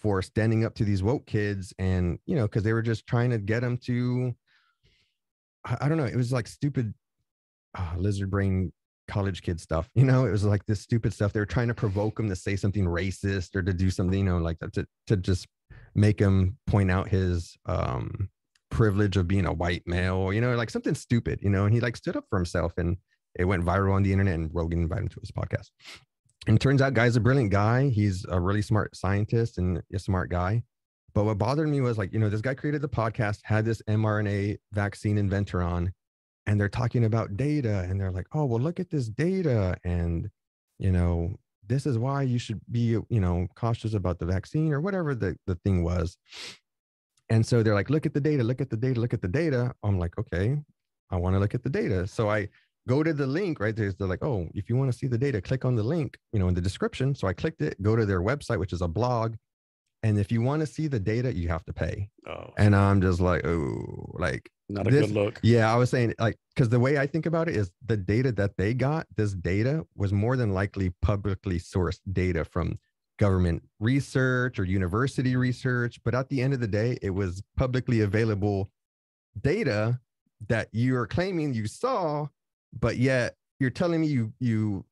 for standing up to these woke kids. And, you know, because they were just trying to get them to, I don't know, it was like stupid lizard brain college kid stuff. You know, it was like this stupid stuff. They were trying to provoke them to say something racist or to do something, you know, like that, to just make him point out his privilege of being a white male, you know, like something stupid, you know, and he like stood up for himself and it went viral on the internet and Rogan invited him to his podcast. And it turns out guy's a brilliant guy. He's a really smart scientist and a smart guy. But what bothered me was like, you know, this guy created the podcast, had this mRNA vaccine inventor on, and they're talking about data and they're like, oh, well, look at this data. And, you know, this is why you should be, you know, cautious about the vaccine or whatever the thing was. And so they're like, look at the data, look at the data, look at the data. I'm like, okay, I want to look at the data. So I go to the link, right? They're like, oh, if you want to see the data, click on the link, you know, in the description. So I clicked it, go to their website, which is a blog. And if you want to see the data, you have to pay. Oh. And I'm just like, oh, like not a good look. Yeah, I was saying like, because the way I think about it is the data that they got, this data was more than likely publicly sourced data from government research or university research. But at the end of the day, it was publicly available data that you're claiming you saw, but yet you're telling me you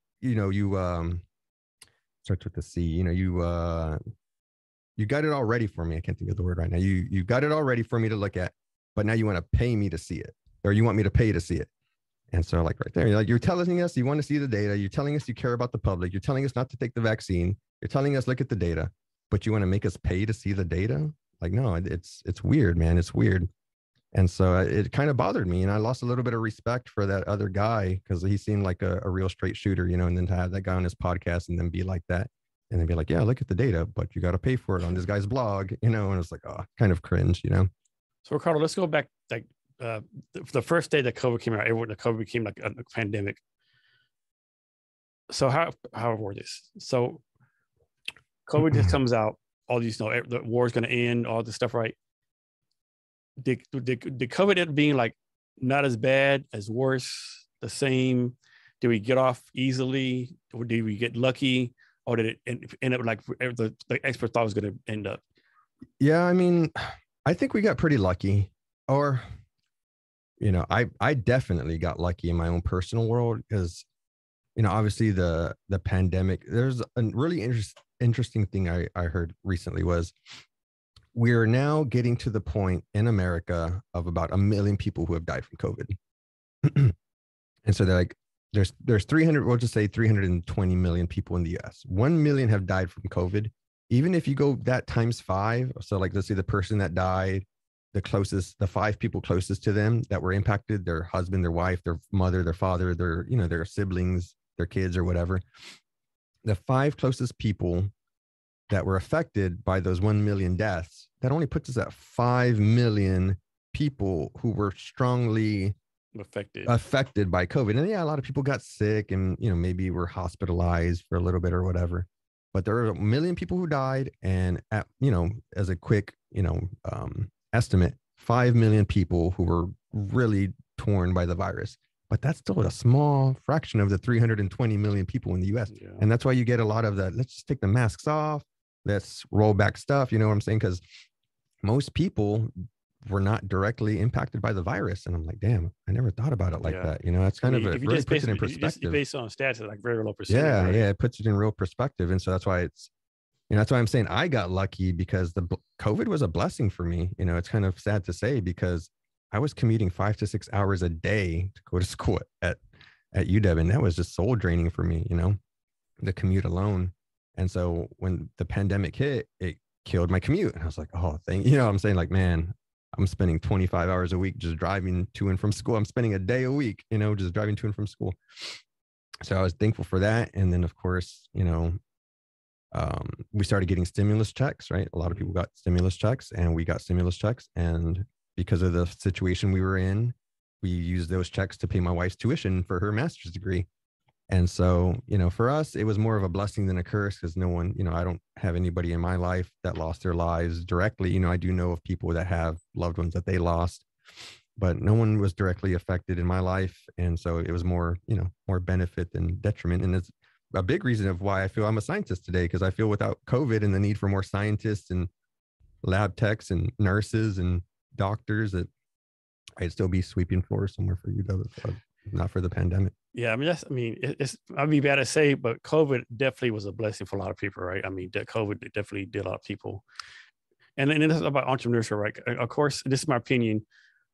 starts with the C, you know, you got it all ready for me. I can't think of the word right now. You got it all ready for me to look at, but now you want to pay me to see it, or you want me to pay to see it. And so like right there, you're like, you're telling us you want to see the data. You're telling us you care about the public. You're telling us not to take the vaccine. You're telling us, look at the data, but you want to make us pay to see the data? Like, no, it's weird, man. It's weird. And so it kind of bothered me. And I lost a little bit of respect for that other guy because he seemed like a real straight shooter, you know, and then to have that guy on his podcast and then be like that. And they'd be like, yeah, look at the data, but you got to pay for it on this guy's blog, you know, and it's like, oh, kind of cringe, you know? So Ricardo, let's go back. Like the first day that COVID came out, everyone, COVID became like a pandemic. So how word this? So COVID just comes out, all these, you know, the war's going to end, all this stuff, right? Did COVID end up being like not as bad, as worse, the same? Do we get off easily? Or do we get lucky? Or did it end up like the expert thought it was going to end up? Yeah, I mean, I think we got pretty lucky. Or, you know, I definitely got lucky in my own personal world because, you know, obviously the pandemic, there's a really interesting thing I heard recently was we're now getting to the point in America of about 1 million people who have died from COVID. And so they're like, there's 300, we'll just say 320 million people in the US. 1 million have died from COVID. Even if you go that times 5, so like, let's say the person that died, the 5 people closest to them that were impacted, their husband, their wife, their mother, their father, their, you know, their siblings, their kids or whatever. The 5 closest people that were affected by those 1 million deaths, that only puts us at 5 million people who were strongly affected by COVID. And yeah, a lot of people got sick and, you know, maybe were hospitalized for a little bit or whatever, but there were 1 million people who died. And at, you know, as a quick, you know, estimate, 5 million people who were really torn by the virus, but that's still a small fraction of the 320 million people in the US. Yeah. And that's why you get a lot of that. Let's just take the masks off. Let's roll back stuff. You know what I'm saying? Cause most people were not directly impacted by the virus. And I'm like, damn, I never thought about it like that. You know, that's kind of, it really puts it in perspective. Just based on stats, like very low percentage. Yeah. Right? Yeah. It puts it in real perspective. And so that's why it's, you know, that's why I'm saying I got lucky because the COVID was a blessing for me. You know, it's kind of sad to say because I was commuting 5 to 6 hours a day to go to school at UW. And that was just soul draining for me, you know, the commute alone. And so when the pandemic hit, it killed my commute. And I was like, oh, thank you. You know what I'm saying? Like, man, I'm spending 25 hours a week just driving to and from school. I'm spending a day a week, you know, just driving to and from school. So I was thankful for that. And then, of course, you know, we started getting stimulus checks, right? A lot of people got stimulus checks and we got stimulus checks. And because of the situation we were in, we used those checks to pay my wife's tuition for her master's degree. And so, you know, for us, it was more of a blessing than a curse because no one, you know, I don't have anybody in my life that lost their lives directly. You know, I do know of people that have loved ones that they lost, but no one was directly affected in my life. And so it was more, you know, more benefit than detriment. And it's a big reason of why I feel I'm a scientist today, because I feel without COVID and the need for more scientists and lab techs and nurses and doctors, that I'd still be sweeping floors somewhere for you, David, not for the pandemic. Yeah, I mean, that's, I mean, it's, I'd be bad to say, but COVID definitely was a blessing for a lot of people, right? I mean, COVID definitely did a lot of people. And it's about entrepreneurship, right? Of course, this is my opinion.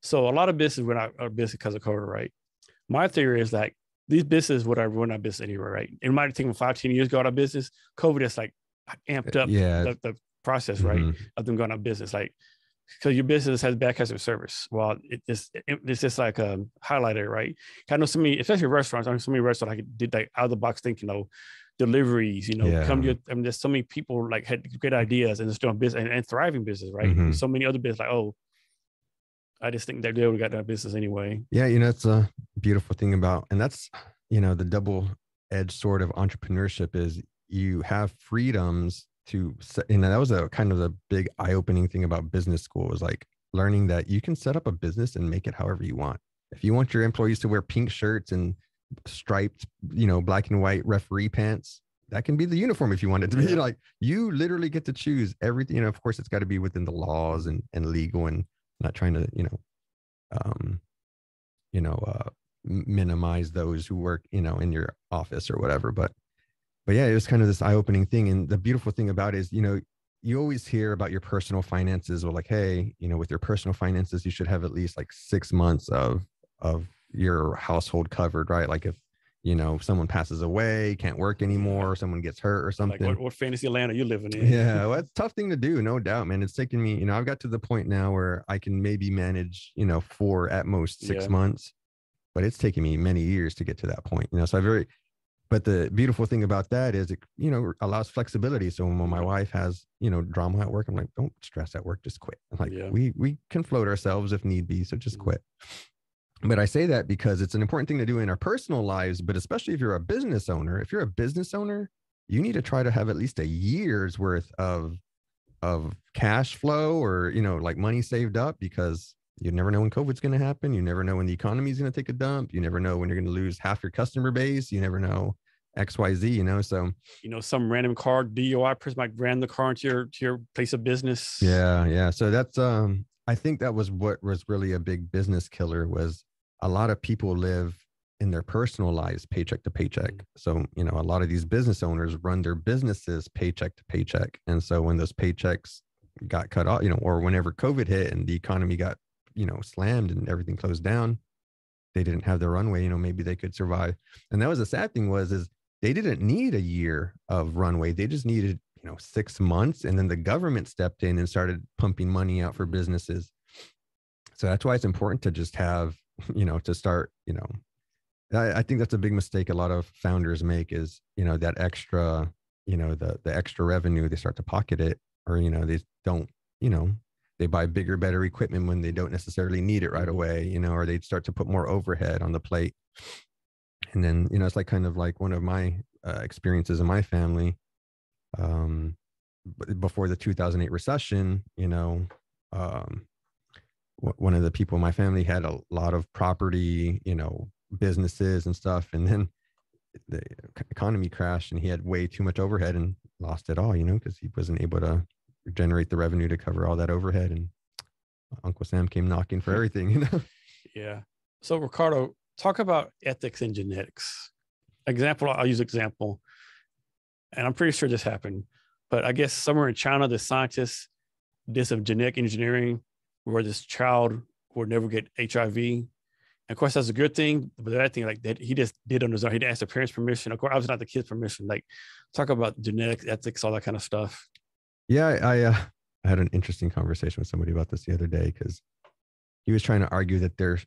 So a lot of businesses went out of business because of COVID, right? My theory is like, these businesses would have ruined our business anyway, right? It might have taken 5-10 years ago out of business. COVID has like amped up the process, right, of them going out of business. Like, because your business has bad customer service. Well, it's just like highlighted, right? I know so many, especially restaurants. I know so many restaurants like did like out of the box thinking, you know, deliveries. You know, come to. I mean, there's so many people like had great ideas and just doing business and thriving business, right? And so many other business like, oh, I just think that they would have got that business anyway. Yeah, you know, it's a beautiful thing about, and that's, you know, the double-edged sword of entrepreneurship is you have freedoms to, you know, that was a kind of the big eye-opening thing about business school, was like learning that you can set up a business and make it however you want. If you want your employees to wear pink shirts and striped, you know, black and white referee pants, that can be the uniform if you want it to be. You know, like, you literally get to choose everything. You know, of course, it's got to be within the laws and legal, and not trying to, minimize those who work, you know, in your office or whatever. But yeah, it was kind of this eye-opening thing. And the beautiful thing about it is, you know, you always hear about your personal finances, or like, hey, you know, with your personal finances, you should have at least like 6 months of your household covered, right? Like if, you know, someone passes away, can't work anymore, or someone gets hurt or something. Like what fantasy land are you living in? Yeah, well, it's a tough thing to do, no doubt, man. It's taken me, you know, I've got to the point now where I can maybe manage, you know, 4 at most 6 months, but it's taken me many years to get to that point, you know. So but the beautiful thing about that is it, you know, allows flexibility. So when my wife has, you know, drama at work, I'm like, don't stress at work, just quit. I'm like, we can float ourselves if need be, so just quit. But I say that because it's an important thing to do in our personal lives, but especially if you're a business owner, you need to try to have at least a year's worth of cash flow, or, you know, like money saved up, because you never know when COVID's going to happen. You never know when the economy is going to take a dump. You never know when you're going to lose half your customer base. You never know XYZ, you know, so. You know, some random car DUI person might ran the car into your place of business. Yeah. So that's, I think that was what was really a big business killer, was a lot of people live in their personal lives paycheck to paycheck. So, you know, a lot of these business owners run their businesses paycheck to paycheck. And so when those paychecks got cut off, you know, or whenever COVID hit and the economy got, you know, slammed and everything closed down, they didn't have their runway, you know, maybe they could survive. And that was the sad thing is they didn't need a year of runway. They just needed, you know, 6 months. And then the government stepped in and started pumping money out for businesses. So that's why it's important to just have, you know, to start, you know, I think that's a big mistake a lot of founders make is, you know, that extra, you know, the extra revenue, they start to pocket it, or, you know, they don't, you know, they buy bigger, better equipment when they don't necessarily need it right away, you know, or they'd start to put more overhead on the plate. And then, you know, it's like kind of like one of my experiences in my family, before the 2008 recession, you know, one of the people in my family had a lot of property, you know, businesses and stuff. And then the economy crashed and he had way too much overhead and lost it all, you know, because he wasn't able to generate the revenue to cover all that overhead. And Uncle Sam came knocking for everything, you know? Yeah. So Ricardo, talk about ethics and genetics. I'll use example. And I'm pretty sure this happened, but I guess somewhere in China, the scientists did some genetic engineering where this child would never get HIV. And of course, that's a good thing, but that thing, like that, he just did on his own. He didn't ask the parents' permission. Of course, I was not the kids' permission. Like, talk about genetics, ethics, all that kind of stuff. Yeah, I had an interesting conversation with somebody about this the other day, because he was trying to argue that there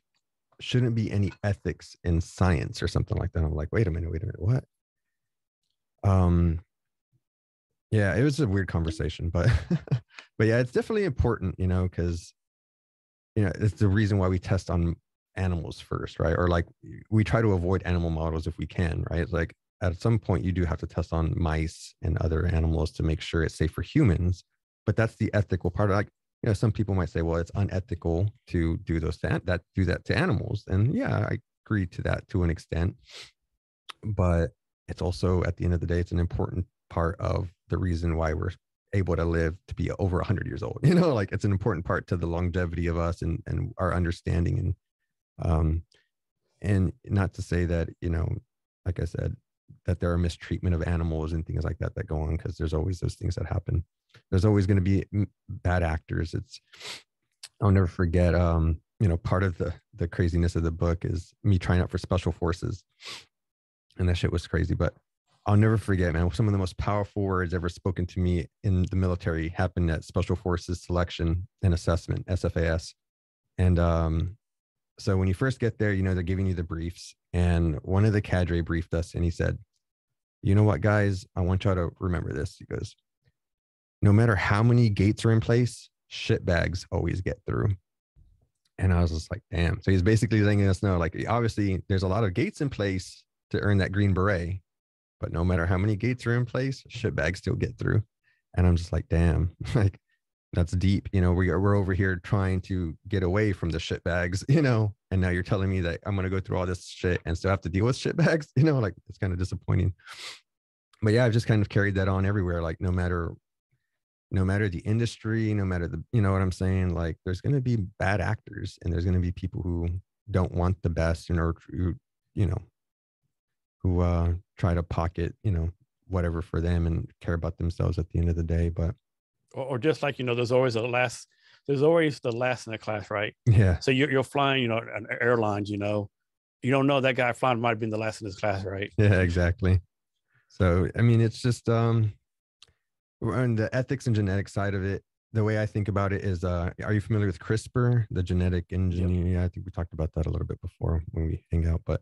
shouldn't be any ethics in science or something like that. I'm like, wait a minute, what? Yeah, it was a weird conversation, but yeah, it's definitely important, you know, because, you know, it's the reason why we test on animals first, right? Or like we try to avoid animal models if we can, right? It's like at some point you do have to test on mice and other animals to make sure it's safe for humans, but that's the ethical part. Like, you know, some people might say, well, it's unethical to do that to animals. And yeah, I agree to that to an extent, but it's also, at the end of the day, it's an important part of the reason why we're able to live to be over 100 years old. You know, like, it's an important part to the longevity of us and our understanding. And not to say that, you know, like I said, that there are mistreatment of animals and things like that that go on, because there's always those things that happen. There's always going to be bad actors. I'll never forget, you know, part of the craziness of the book is me trying out for special forces, and that shit was crazy. But I'll never forget, man, some of the most powerful words ever spoken to me in the military happened at Special Forces Selection and Assessment, SFAS. And so when you first get there, you know, they're giving you the briefs. And one of the cadre briefed us, and he said, you know what, guys, I want y'all to remember this. He goes, no matter how many gates are in place, shit bags always get through. And I was just like, damn. So he's basically letting us know, like, obviously there's a lot of gates in place to earn that green beret, but no matter how many gates are in place, shit bags still get through. And I'm just like, damn, like, that's deep. You know, we're over here trying to get away from the shit bags, you know, and now you're telling me that I'm going to go through all this shit and still have to deal with shit bags, you know, like, it's kind of disappointing. But yeah, I've just kind of carried that on everywhere. Like, no matter the industry, no matter the, you know what I'm saying? Like, there's going to be bad actors, and there's going to be people who don't want the best, and, or, you know, who try to pocket, you know, whatever for them and care about themselves at the end of the day. But, or just like, you know, there's always the last in the class, right? Yeah. So you're flying, you know, an airline, you know, you don't know, that guy flying might've been the last in his class, right? Yeah, exactly. So, I mean, it's just, on the ethics and genetic side of it, the way I think about it is, are you familiar with CRISPR, the genetic engineering? Yep. I think we talked about that a little bit before when we hang out, but,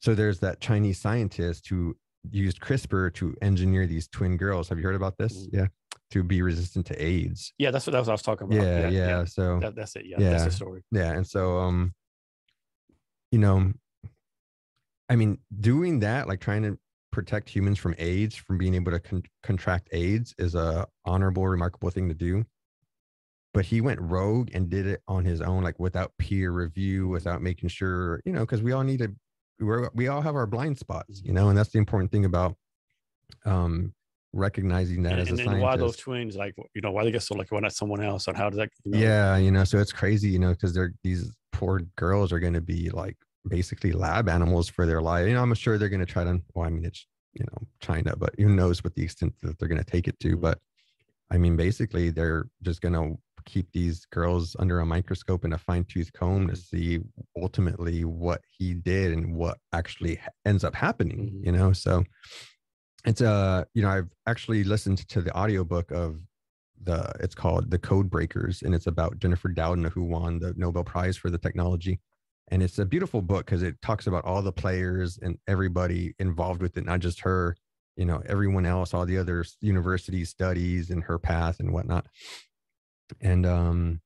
so there's that Chinese scientist who used CRISPR to engineer these twin girls. Have you heard about this? Yeah. To be resistant to AIDS. Yeah. That's what I was talking about. Yeah. So that's it. Yeah. That's the story. Yeah. And so, you know, I mean, doing that, like, trying to protect humans from AIDS, from being able to contract AIDS, is a honorable, remarkable thing to do. But he went rogue and did it on his own, like, without peer review, without making sure, you know, because we all need to, we all have our blind spots, you know, and that's the important thing about recognizing that as a scientist. And why those twins, like, you know, why they get so, like, why not someone else, and how does that, you know? Yeah, you know, so it's crazy, you know, because these poor girls are going to be, like, basically lab animals for their life. You know, I'm sure they're going to try to, well, I mean, it's, you know, China, but who knows what the extent that they're going to take it to. But I mean, basically they're just going to keep these girls under a microscope and a fine tooth comb to see ultimately what he did and what actually ends up happening, you know? So it's you know, I've actually listened to the audiobook of it's called The Code Breakers, and it's about Jennifer Doudna, who won the Nobel Prize for the technology. And it's a beautiful book because it talks about all the players and everybody involved with it, not just her, you know, everyone else, all the other university studies and her path and whatnot. And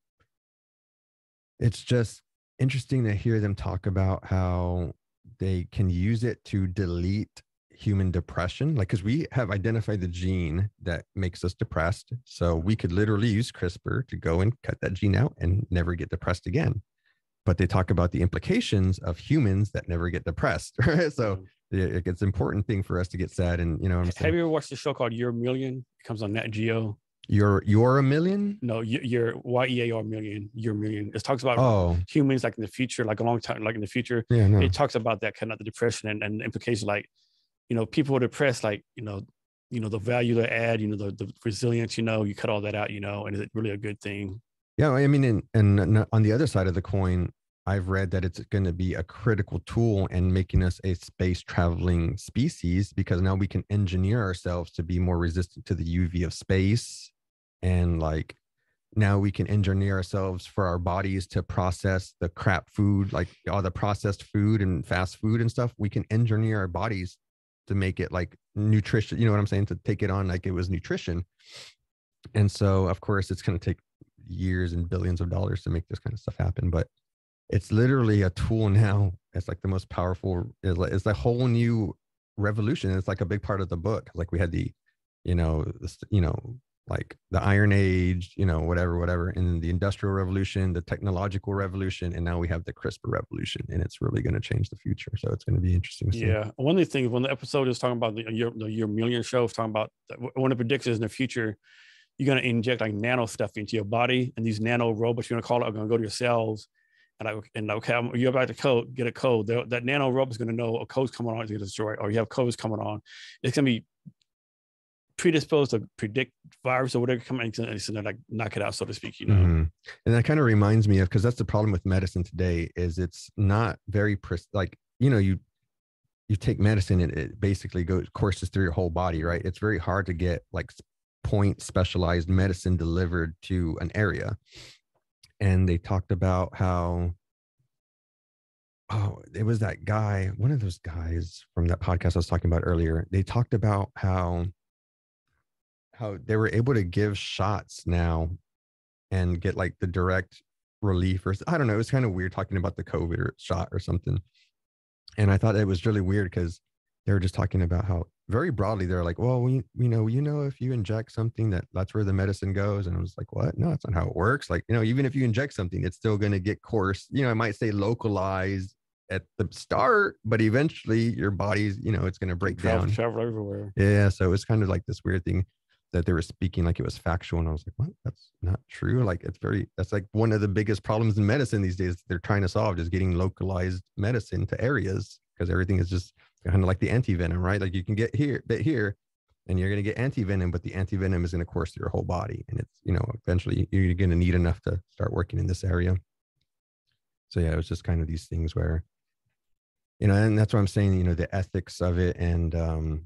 it's just interesting to hear them talk about how they can use it to delete human depression. Like, because we have identified the gene that makes us depressed. So we could literally use CRISPR to go and cut that gene out and never get depressed again. But they talk about the implications of humans that never get depressed. Right? So it's an important thing for us to get sad. And, you know, have you ever watched a show called You're a Million? It comes on Nat Geo. You're a million? No, you're YEAR million. You're a million. It talks about humans, like, in the future, like, a long time, like, in the future. Yeah, no. It talks about that kind of the depression and implications, like, you know, people are depressed, like, you know, the value they add, you know, the resilience, you know, you cut all that out, you know, and is it really a good thing? Yeah, I mean, and on the other side of the coin, I've read that it's going to be a critical tool in making us a space traveling species, because now we can engineer ourselves to be more resistant to the UV of space. And, like, now we can engineer ourselves for our bodies to process the crap food, like all the processed food and fast food and stuff. We can engineer our bodies to make it like nutrition, you know what I'm saying? To take it on like it was nutrition. And so, of course, it's going to take years and billions of dollars to make this kind of stuff happen. But it's literally a tool now. It's like the most powerful, it's a whole new revolution. It's like a big part of the book. Like, we had the, you know, like the Iron Age, you know, whatever, and then the Industrial Revolution, the Technological Revolution, and now we have the CRISPR revolution, and it's really going to change the future. So it's going to be interesting to see. Yeah, one of the things, when the episode is talking about your million show, is talking about one of the predictions in the future, you're going to inject like nano stuff into your body, and these nano robots, you're going to call it, are going to go to your cells, and okay, you're about to get a code. That nano robot is going to know a code's coming on, it's going to destroy, or you have codes coming on. It's going to be predisposed to predict virus or whatever coming in, and like knock it out, so to speak, you know. Mm-hmm. And that kind of reminds me of, because that's the problem with medicine today, is it's not very like, you know, you take medicine and it basically courses through your whole body, right? It's very hard to get like point specialized medicine delivered to an area. And they talked about how, oh, it was that guy, one of those guys from that podcast I was talking about earlier. They talked about how they were able to give shots now and get like the direct relief, or I don't know, it was kind of weird, talking about the COVID shot or something. And I thought it was really weird because they were just talking about how very broadly they're like, well, we know if you inject something that's where the medicine goes. And I was like, what? No, that's not how it works. Like, you know, even if you inject something, it's still going to get coarse. You know, I might say localized at the start, but eventually your body's, you know, it's going to break down. Travel everywhere. Yeah. So it's kind of like this weird thing that they were speaking like it was factual. And I was like, what? That's not true. Like, that's like one of the biggest problems in medicine these days they're trying to solve, is getting localized medicine to areas, because everything is just kind of like the anti-venom, right? Like you can get here and you're going to get anti-venom, but the anti-venom is going to course through your whole body. And it's, you know, eventually you're going to need enough to start working in this area. So yeah, it was just kind of these things where, you know, and that's what I'm saying, you know, the ethics of it, and,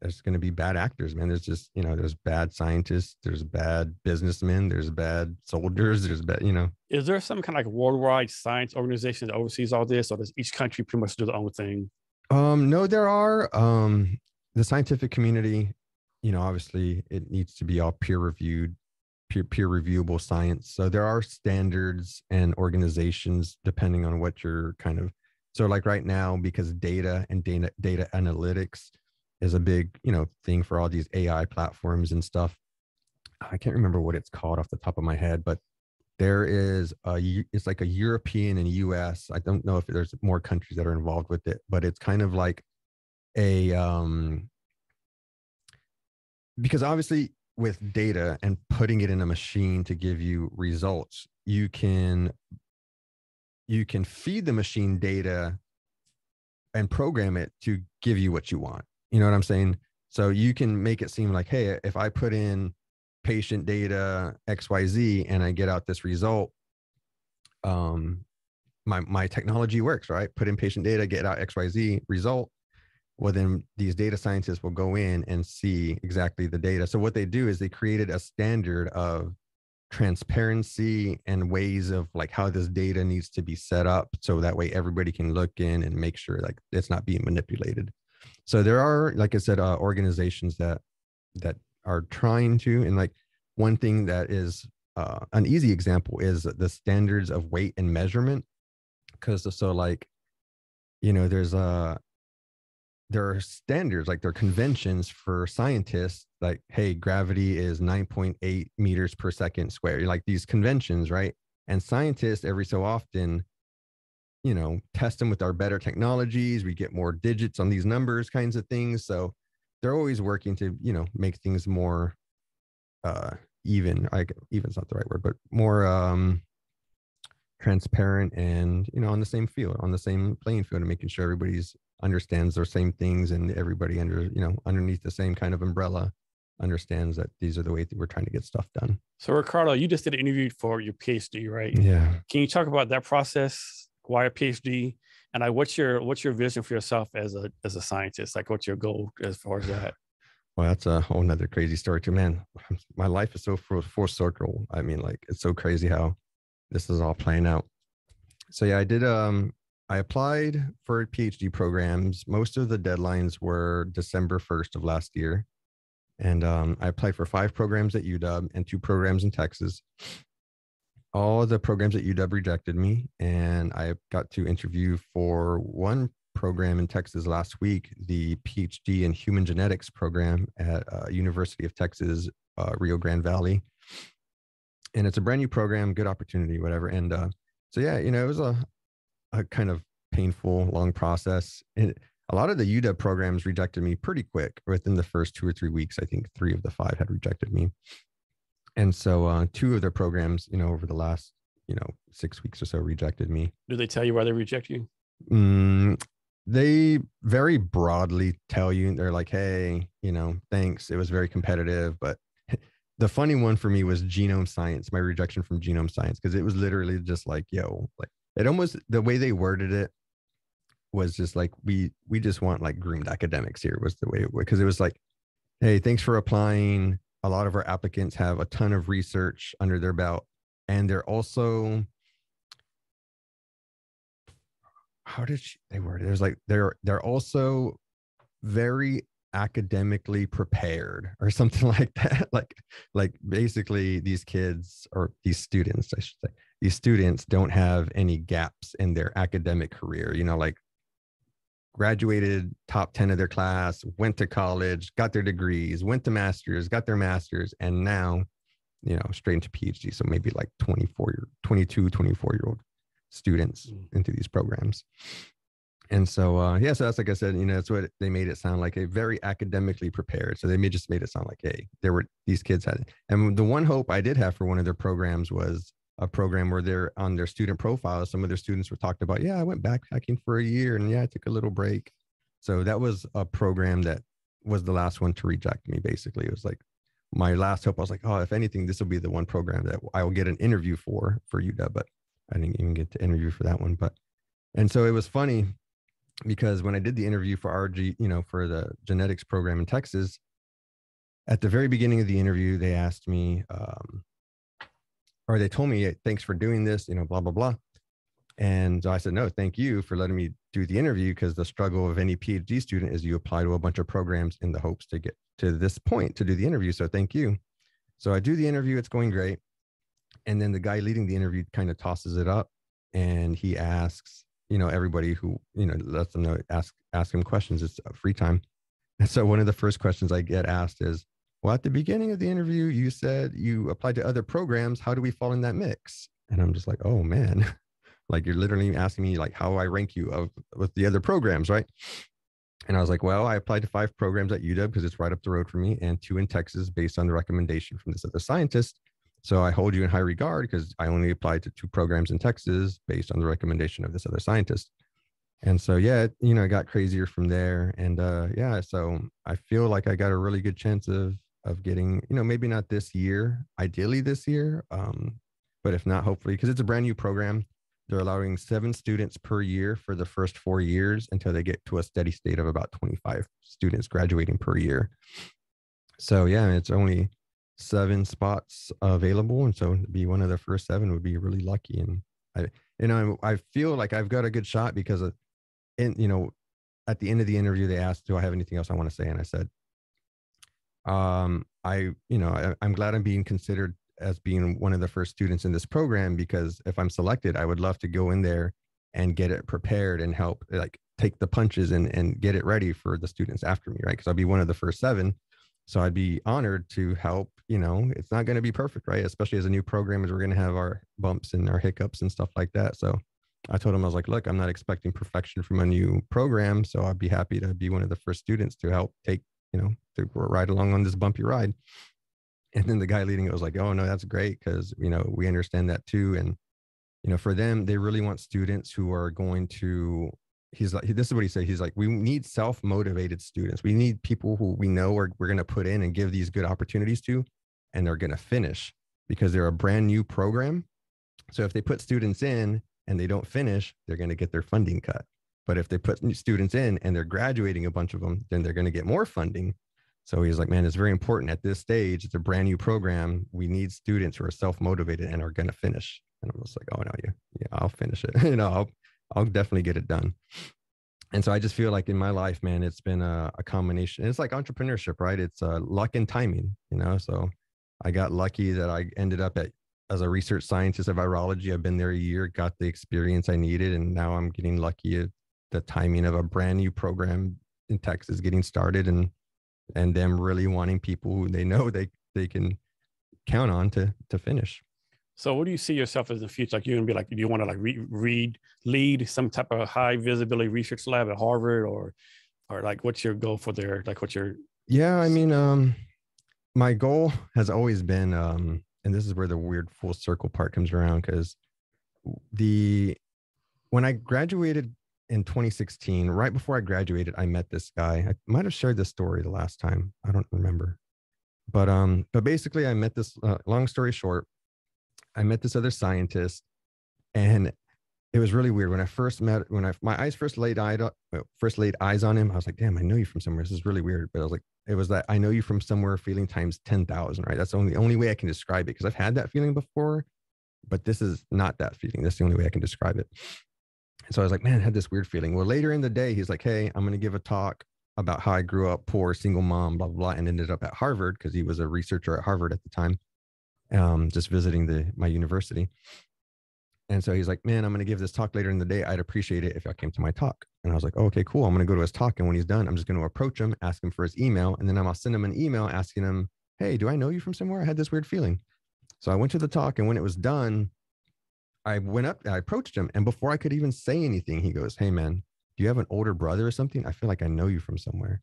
there's going to be bad actors, man. There's just, you know, there's bad scientists, there's bad businessmen, there's bad soldiers, there's bad, you know. Is there some kind of like worldwide science organization that oversees all this, or does each country pretty much do their own thing? No, there are. The scientific community, you know, obviously it needs to be all peer-reviewed, peer-reviewable science. So there are standards and organizations depending on what you're kind of, so like right now, because data analytics is a big, you know, thing for all these AI platforms and stuff. I can't remember what it's called off the top of my head, but there is it's like a European and US. I don't know if there's more countries that are involved with it, but it's kind of like a, because obviously with data and putting it in a machine to give you results, you can feed the machine data and program it to give you what you want. You know what I'm saying? So you can make it seem like, hey, if I put in patient data XYZ and I get out this result, my technology works, right? Put in patient data, get out XYZ result. Well, then these data scientists will go in and see exactly the data. So what they do is they created a standard of transparency and ways of like how this data needs to be set up. So that way everybody can look in and make sure like it's not being manipulated. So there are, like I said, organizations that are trying to, and like one thing that is an easy example is the standards of weight and measurement. Because so like, you know, there are standards, like there are conventions for scientists, like, hey, gravity is 9.8 meters per second squared, like these conventions, right? And scientists every so often, you know, test them with our better technologies. We get more digits on these numbers, kinds of things. So they're always working to, you know, make things more even. Like even's not the right word, but more transparent and, you know, on the same field, on the same playing field, and making sure everybody's understands their same things, and everybody under, you know, underneath the same kind of umbrella understands that these are the way that we're trying to get stuff done. So Ricardo, you just did an interview for your PhD, right? Yeah. Can you talk about that process? Why a PhD, and what's your vision for yourself as a scientist? Like, what's your goal as far as that? Well, that's a whole nother crazy story too, man. My life is so full circle. I mean, like, it's so crazy how this is all playing out. So yeah, I did. I applied for PhD programs. Most of the deadlines were December 1st of last year, and I applied for 5 programs at UW and 2 programs in Texas. All the programs at UW rejected me, and I got to interview for one program in Texas last week, the PhD in human genetics program at University of Texas, Rio Grande Valley. And it's a brand new program, good opportunity, whatever. And so, yeah, you know, it was a kind of painful, long process. And a lot of the UW programs rejected me pretty quick. Within the first 2 or 3 weeks, I think 3 of the 5 had rejected me. And so 2 of their programs, you know, over the last, 6 weeks or so rejected me. Do they tell you why they reject you? They very broadly tell you, they're like, hey, thanks. It was very competitive. But the funny one for me was genome science, my rejection from genome science, because it was literally just like, it almost, the way they worded it was just like, we just want like groomed academics here was the way it was. Because it was like, hey, thanks for applying. A lot of our applicants have a ton of research under their belt. And they're also, they're also very academically prepared or something like that. Like basically these kids, or these students, I should say, these students don't have any gaps in their academic career, like graduated top 10 of their class, went to college, got their degrees, went to master's, got their master's, and now, straight into PhD. So maybe like 22, 24-year-old students into these programs. And so, so that's, like I said, that's what they made it sound like, a very academically prepared. So they made it sound like, hey, these kids had it. And the one hope I did have for one of their programs was a program where they're on their student profile. Some of their students were talked about, I went backpacking for a year and I took a little break. So that was a program that was the last one to reject me. Basically, it was like my last hope. I was like, oh, if anything, this will be the one program that I will get an interview for UW, but I didn't even get to interview for that one. And so it was funny because when I did the interview for RG, for the genetics program in Texas, at the very beginning of the interview, they asked me, or they told me, thanks for doing this, blah, blah, blah. And so I said, no, thank you for letting me do the interview, because the struggle of any PhD student is you apply to a bunch of programs in the hopes to get to this point to do the interview. So thank you. So I do the interview. It's going great. And then the guy leading the interview kind of tosses it up, and he asks, everybody who, lets them know, ask him questions. It's free time. And so one of the first questions I get asked is, well, at the beginning of the interview, you said you applied to other programs. How do we fall in that mix? And I'm just like, oh man, like you're literally asking me like how I rank you with the other programs, right? And I was like, well, I applied to 5 programs at UW because it's right up the road from me, and 2 in Texas based on the recommendation from this other scientist. So I hold you in high regard because I only applied to 2 programs in Texas based on the recommendation of this other scientist. And so, it got crazier from there. And so I feel like I got a really good chance of getting, maybe not this year, ideally this year, but if not, hopefully, because it's a brand new program. They're allowing 7 students per year for the first 4 years until they get to a steady state of about 25 students graduating per year. So it's only 7 spots available, and so to be one of the first 7 would be really lucky. And I feel like I've got a good shot because, at the end of the interview they asked, "Do I have anything else I want to say?" And I said, "I'm glad I'm being considered as being one of the first students in this program, because if I'm selected, I would love to go in there and get it prepared and help like take the punches and get it ready for the students after me, right? Because I'll be one of the first 7." So I'd be honored to help. It's not going to be perfect, right? Especially as a new program, we're going to have our bumps and our hiccups and stuff like that. So I told him, I was like, look, I'm not expecting perfection from a new program. So I'd be happy to be one of the first students to help take, to ride along on this bumpy ride. And then the guy leading it was like, oh no, that's great. Cause we understand that too. And, for them, they really want students who are going to, he's like, this is what he said. He's like, we need self-motivated students. We need people who we know we're going to put in and give these good opportunities to, and they're going to finish, because they're a brand new program. So if they put students in and they don't finish, they're going to get their funding cut. But if they put students in and they're graduating a bunch of them, then they're going to get more funding. So he's like, man, it's very important at this stage. It's a brand new program. We need students who are self-motivated and are going to finish. And I'm just like, oh no, yeah, I'll finish it. I'll definitely get it done. And so I just feel like in my life, man, it's been a combination. It's like entrepreneurship, right? It's luck and timing, so I got lucky that I ended up as a research scientist of virology. I've been there a year, got the experience I needed. And now I'm getting lucky the timing of a brand new program in Texas getting started, and them really wanting people who they know they can count on to finish. So what do you see yourself as the future? Like, you're going to be like, do you want to like lead some type of high visibility research lab at Harvard, or like, what's your goal for there? Like, what's your... Yeah, I mean, my goal has always been, and this is where the weird full circle part comes around, because when I graduated in 2016, right before I graduated, I met this guy. I might have shared this story the last time. I don't remember. But basically, I met this, long story short, I met this other scientist, and it was really weird. When I first met, when I first laid eyes on him, I was like, damn, I know you from somewhere. This is really weird. But I was like, it was that I know you from somewhere feeling times 10,000, right? That's the only way I can describe it, because I've had that feeling before, but this is not that feeling. That's the only way I can describe it. And so I was like, man, I had this weird feeling. Well, later in the day, he's like, hey, I'm going to give a talk about how I grew up poor, single mom, blah, blah, blah, and ended up at Harvard, because he was a researcher at Harvard at the time. Just visiting my university. And so he's like, man, I'm going to give this talk later in the day. I'd appreciate it if I came to my talk. And I was like, oh, okay, cool. I'm going to go to his talk. And when he's done, I'm just going to approach him, ask him for his email. And then I'll send him an email asking him, hey, do I know you from somewhere? I had this weird feeling. So I went to the talk, and when it was done, I went up, I approached him. And before I could even say anything, he goes, hey man, do you have an older brother or something? I feel like I know you from somewhere.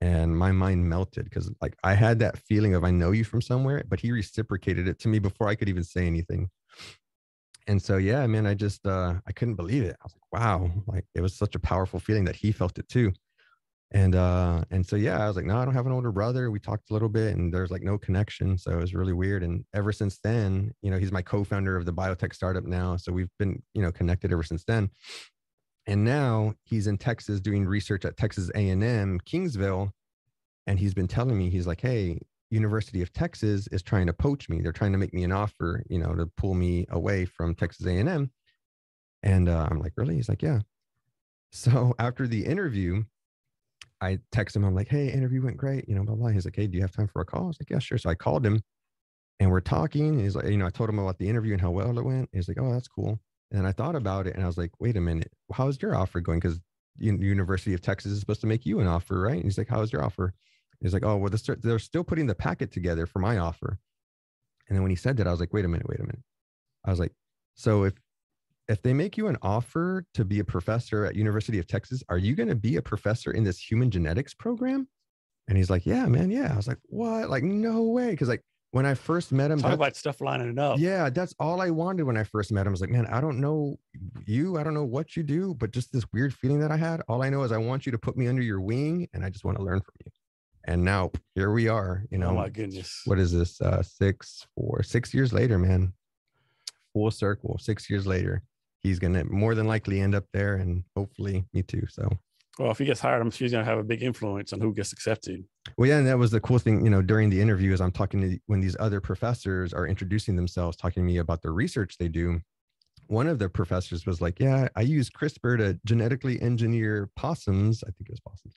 And my mind melted, because like I had that feeling of I know you from somewhere, but he reciprocated it to me before I could even say anything. And so, yeah, man, I just, I couldn't believe it. I was like, wow, like it was such a powerful feeling that he felt it too. And so, yeah, I was like, no, I don't have an older brother. We talked a little bit, and there's like no connection. So it was really weird. And ever since then, you know, he's my co-founder of the biotech startup now. So we've been, you know, connected ever since then. And now he's in Texas doing research at Texas A&M, Kingsville. And he's been telling me, he's like, hey, University of Texas is trying to poach me. They're trying to make me an offer, you know, to pull me away from Texas A&M. And I'm like, really? He's like, yeah. So after the interview, I text him. I'm like, hey, interview went great, you know, blah, blah. He's like, hey, do you have time for a call? I was like, yeah, sure. So I called him, and we're talking. And he's like, you know, I told him about the interview and how well it went. He's like, oh, that's cool. And I thought about it, and I was like, wait a minute, how's your offer going? Because University of Texas is supposed to make you an offer, right? And he's like, how's your offer? He's like, oh, well, they're still putting the packet together for my offer. And then when he said that, I was like, wait a minute. I was like, so if they make you an offer to be a professor at University of Texas, are you going to be a professor in this human genetics program? And he's like, yeah, man, yeah. I was like, what? Like, no way. Because like, when I first met him, talk about stuff lining it up. Yeah, that's all I wanted when I first met him. I was like, man, I don't know you. I don't know what you do, but just this weird feeling that I had. All I know is I want you to put me under your wing, and I just want to learn from you. And now here we are, you know. Oh my goodness. What is this? 6 years later, man. Full circle. 6 years later, he's going to more than likely end up there, and hopefully me too. So. Well, if he gets hired, I'm sure he's going to have a big influence on who gets accepted. Well, yeah, and that was the cool thing, you know, during the interview is I'm talking to when these other professors are introducing themselves, talking to me about the research they do. One of the professors was like, yeah, I use CRISPR to genetically engineer possums. I think it was possums.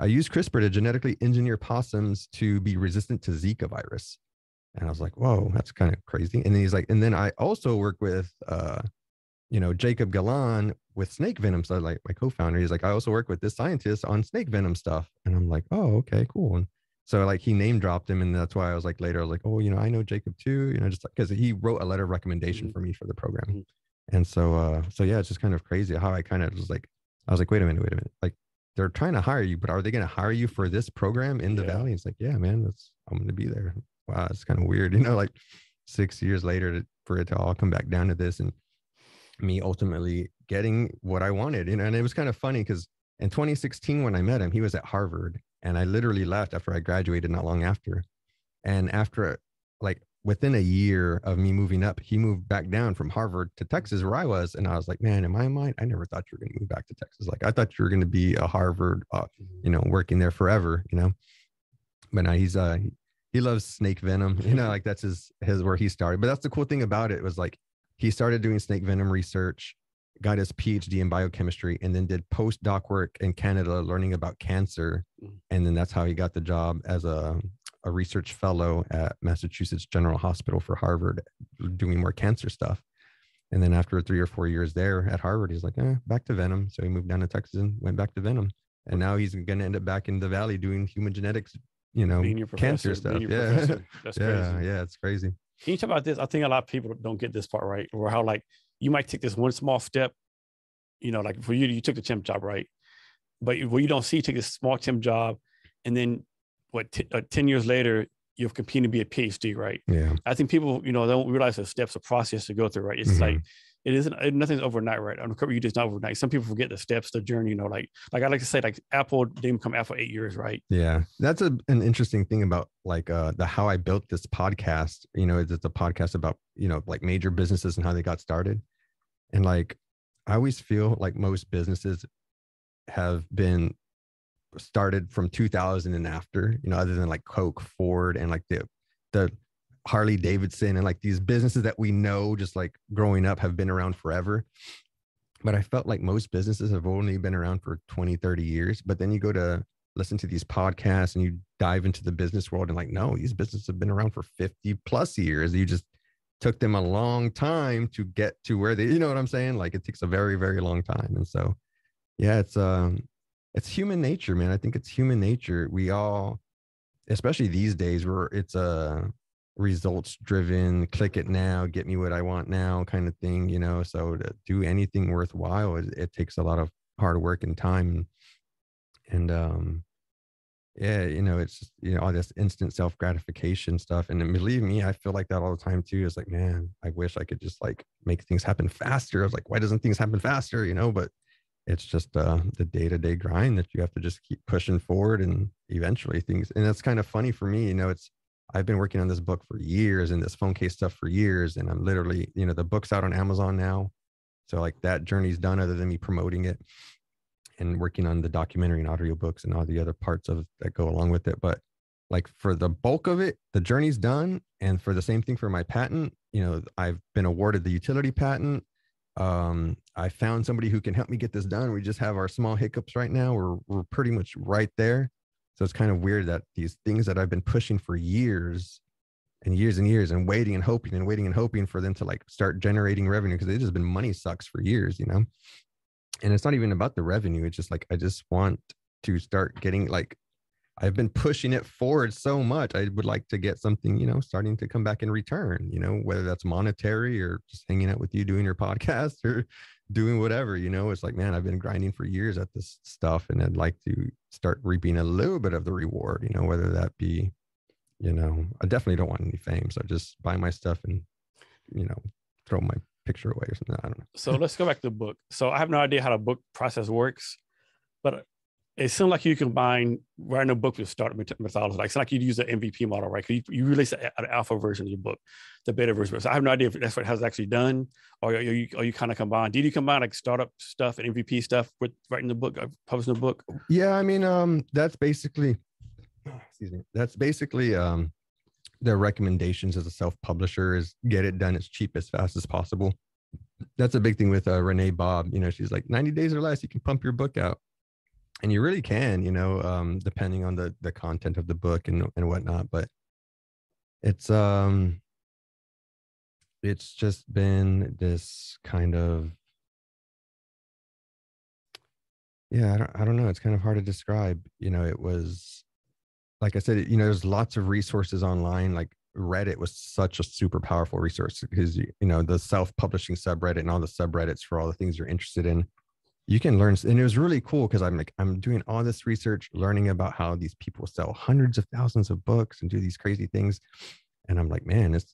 I use CRISPR to genetically engineer possums to be resistant to Zika virus. And I was like, whoa, that's kind of crazy. And then he's like, and then I also work with, you know, Jacob Galan with snake venom. So like my co-founder, he's like, I also work with this scientist on snake venom stuff. And I'm like, oh, okay, cool. And so like he name dropped him. And that's why I was like, later, I was like, oh, you know, I know Jacob too, you know, just because he wrote a letter of recommendation for me for the program. And so, yeah, it's just kind of crazy how I kind of was like, I was like, wait a minute. Like they're trying to hire you, but are they going to hire you for this program in the Valley? It's like, yeah, man, I'm going to be there. Wow. It's kind of weird, you know, like 6 years later for it to all come back down to this. And me ultimately getting what I wanted, you know. And it was kind of funny because in 2016 when I met him, he was at Harvard, and I literally left after I graduated not long after. And after like within a year of me moving up, he moved back down from Harvard to Texas where I was. And I was like, man, in my mind, I never thought you were going to move back to Texas. Like I thought you were going to be a Harvard, you know, working there forever, you know. But now he's he loves snake venom, you know, like that's his where he started. But that's the cool thing about it was like he started doing snake venom research, got his PhD in biochemistry, and then did postdoc work in Canada learning about cancer. And then that's how he got the job as a research fellow at Massachusetts General Hospital for Harvard, doing more cancer stuff. And then after 3 or 4 years there at Harvard, he's like, back to Venom. So he moved down to Texas and went back to Venom. And now he's going to end up back in the Valley doing human genetics, cancer stuff. Yeah. That's crazy. Yeah, it's crazy. Can you talk about this? I think a lot of people don't get this part right, or how like you might take this one small step, like for you, you took the temp job, right? But what you don't see, you take this small temp job, and then 10 years later, you're competing to be a PhD, right? Yeah. I think people, don't realize the steps, a process to go through, right? It's like, nothing's overnight, right? You just not overnight. Some people forget the steps, the journey, like I like to say, like Apple didn't become Apple 8 years, right? Yeah. That's an interesting thing about like how I built this podcast, it's a podcast about, like major businesses and how they got started. And like, I always feel like most businesses have been started from 2000 and after, other than like Coke, Ford, and like the Harley Davidson, and like these businesses that we know just like growing up have been around forever. But I felt like most businesses have only been around for 20, 30 years. But then you go to listen to these podcasts and you dive into the business world and like, no, these businesses have been around for 50 plus years. You just took them a long time to get to where they, you know what I'm saying? Like it takes a very, very long time. And so, yeah, it's human nature, man. I think it's human nature. We all, especially these days where it's a results driven, click it now, get me what I want now kind of thing, so to do anything worthwhile, it takes a lot of hard work and time. And, it's just, all this instant self-gratification stuff. And believe me, I feel like that all the time too. It's like, man, I wish I could just like make things happen faster. I was like, why doesn't things happen faster? But it's just the day-to-day grind that you have to just keep pushing forward, and eventually things. And that's kind of funny for me, I've been working on this book for years and this phone case stuff for years. And I'm literally, the book's out on Amazon now. So like that journey's done, other than me promoting it and working on the documentary and audiobooks and all the other parts of that go along with it. But like for the bulk of it, the journey's done. And for the same thing for my patent, I've been awarded the utility patent. I found somebody who can help me get this done. We just have our small hiccups right now. We're pretty much right there. So it's kind of weird that these things that I've been pushing for years and years and years and waiting and hoping and waiting and hoping for them to like start generating revenue, because it's just been money sucks for years, and it's not even about the revenue. It's just like, I just want to start getting, like, I've been pushing it forward so much. I would like to get something, starting to come back in return, whether that's monetary or just hanging out with you, doing your podcast or doing whatever, it's like, man, I've been grinding for years at this stuff, and I'd like to start reaping a little bit of the reward, whether that be, I definitely don't want any fame. So just buy my stuff and, throw my picture away or something. I don't know. So let's go back to the book. So I have no idea how the book process works, but it seemed like you combine writing a book with startup methodology. Like, it's like you'd use the MVP model, right? Because you release an alpha version of your book, the beta version. So I have no idea if that's what has actually done, or you kind of combine. Did you combine like startup stuff and MVP stuff with writing the book, publishing the book? Yeah, I mean, that's basically their recommendations as a self-publisher is get it done as cheap as fast as possible. That's a big thing with Renee Bob. She's like 90 days or less, you can pump your book out. And you really can, depending on the content of the book and whatnot. But it's just been this kind of, I don't know. It's kind of hard to describe. It was, like I said, there's lots of resources online. Like Reddit was such a super powerful resource, because, the self-publishing subreddit and all the subreddits for all the things you're interested in. You can learn. And it was really cool, because I'm doing all this research, learning about how these people sell hundreds of thousands of books and do these crazy things. And I'm like, man, it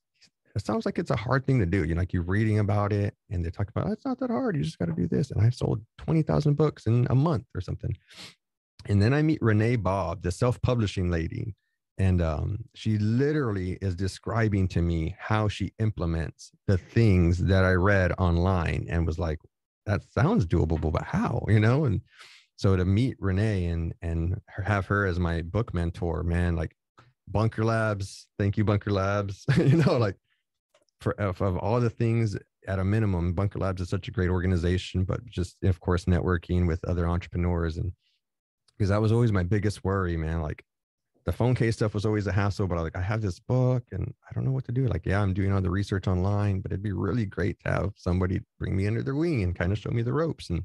sounds like it's a hard thing to do. You're reading about it and they talk about, it's not that hard. You just got to do this. And I sold 20,000 books in a month or something. And then I meet Renee Bob, the self-publishing lady. And she literally is describing to me how she implements the things that I read online and was like, that sounds doable, but how, And so to meet Renee and have her as my book mentor, man, like Bunker Labs, thank you, Bunker Labs, like of all the things at a minimum, Bunker Labs is such a great organization, but just, of course, networking with other entrepreneurs. And because that was always my biggest worry, man, like the phone case stuff was always a hassle, but I was like, I have this book and I don't know what to do. Like, yeah, I'm doing all the research online, but it'd be really great to have somebody bring me under their wing and kind of show me the ropes. And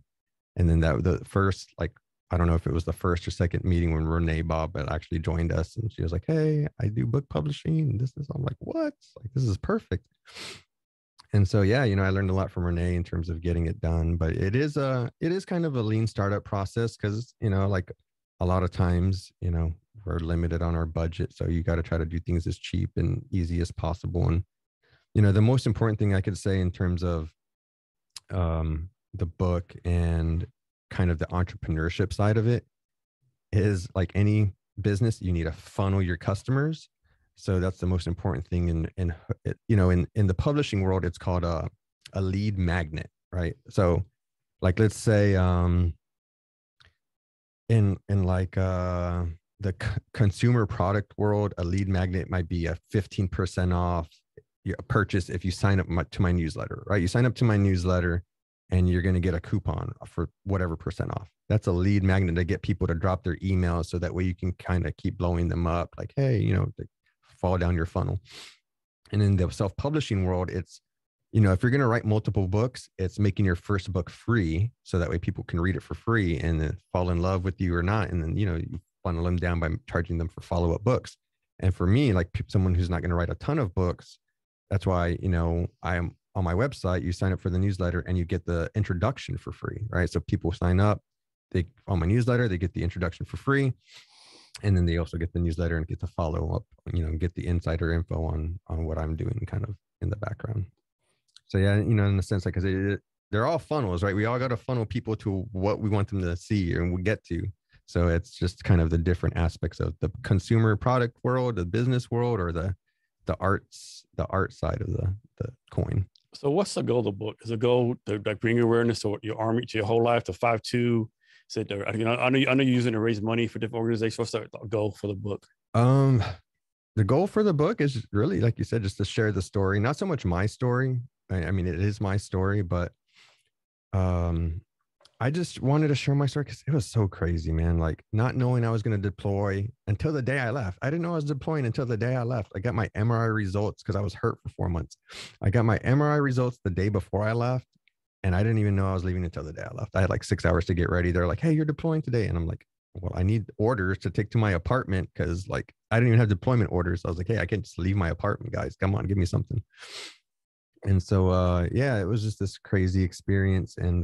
then that the first, like, I don't know if it was the first or second meeting when Renee Bob had actually joined us. And she was like, hey, I do book publishing. This is, I'm like, what? Like, this is perfect. And so, yeah, you know, I learned a lot from Renee in terms of getting it done, but it is kind of a lean startup process. 'Cause, you know, like a lot of times, you know, we're limited on our budget. So you got to try to do things as cheap and easy as possible. And, you know, the most important thing I could say in terms of the book and kind of the entrepreneurship side of it is, like any business, you need to funnel your customers. So that's the most important thing. And you know, in the publishing world, it's called a lead magnet, right? So, like, let's say in the consumer product world, a lead magnet might be a 15% off your purchase if you sign up to my newsletter, right? You sign up to my newsletter, and you're going to get a coupon for whatever percent off. That's a lead magnet to get people to drop their emails. So that way you can kind of keep blowing them up, like, hey, you know, fall down your funnel. And in the self-publishing world, it's, you know, if you're going to write multiple books, it's making your first book free. So that way people can read it for free and then fall in love with you or not. And then, you know, you funnel them down by charging them for follow-up books. And for me, like someone who's not going to write a ton of books, that's why, you know, I'm on my website, you sign up for the newsletter and you get the introduction for free, right? So people sign up, they on my newsletter, they get the introduction for free. And then they also get the newsletter and get the follow-up, you know, and get the insider info on what I'm doing kind of in the background. So yeah, you know, in a sense, like, 'cause they're all funnels, right? We all got to funnel people to what we want them to see and we get to. So it's just kind of the different aspects of the consumer product world, the business world, or the art side of the coin. So what's the goal of the book? Is the goal to, like, bring awareness to your Army, to your whole life, to 5-2? Said, you know, I know you're using to raise money for different organizations. What's the goal for the book? The goal for the book is really, like you said, just to share the story. Not so much my story. I mean, it is my story, but I just wanted to share my story because it was so crazy, man. Like, not knowing I was going to deploy until the day I left. I didn't know I was deploying until the day I left. I got my MRI results because I was hurt for 4 months. I got my MRI results the day before I left. And I didn't even know I was leaving until the day I left. I had like 6 hours to get ready. They're like, hey, you're deploying today. And I'm like, well, I need orders to take to my apartment because, like, I didn't even have deployment orders. I was like, hey, I can't just leave my apartment, guys. Come on, give me something. And so, yeah, it was just this crazy experience. And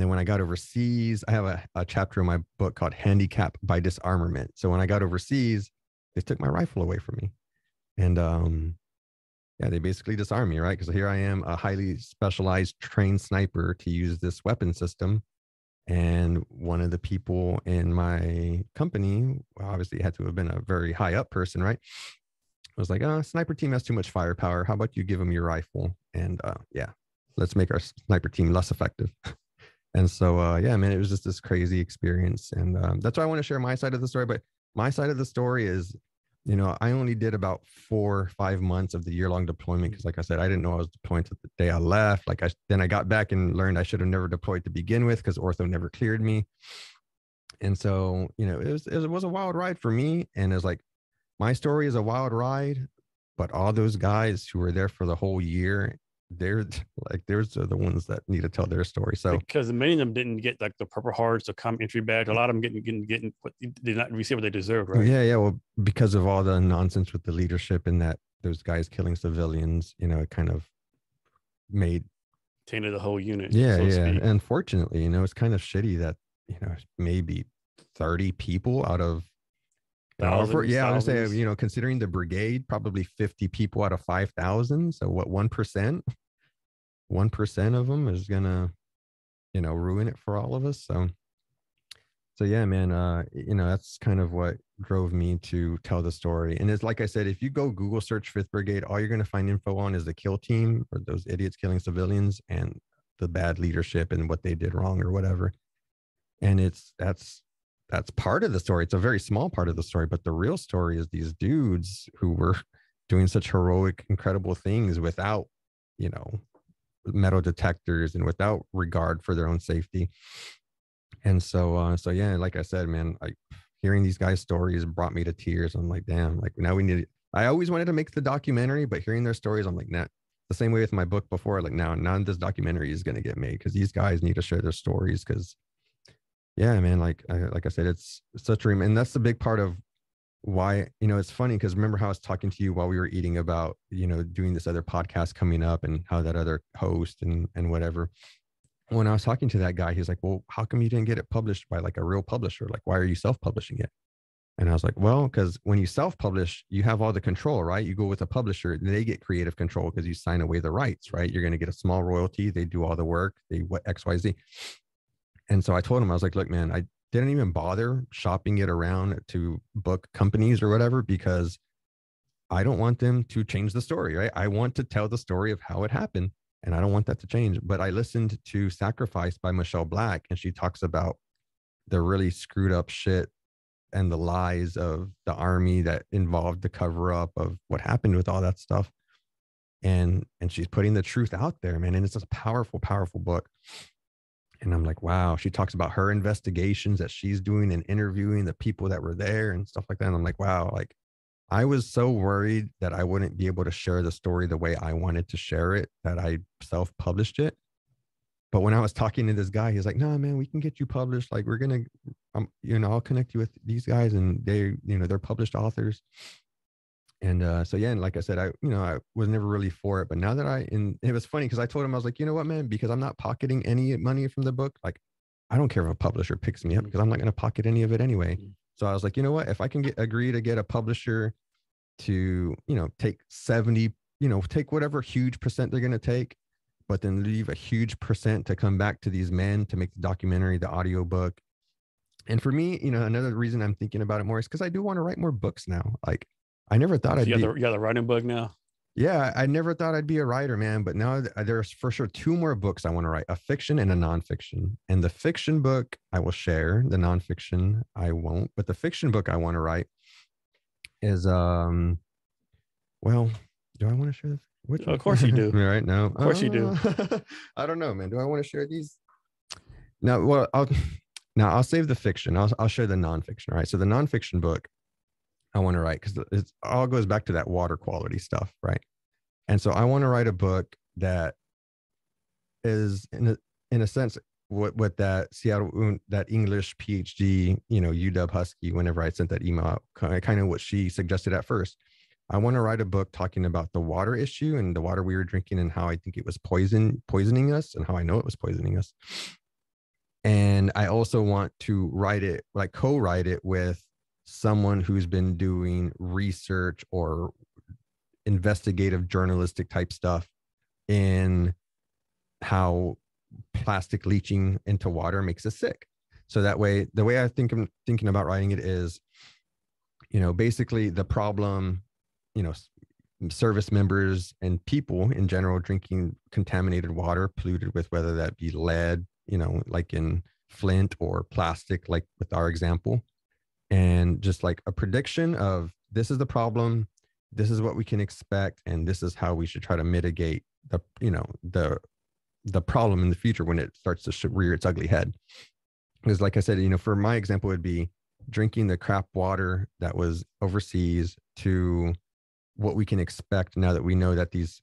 then when I got overseas, I have a chapter in my book called Handicap by Disarmament. So when I got overseas, they took my rifle away from me. And, yeah, they basically disarm me, right? Because here I am, a highly specialized trained sniper to use this weapon system. And one of the people in my company, obviously had to have been a very high up person, right? I was like, sniper team has too much firepower. How about you give them your rifle? And yeah, let's make our sniper team less effective. And so, yeah, man, it was just this crazy experience. And that's why I want to share my side of the story. But my side of the story is, you know, I only did about 4 or 5 months of the year-long deployment because, like I said, I didn't know I was deploying till the day I left. Like, then I got back and learned I should have never deployed to begin with because ortho never cleared me. And so, you know, it was a wild ride for me. And it's like, my story is a wild ride, but all those guys who were there for the whole year, they're like, there's the ones that need to tell their story. So because many of them didn't get like the proper hearts or common entry badge, a lot of them getting what did not receive what they deserved, right? Yeah. Well, because of all the nonsense with the leadership and that those guys killing civilians, you know, it kind of tainted the whole unit. Yeah, so yeah. Unfortunately, you know, it's kind of shitty that, you know, maybe 30 people out of thousands, yeah, I would say, you know, considering the brigade, probably 50 people out of 5,000. So what 1% of them is gonna, you know, ruin it for all of us. So yeah, man, you know, that's kind of what drove me to tell the story. And it's like I said, if you go Google search Fifth Brigade, all you're gonna find info on is the kill team or those idiots killing civilians and the bad leadership and what they did wrong or whatever. And that's part of the story. It's a very small part of the story, but the real story is these dudes who were doing such heroic, incredible things without, you know, metal detectors and without regard for their own safety. And so yeah, like I said, man, hearing these guys' stories brought me to tears. I'm like, damn, like now we need it. I always wanted to make the documentary, but hearing their stories, I'm like, nah, the same way with my book before, like now none of this documentary is going to get made because these guys need to share their stories. Because yeah, man, like I said, it's such a dream. And that's the big part of why, you know, it's funny because remember how I was talking to you while we were eating about, you know, doing this other podcast coming up and how that other host and whatever. When I was talking to that guy, he's like, well, how come you didn't get it published by like a real publisher? Like, why are you self-publishing it? And I was like, well, because when you self-publish, you have all the control, right? You go with a publisher, they get creative control because you sign away the rights, right? You're going to get a small royalty. They do all the work. They what X, Y, Z. And so I told him, I was like, look, man, I didn't even bother shopping it around to book companies or whatever, because I don't want them to change the story, right? I want to tell the story of how it happened. And I don't want that to change. But I listened to Sacrifice by Michelle Black, and she talks about the really screwed up shit and the lies of the army that involved the cover up of what happened with all that stuff. And she's putting the truth out there, man. And it's a powerful, powerful book. And I'm like, wow, she talks about her investigations that she's doing and interviewing the people that were there and stuff like that. And I'm like, wow, like I was so worried that I wouldn't be able to share the story the way I wanted to share it, that I self-published it. But when I was talking to this guy, he's like, no, man, we can get you published. Like, we're going to, you know, I'll connect you with these guys and they, you know, they're published authors. And so, yeah, and like I said, I was never really for it. But now that and it was funny because I told him, I was like, you know what, man, because I'm not pocketing any money from the book. Like, I don't care if a publisher picks me up because I'm not going to pocket any of it anyway. So I was like, you know what, if I can agree to get a publisher to, you know, take 70, you know, take whatever huge percent they're going to take, but then leave a huge percent to come back to these men to make the documentary, the audiobook. And for me, you know, another reason I'm thinking about it more is because I do want to write more books now. Like I never thought I'd be... You got the writing bug now? Yeah, I never thought I'd be a writer, man. But now there's for sure two more books I want to write, a fiction and a nonfiction. And the fiction book I will share, the nonfiction I won't. But the fiction book I want to write is, well, do I want to share this? Which of course you do. Right now. Of course you do. I don't know, man. Do I want to share these? No, well, I'll save the fiction. I'll share the nonfiction. All right. So the nonfiction book I want to write, because it all goes back to that water quality stuff. Right. And so I want to write a book that is in a sense, what that Seattle, that English PhD, you know, UW Husky, whenever I sent that email, kind of what she suggested at first. I want to write a book talking about the water issue and the water we were drinking and how I think it was poisoning us and how I know it was poisoning us. And I also want to write it, like co-write it with someone who's been doing research or investigative journalistic type stuff in how plastic leaching into water makes us sick. So that way, the way I'm thinking about writing it is, you know, basically the problem, you know, service members and people in general drinking contaminated water polluted with, whether that be lead, you know, like in Flint, or plastic, like with our example, and just like a prediction of this is the problem, this is what we can expect, and this is how we should try to mitigate the, you know, the problem in the future when it starts to rear its ugly head. Because like I said, you know, for my example would be drinking the crap water that was overseas to what we can expect now that we know that these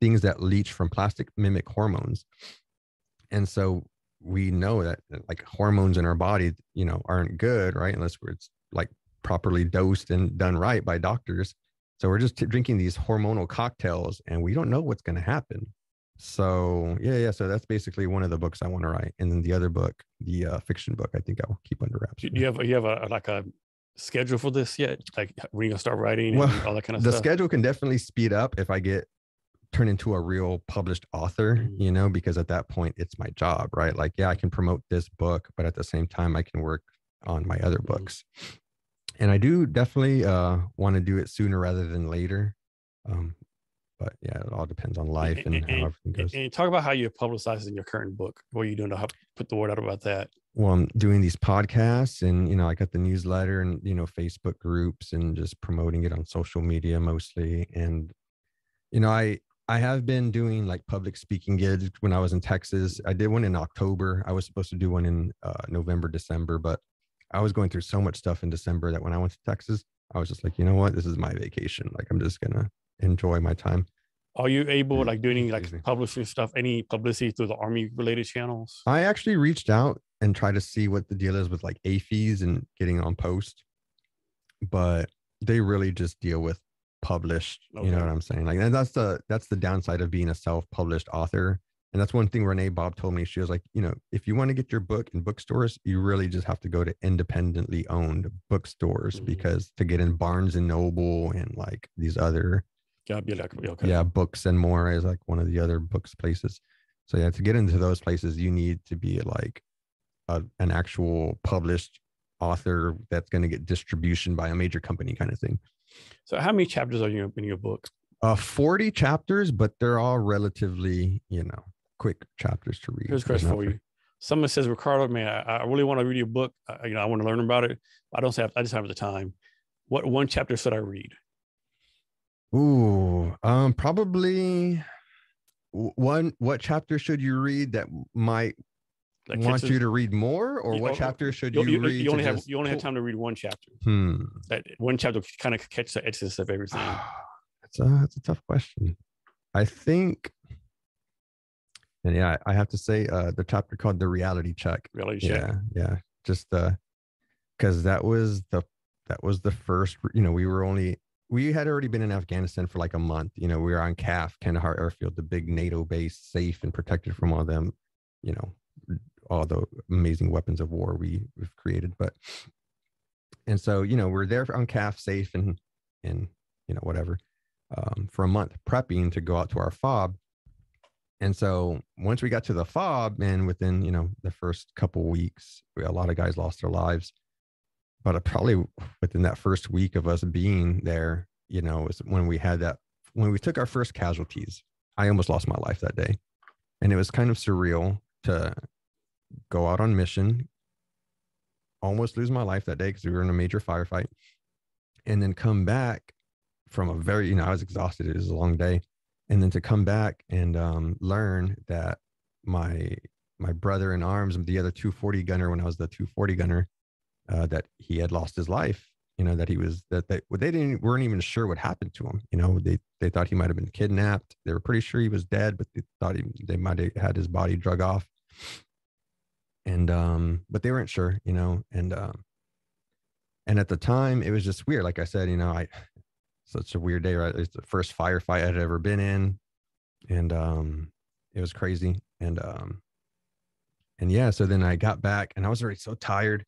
things that leach from plastic mimic hormones. And so we know that like hormones in our body, you know, aren't good, right? Unless it's like properly dosed and done right by doctors. So we're just drinking these hormonal cocktails and we don't know what's going to happen. So yeah. So that's basically one of the books I want to write. And then the other book, the fiction book, I think I will keep under wraps. Do you have a like a schedule for this yet? Like when you gonna start writing and all that kind of stuff? The schedule can definitely speed up if I turn into a real published author, you know, because at that point it's my job, right? Like, yeah, I can promote this book, but at the same time I can work on my other books. And I do definitely want to do it sooner rather than later. But yeah, it all depends on life and how everything goes. And talk about how you're publicizing your current book. What are you doing to help put the word out about that? Well, I'm doing these podcasts and, you know, I got the newsletter and, you know, Facebook groups and just promoting it on social media mostly. And, you know, I have been doing like public speaking gigs when I was in Texas. I did one in October. I was supposed to do one in November, December, but I was going through so much stuff in December that when I went to Texas, I was just like, you know what, this is my vacation. Like, I'm just going to enjoy my time. Are you able, like, do any, like, publishing stuff, any publicity through the Army related channels? I actually reached out and tried to see what the deal is with, like, AFEs and getting on post, but they really just deal with published. Okay. You know what I'm saying? Like, and that's the downside of being a self-published author. And that's one thing Renee Bob told me. She was like, you know, if you want to get your book in bookstores, you really just have to go to independently owned bookstores, because to get in Barnes and Noble and like these other Books and More is like one of the other books places. So yeah, to get into those places, you need to be like an actual published author that's going to get distribution by a major company kind of thing. So how many chapters are you in your book? 40 chapters, but they're all relatively, you know, quick chapters to read. Here's a question for you. Someone says, Ricardo, man, I really want to read your book. You know, I want to learn about it. I just have the time. What one chapter should I read? Ooh, probably one. What chapter should you read that might want you to read more, or what chapter should you read? You only have time to read one chapter. That one chapter kind of catch the essence of everything. That's a tough question. I think, and yeah, I have to say the chapter called The Reality Check. Yeah. Just because that was the first, you know, we had already been in Afghanistan for like a month. You know, we were on CAF, Kandahar Airfield, the big NATO base, safe and protected from all them, you know, all the amazing weapons of war we've created. But, and so, you know, we're there on CAF, safe and, you know, whatever. For a month prepping to go out to our FOB. And so once we got to the FOB, and within, you know, the first couple weeks, a lot of guys lost their lives, but probably within that first week of us being there, you know, is when we took our first casualties. I almost lost my life that day. And it was kind of surreal to go out on mission, almost lose my life that day because we were in a major firefight, and then come back from a very, you know, I was exhausted. It was a long day. And then to come back and learn that my brother in arms, the other 240 gunner, when I was the 240 gunner, that he had lost his life, you know, they weren't even sure what happened to him. You know, they thought he might've been kidnapped. They were pretty sure he was dead, but they thought they might've had his body drug off. And, but they weren't sure, you know, and at the time it was just weird. Like I said, you know, so it's a weird day, right? It's the first firefight I'd ever been in. And it was crazy. And yeah, so then I got back and I was already so tired.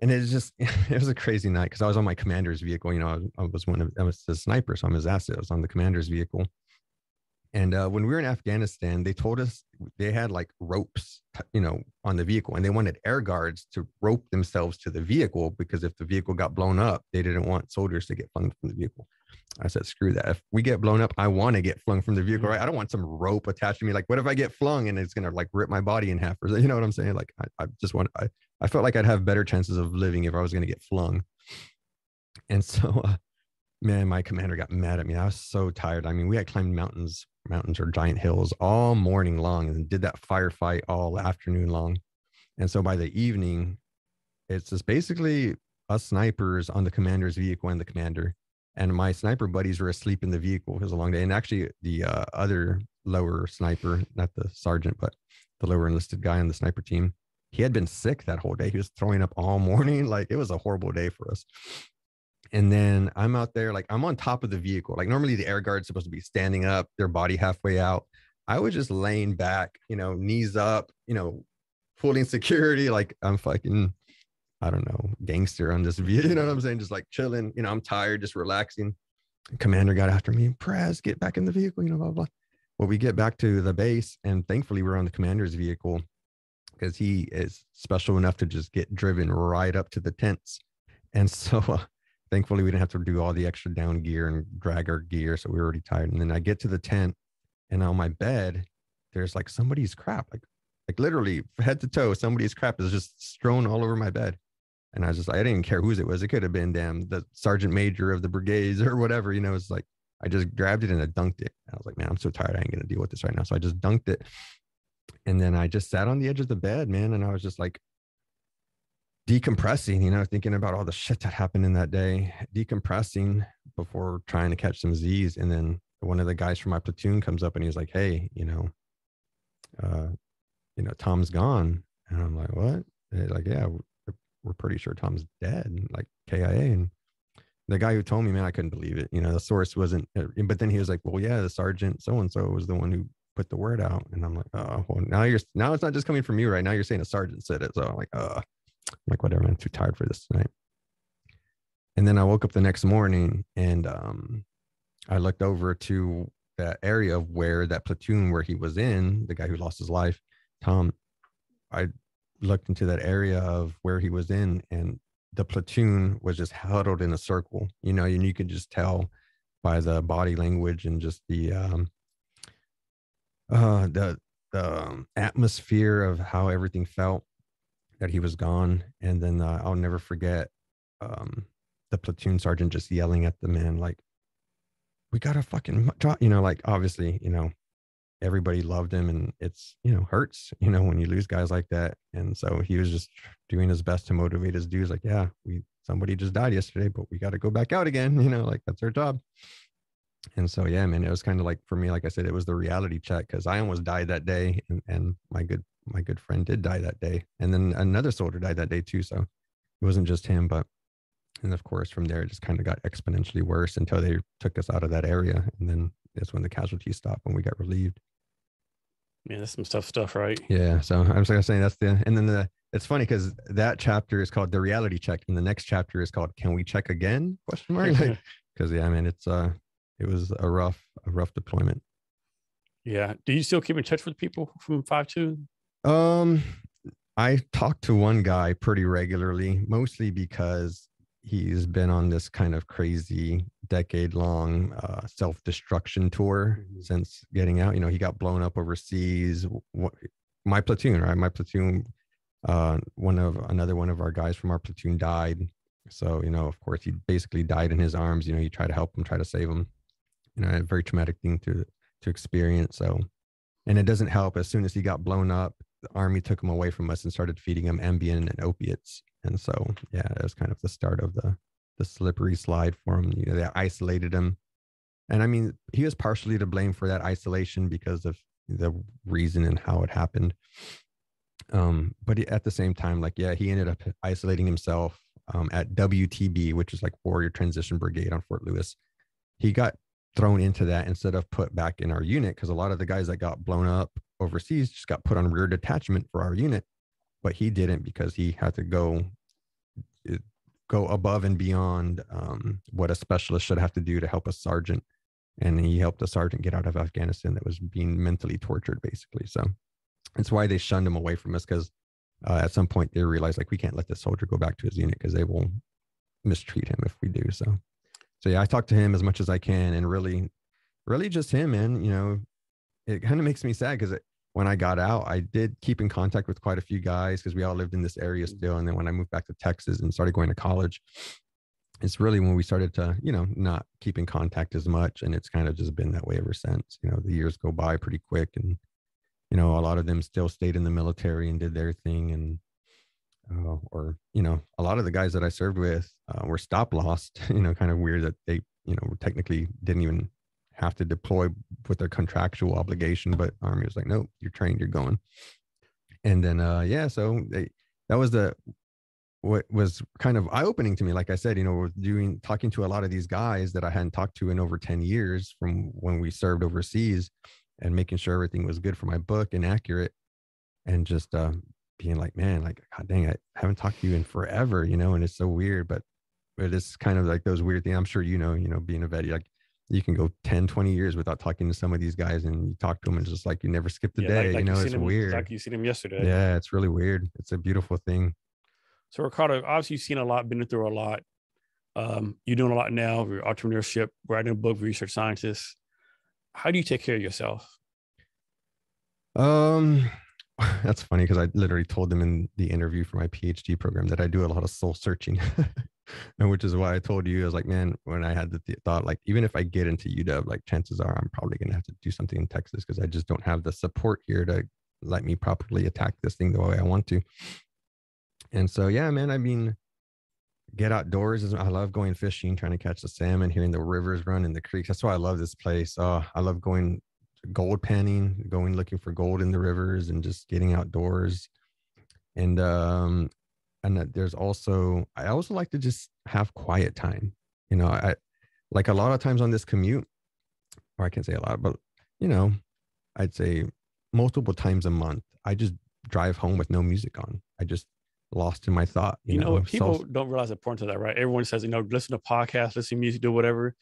And it was a crazy night because I was on my commander's vehicle. You know, I was a sniper, so I'm his asset. I was on the commander's vehicle. And when we were in Afghanistan, they told us they had like ropes, you know, on the vehicle. And they wanted air guards to rope themselves to the vehicle because if the vehicle got blown up, they didn't want soldiers to get flung from the vehicle. I said, screw that. If we get blown up, I want to get flung from the vehicle, right? I don't want some rope attached to me. Like, what if I get flung and it's going to like rip my body in half? Or, you know what I'm saying? Like, I felt like I'd have better chances of living if I was going to get flung. And so, man, my commander got mad at me. I was so tired. I mean, we had climbed mountains or giant hills all morning long and did that firefight all afternoon long. And so by the evening, it's just basically us snipers on the commander's vehicle and the commander. And my sniper buddies were asleep in the vehicle. It was a long day. And actually the other lower sniper, not the sergeant, but the lower enlisted guy on the sniper team, he had been sick that whole day. He was throwing up all morning. Like, it was a horrible day for us. And then I'm out there, like, I'm on top of the vehicle. Like, normally the air guard's supposed to be standing up, their body halfway out. I was just laying back, you know, knees up, you know, pulling security. Like, I'm fucking, I don't know, gangster on this vehicle. You know what I'm saying? Just like chilling, you know, I'm tired, just relaxing. Commander got after me, Prez, get back in the vehicle, you know, blah, blah. Well, we get back to the base, and thankfully we're on the commander's vehicle because he is special enough to just get driven right up to the tents. And so, thankfully, we didn't have to do all the extra down gear and drag our gear. So we were already tired. And then I get to the tent, and on my bed, there's like somebody's crap, like literally head to toe, somebody's crap is just strewn all over my bed. And I was just, I didn't care whose it was. It could have been, damn, the sergeant major of the brigades or whatever, you know. It's like, I just grabbed it and I dunked it. I was like, man, I'm so tired. I ain't going to deal with this right now. So I just dunked it. And then I just sat on the edge of the bed, man. And I was just like, decompressing, you know, thinking about all the shit that happened in that day, decompressing before trying to catch some Z's. And then one of the guys from my platoon comes up and he's like, hey, Tom's gone. And I'm like, what? And he's like, yeah, we're pretty sure Tom's dead, and like KIA. And the guy who told me, man, I couldn't believe it. You know, the source wasn't, but then he was like, well, yeah, the sergeant so-and-so was the one who put the word out. And I'm like, oh, well, now it's not just coming from you right now. You're saying a sergeant said it. So I'm like, whatever, man, I'm too tired for this tonight. And then I woke up the next morning and I looked over to that area of where that platoon where he was in, the guy who lost his life, Tom, I looked into that area of where he was in, and the platoon was just huddled in a circle, you know, and you could just tell by the body language and just the atmosphere of how everything felt that he was gone. And then I'll never forget the platoon sergeant just yelling at the men, like, we got to fucking drop, you know, like, obviously, you know, everybody loved him, and it's, you know, hurts, you know, when you lose guys like that. And so he was just doing his best to motivate his dudes. Like, yeah, somebody just died yesterday, but we got to go back out again, you know, like that's our job. And so, yeah, man, it was kind of like, for me, like I said, it was the reality check, because I almost died that day, and my good friend did die that day. And then another soldier died that day too. So it wasn't just him, and of course from there, it just kind of got exponentially worse until they took us out of that area. And then that's when the casualties stopped, when we got relieved. Yeah, that's some tough stuff, right? Yeah. So I was saying it's funny because that chapter is called The Reality Check, and the next chapter is called Can We Check Again? ? Because yeah, I mean, it was a rough deployment. Yeah. Do you still keep in touch with people from 5-2? I talk to one guy pretty regularly, mostly because he's been on this kind of crazy decade-long self-destruction tour since getting out. You know, he got blown up overseas. My platoon, right? My platoon, another one of our guys from our platoon died. So, you know, of course, he basically died in his arms. You know, you try to help him, try to save him. You know, a very traumatic thing to experience. So, and it doesn't help. As soon as he got blown up, the Army took him away from us and started feeding him Ambien and opiates. And so, yeah, it was kind of the start of the slippery slide for him. You know, they isolated him. And I mean, he was partially to blame for that isolation because of the reason and how it happened. But at the same time, like, yeah, he ended up isolating himself at WTB, which is like Warrior Transition Brigade on Fort Lewis. He got thrown into that instead of put back in our unit, because a lot of the guys that got blown up overseas just got put on rear detachment for our unit. But he didn't, because he had to go above and beyond what a specialist should have to do to help a sergeant. And he helped a sergeant get out of Afghanistan that was being mentally tortured, basically. So that's why they shunned him away from us, because at some point they realized, like, we can't let this soldier go back to his unit because they will mistreat him if we do. So yeah, I talk to him as much as I can, and really, really just him. And, you know, it kind of makes me sad because when I got out, I did keep in contact with quite a few guys because we all lived in this area still. And then when I moved back to Texas and started going to college, it's really when we started to, you know, not keep in contact as much. And it's kind of just been that way ever since. You know, the years go by pretty quick, and, you know, a lot of them still stayed in the military and did their thing. And, you know, a lot of the guys that I served with were stop lost, you know, kind of weird that they, you know, technically didn't even have to deploy with their contractual obligation, but Army was like, nope, you're trained, you're going. And then, that was what was kind of eye-opening to me. Like I said, you know, we're talking to a lot of these guys that I hadn't talked to in over 10 years from when we served overseas, and making sure everything was good for my book and accurate, and just being like, man, like, God dang, I haven't talked to you in forever, you know, and it's so weird, but it is kind of like those weird things. I'm sure, you know, being a vet, like, you can go 10, 20 years without talking to some of these guys, and you talk to them and it's just like you never skipped a day. Like you know, it's weird. Like you seen him yesterday. Yeah, it's really weird. It's a beautiful thing. So Ricardo, obviously you've seen a lot, been through a lot. You're doing a lot now. You're entrepreneurship, writing a book, research scientist. How do you take care of yourself? That's funny, because I literally told them in the interview for my PhD program that I do a lot of soul searching. And which is why I told you, I was like, man, when I had the thought, like, even if I get into UW, like, chances are I'm probably going to have to do something in Texas, because I just don't have the support here to let me properly attack this thing the way I want to. And so, yeah, man, I mean, get outdoors. I love going fishing, trying to catch the salmon, hearing the rivers run in the creeks. That's why I love this place. I love going gold panning, going looking for gold in the rivers and just getting outdoors. And there's also, I also like to just have quiet time. You know, I like a lot of times on this commute, or I can't say a lot, but you know, I'd say multiple times a month, I just drive home with no music on. I just lost in my thought. You know, people don't realize the importance of that, right? Everyone says, you know, listen to podcasts, listen to music, do whatever.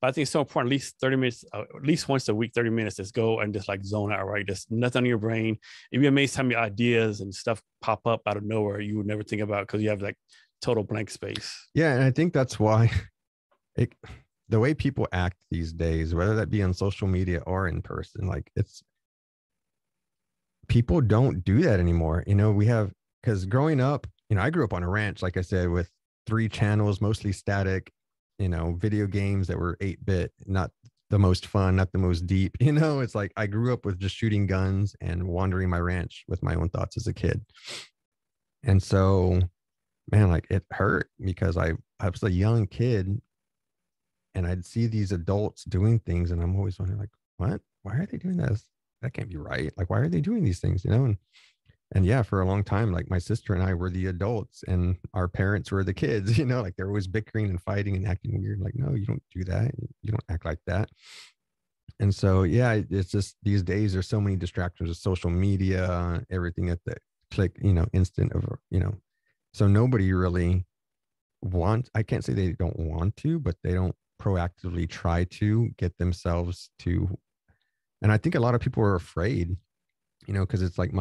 But I think it's so important, at least 30 minutes, at least once a week, 30 minutes, just go and just like zone out, right? Just nothing on your brain. You'd be amazed how many ideas and stuff pop up out of nowhere you would never think about because you have like total blank space. Yeah. And I think that's why the way people act these days, whether that be on social media or in person, like people don't do that anymore. You know, we have, because growing up, you know, I grew up on a ranch, like I said, with 3 channels, mostly static. You know, video games that were 8-bit, not the most fun, not the most deep. You know, it's like I grew up with just shooting guns and wandering my ranch with my own thoughts as a kid. And so, man, like it hurt because I was a young kid and I'd see these adults doing things and I'm always wondering like, what? Why are they doing this? That can't be right. Like, why are they doing these things? You know? And yeah, for a long time, like my sister and I were the adults and our parents were the kids, you know, like they're always bickering and fighting and acting weird. Like, no, you don't do that. You don't act like that. And so, yeah, it's just these days, there's so many distractions of social media, everything at the click, you know, instant of, you know, so nobody really wants, I can't say they don't want to, but they don't proactively try to get themselves to. And I think a lot of people are afraid, you know, because it's like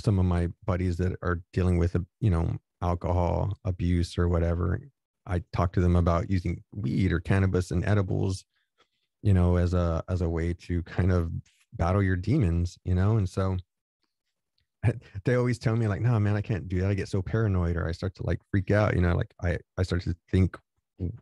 some of my buddies that are dealing with, you know, alcohol abuse or whatever, I talk to them about using weed or cannabis and edibles, you know, as a way to kind of battle your demons, you know? And so they always tell me like, no, man, I can't do that. I get so paranoid or I start to like freak out, you know, like I start to think,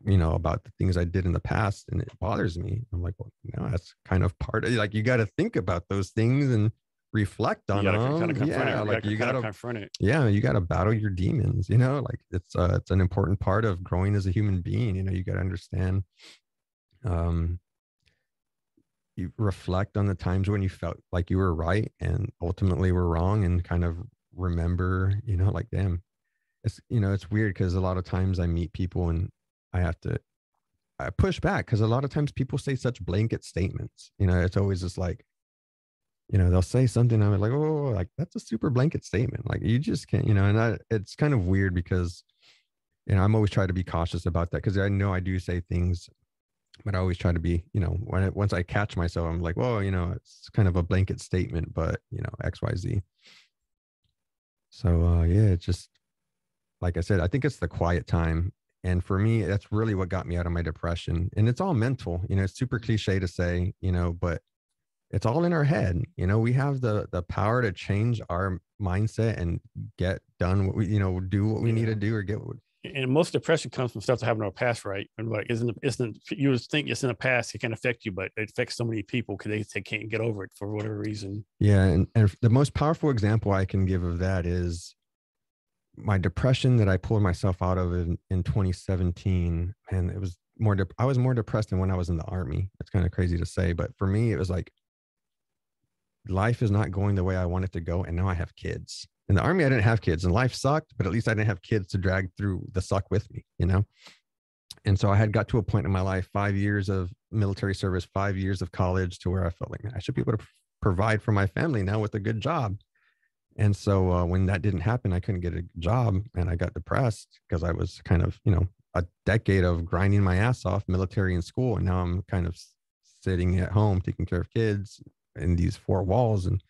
you know, about the things I did in the past and it bothers me. I'm like, well, no, that's kind of part of like, you got to think about those things and reflect on them. Kind of yeah, like you gotta confront it. Yeah, you gotta battle your demons, you know, like it's an important part of growing as a human being. You know, you gotta understand, you reflect on the times when you felt like you were right and ultimately were wrong and kind of remember, you know, like, damn, it's, you know, it's weird because a lot of times I meet people and I push back because a lot of times people say such blanket statements, you know, it's always just like, you know, they'll say something. I'm like, oh, like that's a super blanket statement. Like you just can't, you know, and it's kind of weird because, you know, I'm always trying to be cautious about that. Cause I know I do say things, but I always try to be, you know, once I catch myself, I'm like, well, you know, it's kind of a blanket statement, but you know, X, Y, Z. So yeah, it's just, like I said, I think it's the quiet time. And for me, that's really what got me out of my depression. And it's all mental, you know, it's super cliche to say, you know, but it's all in our head. You know, we have the power to change our mindset and get done what we, you know, do what we need to do or get what. And most depression comes from stuff that happened in our past, right? And like, isn't you would think it's in the past, it can affect you, but it affects so many people because they can't get over it for whatever reason. Yeah. And the most powerful example I can give of that is my depression that I pulled myself out of in 2017. And it was I was more depressed than when I was in the Army. It's kind of crazy to say, but for me, it was like, life is not going the way I want it to go. And now I have kids. In the Army, I didn't have kids and life sucked, but at least I didn't have kids to drag through the suck with me, you know? And so I had got to a point in my life, 5 years of military service, 5 years of college to where I felt like, man, I should be able to provide for my family now with a good job. And so when that didn't happen, I couldn't get a job and I got depressed because I was kind of, you know, a decade of grinding my ass off military and school. And now I'm kind of sitting at home, taking care of kids, in these 4 walls. And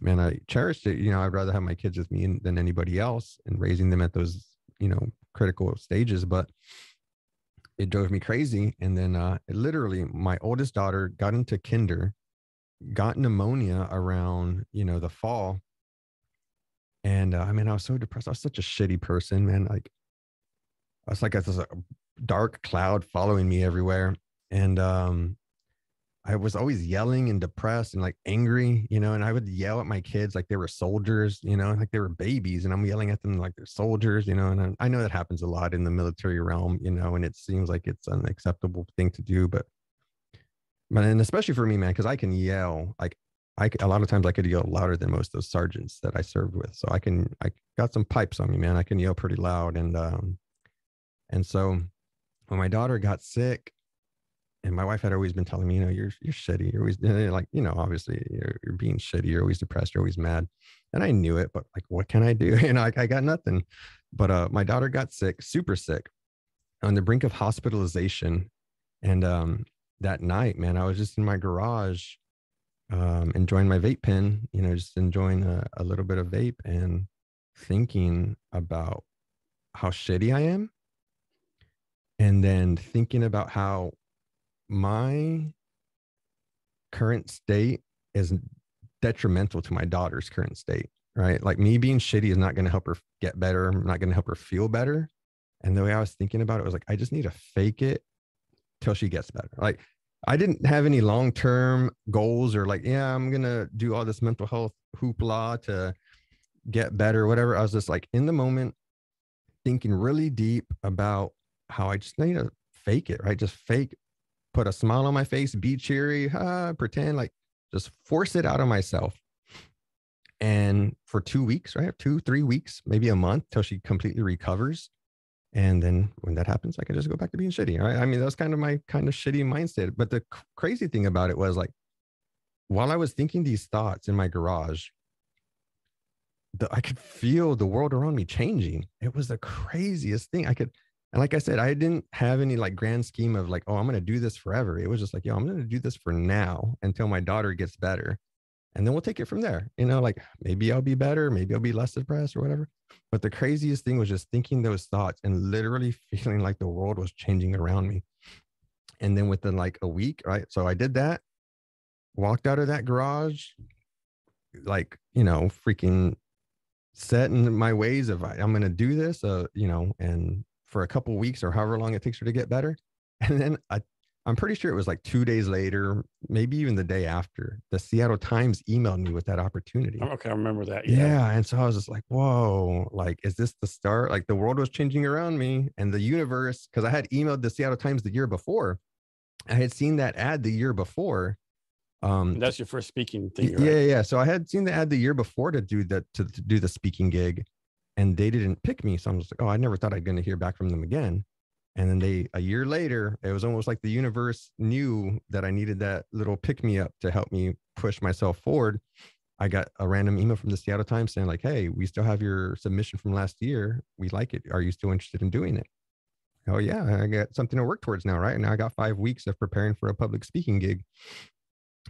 man, I cherished it. You know, I'd rather have my kids with me than anybody else and raising them at those, you know, critical stages, but it drove me crazy. And then literally my oldest daughter got into kinder, got pneumonia around, you know, the fall. And I mean, I was so depressed. I was such a shitty person, man. Like I was like, this dark cloud following me everywhere. And I was always yelling and depressed and like angry, you know, and I would yell at my kids like they were soldiers, you know, like they were babies, and I'm yelling at them like they're soldiers, you know, and I know that happens a lot in the military realm, you know, and it seems like it's an acceptable thing to do, but and especially for me, man, because I can yell, like a lot of times I could yell louder than most of the sergeants that I served with. So I got some pipes on me, man. I can yell pretty loud. And so when my daughter got sick, and my wife had always been telling me, you know, you're shitty. You're always like, you know, obviously you're being shitty. You're always depressed. You're always mad. And I knew it, but like, what can I do? You know, I got nothing, but my daughter got sick, super sick, on the brink of hospitalization. And that night, man, I was just in my garage, enjoying my vape pen, you know, just enjoying a little bit of vape and thinking about how shitty I am. And then thinking about how my current state is detrimental to my daughter's current state, right? Like me being shitty is not going to help her get better. I'm not going to help her feel better. And the way I was thinking about it was like, I just need to fake it till she gets better. Like I didn't have any long-term goals or like, yeah, I'm going to do all this mental health hoopla to get better, whatever. I was just like in the moment thinking really deep about how I just need to fake it, right? Just fake, put a smile on my face, be cheery, pretend, like just force it out of myself. And for 2 weeks, right? 2-3 weeks, maybe a month till she completely recovers. And then when that happens, I can just go back to being shitty. Right? I mean, that's kind of my kind of shitty mindset. But the crazy thing about it was like, while I was thinking these thoughts in my garage, I could feel the world around me changing. It was the craziest thing I could. And like I said, I didn't have any like grand scheme of like, oh, I'm going to do this forever. It was just like, yo, I'm going to do this for now until my daughter gets better. And then we'll take it from there. You know, like maybe I'll be better. Maybe I'll be less depressed or whatever. But the craziest thing was just thinking those thoughts and literally feeling like the world was changing around me. And then within like a week, right? So I did that, walked out of that garage, like, you know, freaking set in my ways of I'm going to do this, you know, and for a couple of weeks or however long it takes her to get better. And then I'm pretty sure it was like 2 days later, maybe even the day after, the Seattle Times emailed me with that opportunity. Okay. I remember that. Yeah. And so I was just like, whoa, like, is this the start? Like the world was changing around me and the universe, because I had emailed the Seattle Times the year before. I had seen that ad the year before. That's your first speaking thing. Right? Yeah. Yeah. So I had seen the ad the year before to do that, to do the speaking gig. And they didn't pick me. So I'm just like, oh, I never thought I'd going to hear back from them again. And then a year later, it was almost like the universe knew that I needed that little pick me up to help me push myself forward. I got a random email from the Seattle Times saying like, hey, we still have your submission from last year. We like it. Are you still interested in doing it? Oh yeah. I got something to work towards now. Right. And I got 5 weeks of preparing for a public speaking gig.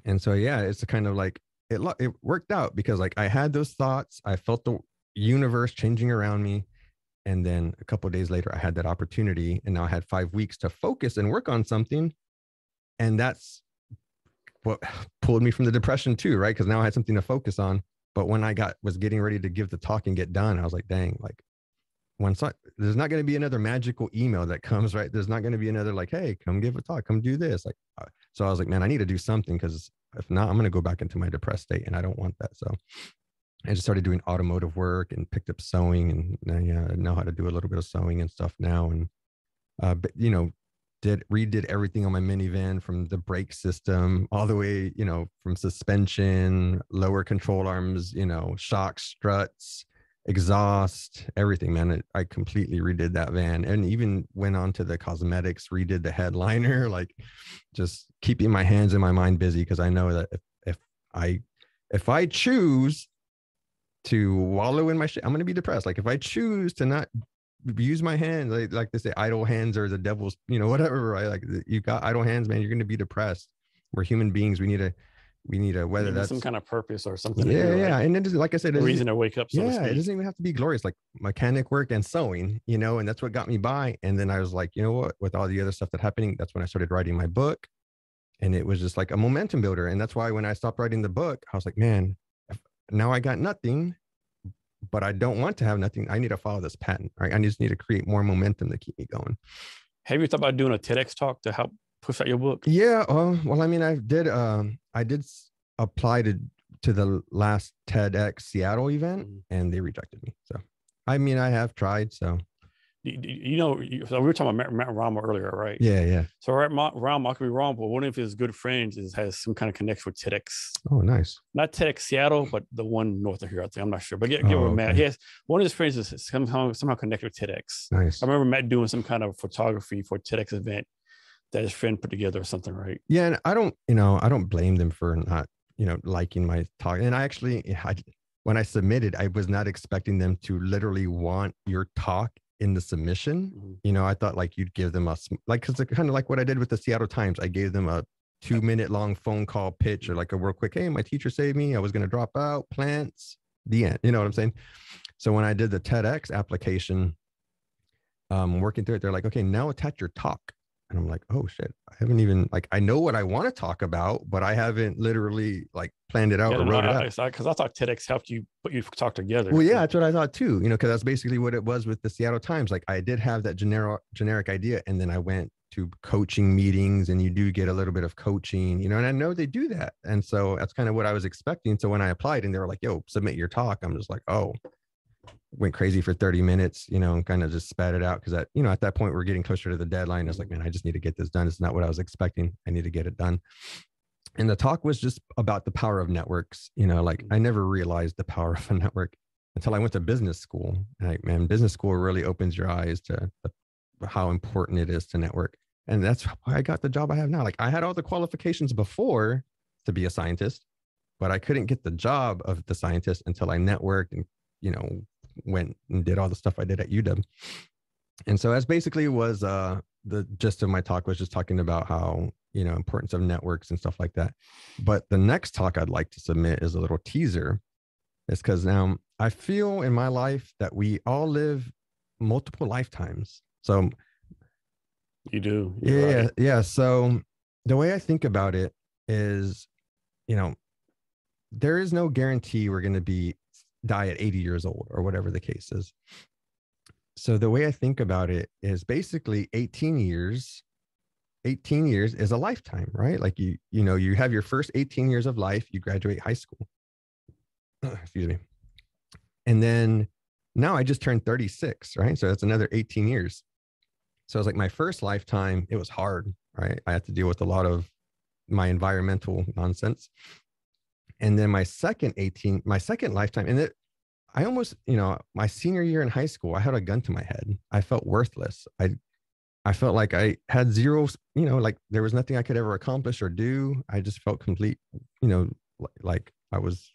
And so, yeah, it's kind of like, it worked out because like I had those thoughts. I felt the universe changing around me. And then a couple of days later, I had that opportunity and now I had 5 weeks to focus and work on something. And that's what pulled me from the depression too, right? Because now I had something to focus on. But when I was getting ready to give the talk and get done, I was like, dang, like there's not going to be another magical email that comes, right? There's not going to be another like, hey, come give a talk, come do this. Like, so I was like, man, I need to do something because if not, I'm going to go back into my depressed state and I don't want that. So I just started doing automotive work and picked up sewing and I know how to do a little bit of sewing and stuff now. And, but, you know, redid everything on my minivan from the brake system all the way, you know, from suspension, lower control arms, you know, shocks, struts, exhaust, everything, man. I completely redid that van and even went on to the cosmetics, redid the headliner, like just keeping my hands and my mind busy. Because I know that if I choose to wallow in my shit, I'm going to be depressed. Like if I choose to not use my hands, like they say, idle hands are the devil's, you know, whatever, right? Like you got idle hands, man, you're going to be depressed. We're human beings. We need to, whether that's some kind of purpose or something. Yeah. Like, yeah. And it is, like I said, reason to wake up. So yeah. It doesn't even have to be glorious, like mechanic work and sewing, you know, and that's what got me by. And then I was like, you know what, with all the other stuff that's happening, that's when I started writing my book and it was just like a momentum builder. And that's why when I stopped writing the book, I was like, man, now I got nothing, but I don't want to have nothing. I need to follow this pattern, right? I just need to create more momentum to keep me going. Have you thought about doing a TEDx talk to help push out your book? Yeah. Well, I mean, I did apply to the last TEDx Seattle event, and they rejected me. So, I mean, I have tried. So, you know, so we were talking about Matt Rama earlier, right? Yeah. So, Rama, I could be wrong, but one of his good friends has some kind of connection with TEDx. Oh, nice. Not TEDx Seattle, but the one north of here, I think. I'm not sure, but Matt. Yes, one of his friends is somehow connected with TEDx. Nice. I remember Matt doing some kind of photography for a TEDx event that his friend put together or something, right? Yeah, and I don't blame them for not, you know, liking my talk. And I actually, when I submitted, I was not expecting them to literally want your talk in the submission. Mm-hmm. You know, I thought like you'd give them because it's kind of like what I did with the Seattle Times. I gave them a 2-minute long phone call pitch or like a real quick, hey, my teacher saved me. I was going to drop out, plants, the end. You know what I'm saying? So when I did the TEDx application, working through it, they're like, okay, now attach your talk. And I'm like, oh shit, I haven't even I know what I want to talk about, but I haven't literally planned it out or wrote it out. Because I thought TEDx helped you put your talk together. Well, yeah, that's what I thought too. You know, because that's basically what it was with the Seattle Times. Like I did have that generic idea, and then I went to coaching meetings, and you do get a little bit of coaching, you know. And I know they do that, and so that's kind of what I was expecting. So when I applied, and they were like, "Yo, submit your talk," I'm just like, "Oh." Went crazy for 30 minutes, you know, and kind of just spat it out. Cause that, you know, at that point we're getting closer to the deadline. I was like, man, I just need to get this done. It's not what I was expecting. I need to get it done. And the talk was just about the power of networks. You know, I never realized the power of a network until I went to business school. Man, business school really opens your eyes to how important it is to network. And that's why I got the job I have now. Like I had all the qualifications before to be a scientist, but I couldn't get the job of the scientist until I networked and, you know, went and did all the stuff I did at UW. And so that's basically was the gist of my talk, was just talking about how, you know, importance of networks and stuff like that. But the next talk I'd like to submit is a little teaser. It's because now I feel in my life that we all live multiple lifetimes. So you do. Yeah. Right. Yeah. So the way I think about it is, you know, there is no guarantee we're going to die at 80 years old or whatever the case is. So the way I think about it is basically 18 years is a lifetime, right? Like you know, you have your first 18 years of life, you graduate high school, excuse me. And then now I just turned 36, right? So that's another 18 years. So it's like my first lifetime, it was hard, right? I had to deal with a lot of my environmental nonsense. And then my second lifetime, and I almost, you know, my senior year in high school, I had a gun to my head. I felt worthless. I felt like I had zero, you know, like there was nothing I could ever accomplish or do. I just felt complete, you know, like I was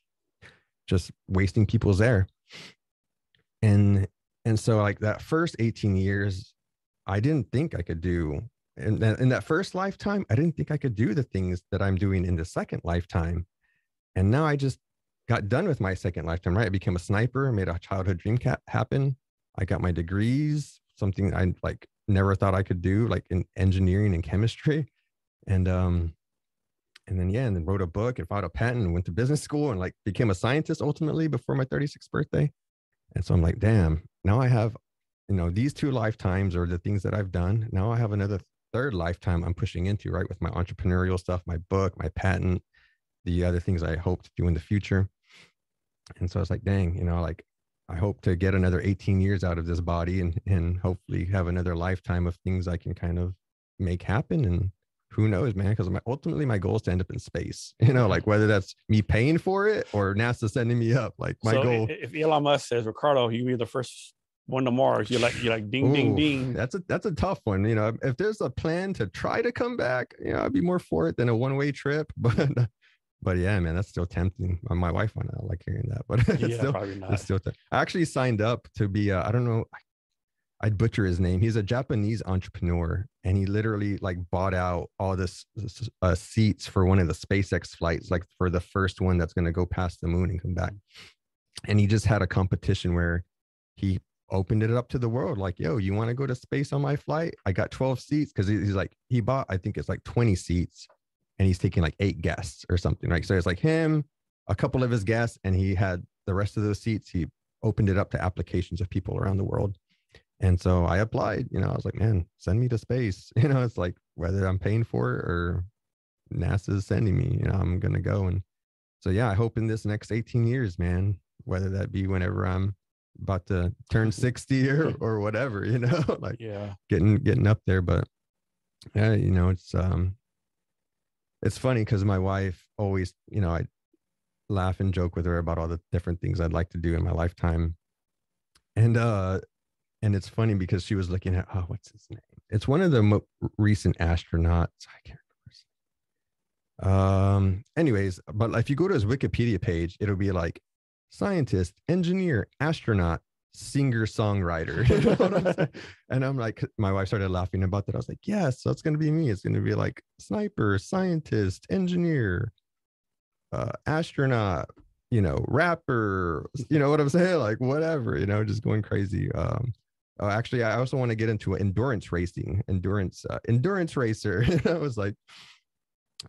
just wasting people's air. And so like that first 18 years, I didn't think I could do. And in that first lifetime, I didn't think I could do the things that I'm doing in the second lifetime. And now I just got done with my second lifetime, right? I became a sniper, made a childhood dream happen. I got my degrees, something I never thought I could do, like in engineering and chemistry. And then wrote a book and filed a patent and went to business school and became a scientist ultimately before my 36th birthday. And so I'm like, damn, now I have, you know, these two lifetimes or the things that I've done. Now I have another third lifetime I'm pushing into, right? With my entrepreneurial stuff, my book, my patent, the other things I hope to do in the future. And so I was like, dang, you know, like I hope to get another 18 years out of this body and hopefully have another lifetime of things I can kind of make happen. And who knows, man, because ultimately my goal is to end up in space, you know, like whether that's me paying for it or NASA sending me up, like my goal. If Elon Musk says, Ricardo, you be the first one to Mars, you're like ding, ooh, ding, ding. That's a tough one. You know, if there's a plan to try to come back, you know, I'd be more for it than a one-way trip, But yeah, man, that's still tempting. My wife might not like hearing that, but it's probably not. It's still I actually signed up to be, I don't know, I'd butcher his name. He's a Japanese entrepreneur, and he literally bought out all this seats for one of the SpaceX flights, for the first one that's going to go past the moon and come back. And he just had a competition where he opened it up to the world. Like, yo, you want to go to space on my flight? I got 12 seats because he bought, I think it's 20 seats. And he's taking 8 guests or something, right? So it's him, a couple of his guests, and he had the rest of those seats. He opened it up to applications of people around the world. And so I applied, you know, I was like, man, send me to space. You know, it's like, whether I'm paying for it or NASA's sending me, you know, I'm going to go. And so, yeah, I hope in this next 18 years, man, whether that be whenever I'm about to turn 60 or whatever, you know, like yeah, getting up there. But yeah, you know, it's funny because my wife always, you know, I laugh and joke with her about all the different things I'd like to do in my lifetime. And it's funny because she was looking at, oh, what's his name? It's one of the recent astronauts. I can't remember. Anyways, but if you go to his Wikipedia page, it'll be like scientist, engineer, astronaut, singer, songwriter. You know what I'm saying? And I'm like, my wife started laughing about that. I was like, yes, that's going to be me. It's going to be like sniper, scientist, engineer, astronaut, you know, rapper, you know what I'm saying? Like whatever, you know, just going crazy. Actually, I also want to get into endurance racing, endurance racer. I was like,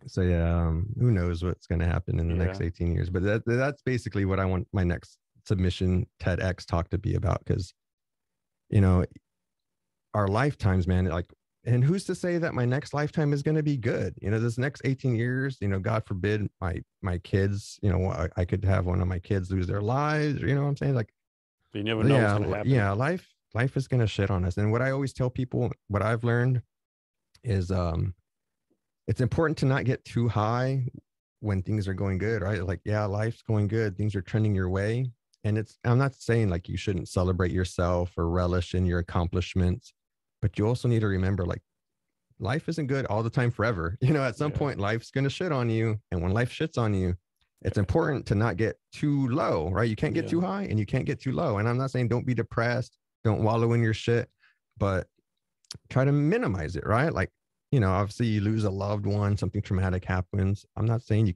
so yeah, who knows what's going to happen in the next 18 years, but that's basically what I want my next submission TEDx talk to be about. Cause you know, our lifetimes, man, like, and who's to say that my next lifetime is going to be good? You know, this next 18 years, you know, God forbid my kids, you know, I could have one of my kids lose their lives, or, you know what I'm saying? Like, you never know what's going to happen. Yeah. Life is going to shit on us. And what I always tell people, what I've learned is, it's important to not get too high when things are going good, right? Like, yeah, life's going good. Things are trending your way. And I'm not saying like you shouldn't celebrate yourself or relish in your accomplishments, but you also need to remember, like, life isn't good all the time forever. You know, at some point, life's going to shit on you. And when life shits on you, it's important to not get too low, right? You can't get too high and you can't get too low. And I'm not saying don't be depressed, don't wallow in your shit, but try to minimize it, right? Like, you know, obviously you lose a loved one, something traumatic happens. I'm not saying you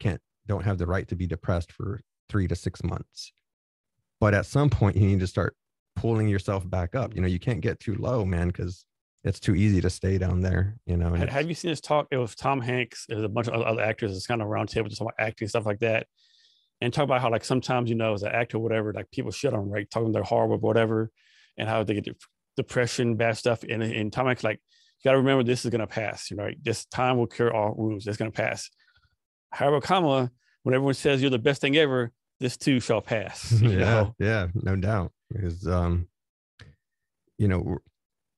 don't have the right to be depressed for 3 to 6 months, but at some point you need to start pulling yourself back up. You know, you can't get too low, man, because it's too easy to stay down there, you know. And have you seen this talk? It was Tom Hanks. There's a bunch of other actors. It's kind of round table, just about acting, stuff like that. And talk about how, like, sometimes, you know, as an actor or whatever, like, people shit on, right? Talking they're horrible, whatever, and how they get depression, bad stuff. And Tom Hanks, like, you got to remember this is going to pass, you know, right? This time will cure all wounds. It's going to pass. However, when everyone says you're the best thing ever, this too shall pass. Yeah, no doubt. Because, you know,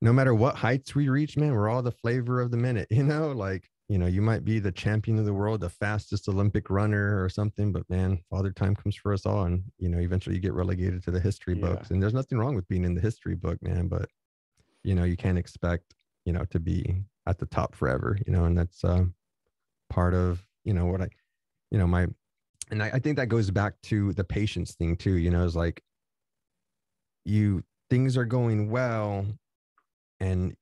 no matter what heights we reach, man, we're all the flavor of the minute, you know, like, you know, you might be the champion of the world, the fastest Olympic runner or something, but man, Father Time comes for us all. And, you know, eventually you get relegated to the history books, and there's nothing wrong with being in the history book, man, but you know, you can't expect, you know, to be at the top forever, you know, and that's part of, you know, what I, you know, I think that goes back to the patience thing too, you know, it's like, things are going well, and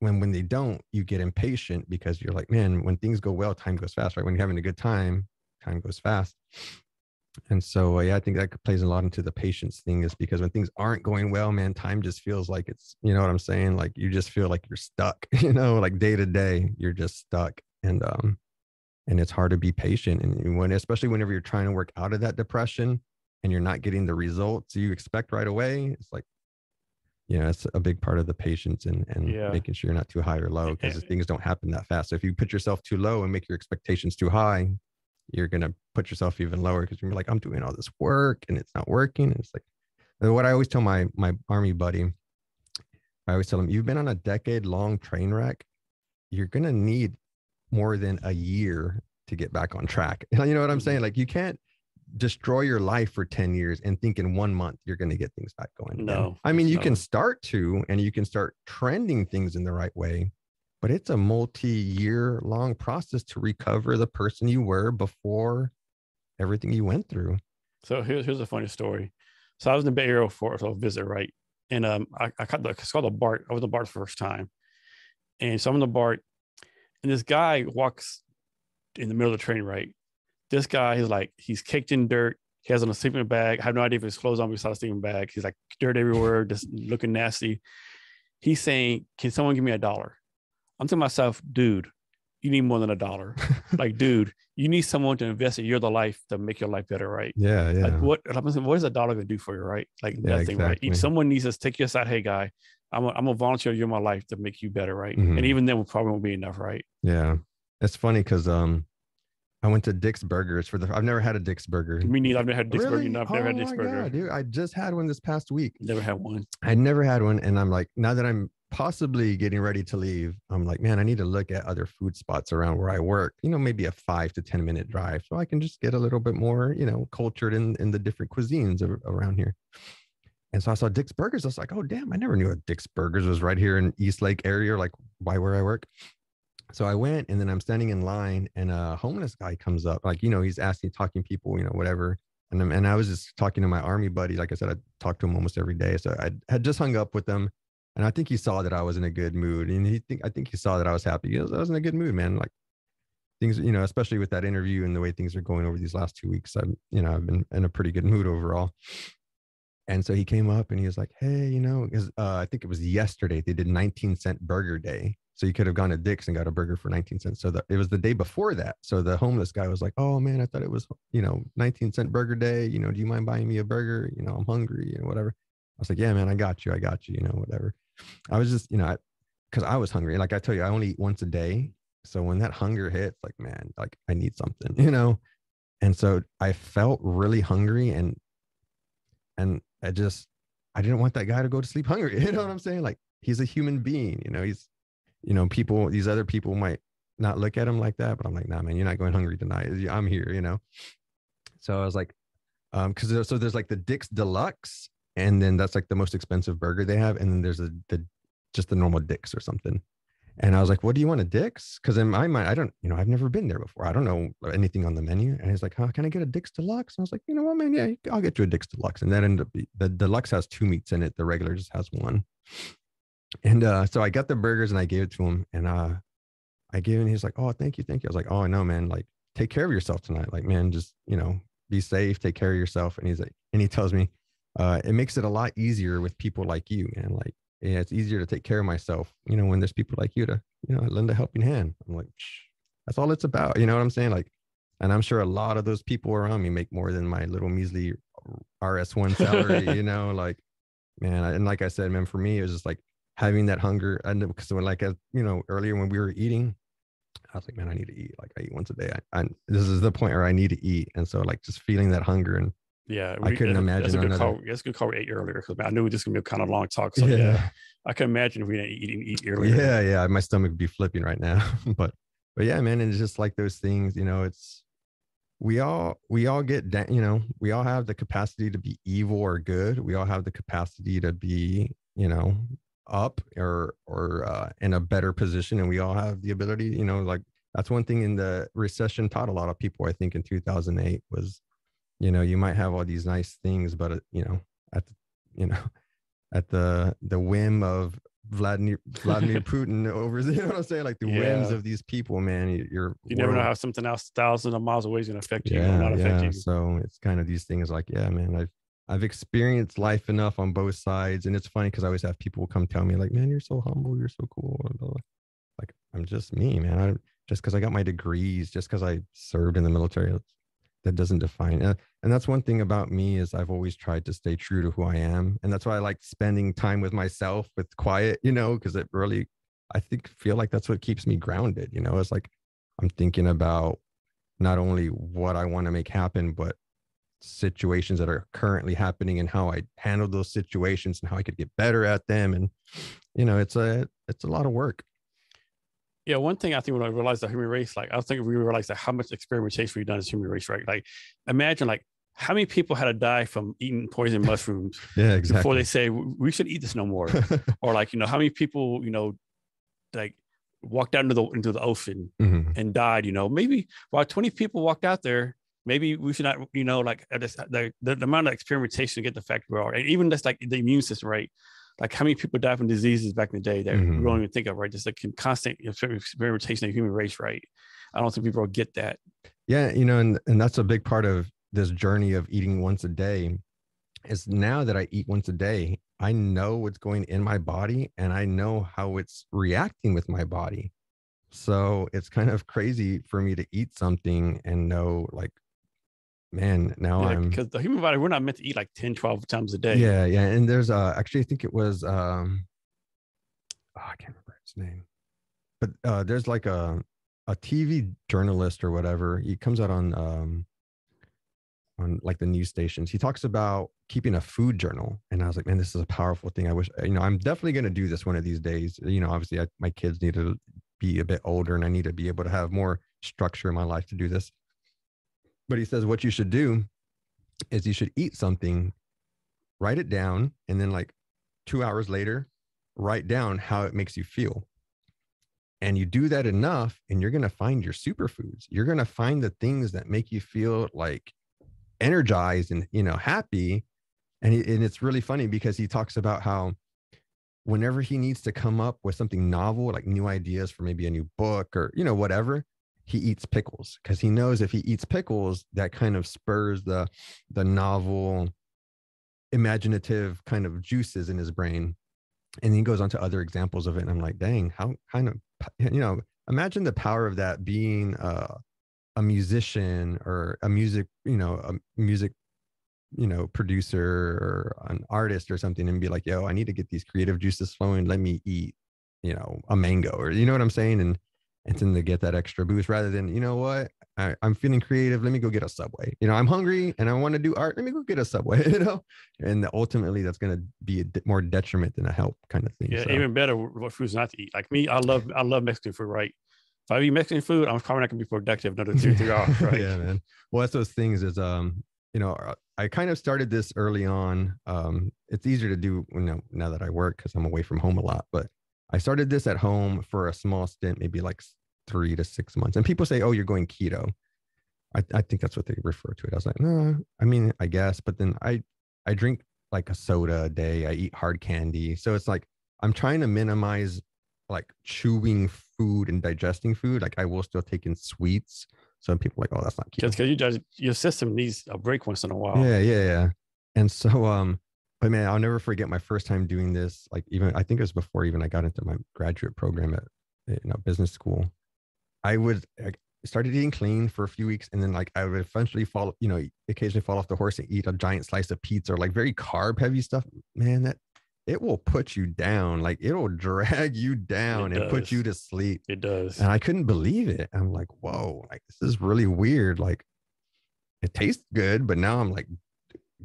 when they don't, you get impatient because you're like, man, when things go well, time goes fast, right? When you're having a good time, time goes fast. And so, yeah, I think that plays a lot into the patience thing, is because when things aren't going well, man, time just feels like it's, you know what I'm saying? Like, you just feel like you're stuck, you know, like day to day, you're just stuck. And it's hard to be patient. And especially whenever you're trying to work out of that depression, and you're not getting the results you expect right away, it's like, you know, it's a big part of the patience and making sure you're not too high or low, because things don't happen that fast. So if you put yourself too low and make your expectations too high, you're going to put yourself even lower, because you're like, I'm doing all this work and it's not working. And it's like, what I always tell my Army buddy, I always tell him, you've been on a decade-long train wreck. You're going to need more than a year to get back on track. You know what I'm saying? Like, you can't destroy your life for 10 years and think in 1 month you're going to get things back going. No, I mean, you can start to, and you can start trending things in the right way, but it's a multi-year long process to recover the person you were before everything you went through. So here's a funny story. So I was in the Bay Area for a visit, right? And it's called the BART. I was the BART the first time. And so I'm in the BART, and this guy walks in the middle of the train, right? This guy is like, he's caked in dirt. He has on a sleeping bag. I have no idea if his clothes on besides a sleeping bag. He's like dirt everywhere, just looking nasty. He's saying, can someone give me $1? I'm thinking to myself, dude, you need more than $1. Like, dude, you need someone to invest a year of their life to make your life better, right? Yeah, yeah. Like, what is $1 gonna do for you, right? Like, yeah, nothing, exactly. Right? Someone needs to take you aside. Hey, guy, I'm a volunteer year of my life to make you better, right? Mm-hmm. And even then, we probably won't be enough, right? Yeah, it's funny because I went to Dick's Burgers I've never had a Dick's Burger. Me neither. I've never had Dick's Burger. I've never had Dick's Burger. God, dude, I just had one this past week. Never had one. I never had one, and I'm like, now that I'm possibly getting ready to leave, I'm like, man, I need to look at other food spots around where I work. You know, maybe a 5 to 10 minute drive, so I can just get a little bit more, you know, cultured in the different cuisines around here. And so I saw Dick's Burgers. I was like, oh damn, I never knew a Dick's Burgers was right here in East Lake area, like by where I work. So I went, and then I'm standing in line, and a homeless guy comes up, like, you know, he's asking, talking people, you know, whatever. And I was just talking to my Army buddy. Like I said, I talk to him almost every day. So I had just hung up with him, and I think he saw that I was in a good mood, and I think he saw that I was happy. He goes, I was in a good mood, man. Like, things, you know, especially with that interview and the way things are going over these last 2 weeks, I've been in a pretty good mood overall. And so he came up and he was like, hey, you know, because I think it was yesterday, they did 19-cent burger day. So you could have gone to Dick's and got a burger for 19 cents. So it was the day before that. So the homeless guy was like, oh man, I thought it was, you know, 19-cent burger day. You know, do you mind buying me a burger? You know, I'm hungry, you know, whatever. I was like, yeah, man, I got you, you know, whatever. I was just, you know, because I was hungry. Like I tell you, I only eat once a day. So when that hunger hits, like, man, like I need something, you know? And so I felt really hungry, and I didn't want that guy to go to sleep hungry. You know what I'm saying? Like, he's a human being, you know, you know, people, these other people might not look at him like that, but I'm like, nah, man, you're not going hungry tonight. I'm here, you know? So I was like, so there's like the Dick's Deluxe, and then that's like the most expensive burger they have. And then there's just the normal Dick's or something. And I was like, what do you want, a Dick's? Cause in my mind, I don't, you know, I've never been there before. I don't know anything on the menu. And he's like, huh, can I get a Dick's Deluxe? And I was like, you know what, man, yeah, I'll get you a Dick's Deluxe. And that ended up being, the Deluxe has 2 meats in it. The regular just has 1. And so I got the burgers and I gave it to him, and I gave him, he's like, oh, thank you. I was like, oh no, man, like, take care of yourself tonight. Like, man, just, you know, be safe, take care of yourself. And he's like, and he tells me, it makes it a lot easier with people like you, man. Like, yeah, it's easier to take care of myself, you know, when there's people like you to, you know, lend a helping hand. I'm like, that's all it's about. You know what I'm saying? Like, and I'm sure a lot of those people around me make more than my little measly RS1 salary, you know, like, man. And like I said, man, for me, it was just like, having that hunger, because when, like, as you know, earlier when we were eating, I was like, man, I need to eat. Like, I eat once a day. This is the point where I need to eat. And so, like, just feeling that hunger, and yeah, I couldn't imagine. That's a good call we ate earlier, because I knew this was gonna be kind of long talk. So yeah, I can imagine if we didn't eat earlier. Yeah, my stomach would be flipping right now. but yeah, man, and it's just like those things. You know, it's we all get, you know, we all have the capacity to be evil or good. We all have the capacity to be, you know, up or in a better position, and we all have the ability, you know, like, that's one thing in the recession taught a lot of people, I think, in 2008 was, you know, you might have all these nice things, but you know, at the whim of Vladimir Putin over, you know what I'm saying, like the whims of these people, man, you never know how something else thousands of miles away is going to affect you or not affect you. So it's kind of these things like, yeah, man, I've experienced life enough on both sides. And it's funny because I always have people come tell me like, man, you're so humble, you're so cool. Like, I'm just me, man. Just because I got my degrees, just because I served in the military, that doesn't define it. And that's one thing about me, is I've always tried to stay true to who I am. And that's why I like spending time with myself, with quiet, you know, because it really, I think, feel like that's what keeps me grounded. You know, it's like, I'm thinking about not only what I want to make happen, but situations that are currently happening and how I handle those situations and how I could get better at them. And, you know, it's a lot of work. Yeah. One thing I think when I realized the human race, like, I was thinking, we realized that how much experimentation we've done as human race, right? Like, imagine like how many people had to die from eating poison mushrooms before they say we should eat this no more. Or like, you know, how many people, you know, like walked out into the ocean and died, you know, maybe while 20 people walked out there. Maybe we should not, you know, like the amount of experimentation to get the fact we are, and even just like the immune system, right? Like how many people died from diseases back in the day that we don't even think of, right? Just like constant experimentation of the human race, right? I don't think people get that. Yeah, you know, and that's a big part of this journey of eating once a day. Is now that I eat once a day, I know what's going in my body, and I know how it's reacting with my body. So it's kind of crazy for me to eat something and know, like, man, now I'm, because the human body, we're not meant to eat like 10, 12 times a day. Yeah. Yeah. And there's actually, I think it was, I can't remember his name, but there's like a TV journalist or whatever. He comes out on like the news stations. He talks about keeping a food journal. And I was like, man, this is a powerful thing. I wish, you know, I'm definitely going to do this one of these days. You know, obviously my kids need to be a bit older and I need to be able to have more structure in my life to do this. But he says, what you should do is you should eat something, write it down, and then like 2 hours later, write down how it makes you feel. And you do that enough, and you're going to find your superfoods. You're going to find the things that make you feel like energized and, you know, happy. And it's really funny because he talks about how whenever he needs to come up with something novel, like new ideas for maybe a new book or, you know, whatever, he eats pickles, because he knows if he eats pickles, that kind of spurs the novel, imaginative kind of juices in his brain. And he goes on to other examples of it. And I'm like, dang, how kind of, you know, imagine the power of that being a musician or a music producer or an artist or something, and be like, yo, I need to get these creative juices flowing. Let me eat, you know, a mango, or, you know what I'm saying? And then they get that extra boost, rather than, you know what, I'm feeling creative, let me go get a Subway. You know, I'm hungry and I want to do art, let me go get a Subway, you know? And ultimately that's going to be more detriment than a help kind of thing. Yeah, so. Even better what foods not to eat. Like me, I love Mexican food, right? If I eat Mexican food, I'm probably not going to be productive another 2-3 hours, right? Yeah, man. Well, that's those things is, you know, I kind of started this early on. It's easier to do, you know, now that I work, because I'm away from home a lot, but I started this at home for a small stint, maybe like 3 to 6 months. And people say, oh, you're going keto. I think that's what they refer to it. I was like, no, I mean, I guess. But then I drink like a soda a day. I eat hard candy. So it's like, I'm trying to minimize like chewing food and digesting food. Like I will still take in sweets. So people are like, oh, that's not keto. Just because your system needs a break once in a while. Yeah, yeah, yeah. And so, but man, I'll never forget my first time doing this. Like even, I think it was before even I got into my graduate program at, you know, business school. I started eating clean for a few weeks, and then like I would eventually occasionally fall off the horse and eat a giant slice of pizza or like very carb heavy stuff. Man, that it will put you down. Like it will drag you down and put you to sleep. It does. And I couldn't believe it. I'm like, whoa, like this is really weird. Like it tastes good, but now I'm like,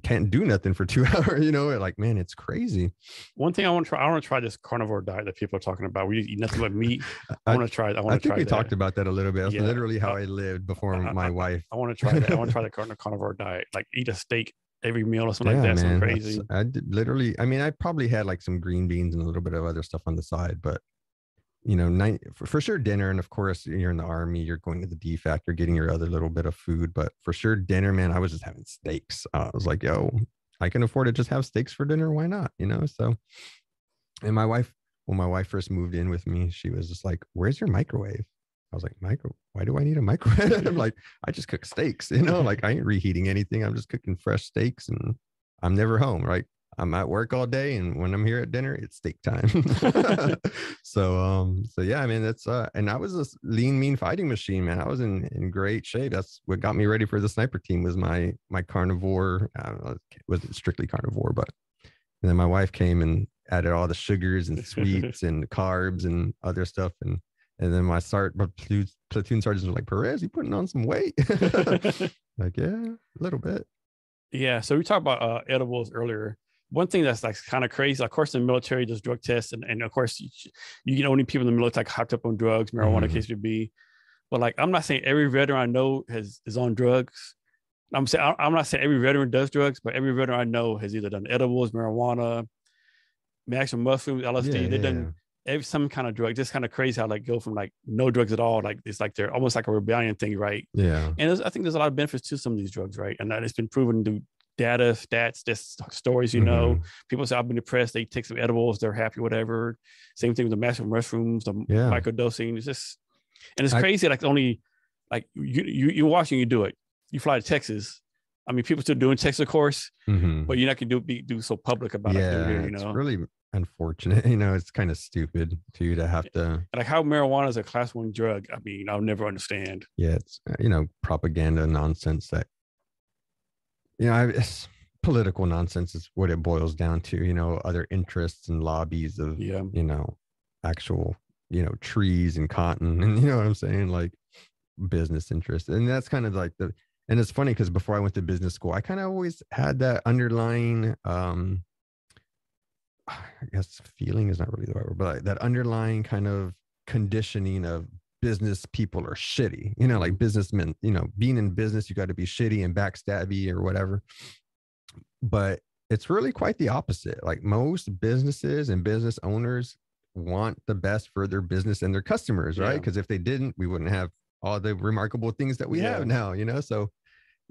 can't do nothing for 2 hours, you know, like, man, it's crazy. One thing I want to try this carnivore diet that people are talking about, where you eat nothing but meat. I think we talked about that a little bit. That's literally how I lived before my wife. I want to try that. I want to try the carnivore diet, like eat a steak every meal or something like that. Man, something crazy. I probably had like some green beans and a little bit of other stuff on the side, but you know, for sure dinner. And of course you're in the Army, you're going to the DFAC, you're getting your other little bit of food, but for sure dinner, man, I was just having steaks. I was like, yo, I can afford to just have steaks for dinner. Why not? You know? So, and when my wife first moved in with me, she was just like, where's your microwave? I was like, why do I need a microwave? I'm like, I just cook steaks, you know, like I ain't reheating anything. I'm just cooking fresh steaks and I'm never home. Right. I'm at work all day, and when I'm here at dinner, it's steak time. So yeah, I mean, that's, and I was a lean, mean fighting machine, man. I was in great shape. That's what got me ready for the sniper team, was my carnivore. I don't know, it wasn't strictly carnivore, but, and then my wife came and added all the sugars and sweets and carbs and other stuff. And then my platoon sergeants were like, Perez, you putting on some weight? Like, yeah, a little bit. Yeah. So we talked about edibles earlier. One thing that's like kind of crazy, of course, in the military, there's drug tests. And of course, you know, only people in the military like hopped up on drugs, marijuana, case would be. But like, I'm not saying every veteran I know is on drugs. I'm not saying every veteran does drugs, but every veteran I know has either done edibles, marijuana, actual mushrooms, LSD. They've done some kind of drug. Just kind of crazy how like go from like no drugs at all. Like it's like they're almost like a rebellion thing, right? Yeah. And I think there's a lot of benefits to some of these drugs, right? And that it's been proven to data, stats, just stories, you know, people say, I've been depressed, they take some edibles, they're happy, whatever. Same thing with the massive mushrooms, the microdosing. It's just, and it's crazy. Like only like you're watching, you do it. You fly to Texas. I mean, people still doing Texas, of course, but you're not going to be so public about it. You know, it's really unfortunate. You know, it's kind of stupid too to have to, like, how marijuana is a class 1 drug. I mean, I'll never understand. Yeah, it's, you know, propaganda nonsense that, you know, it's political nonsense is what it boils down to. You know, other interests and lobbies of, you know, actual, you know, trees and cotton, and you know what I'm saying, like business interests. And that's kind of like the, and it's funny because before I went to business school, I kind of always had that underlying, I guess feeling is not really the right word, but like that underlying kind of conditioning of business people are shitty, you know, like businessmen, you know, being in business, you got to be shitty and backstabby or whatever. But it's really quite the opposite. Like most businesses and business owners want the best for their business and their customers, right? Because if they didn't, we wouldn't have all the remarkable things that we have now, you know? So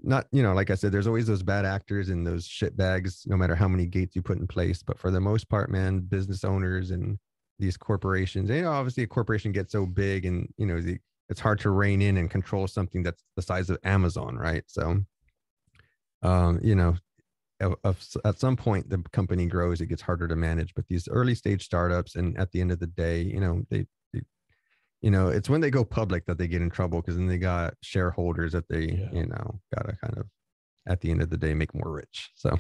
not, you know, like I said, there's always those bad actors and those shit bags, no matter how many gates you put in place. But for the most part, man, business owners and these corporations, you know, obviously a corporation gets so big and, you know, it's hard to rein in and control something that's the size of Amazon, right? So, you know, at some point the company grows, it gets harder to manage. But these early stage startups, and at the end of the day, you know, they you know, it's when they go public that they get in trouble, because then they got shareholders that they you know, gotta kind of at the end of the day make more rich. So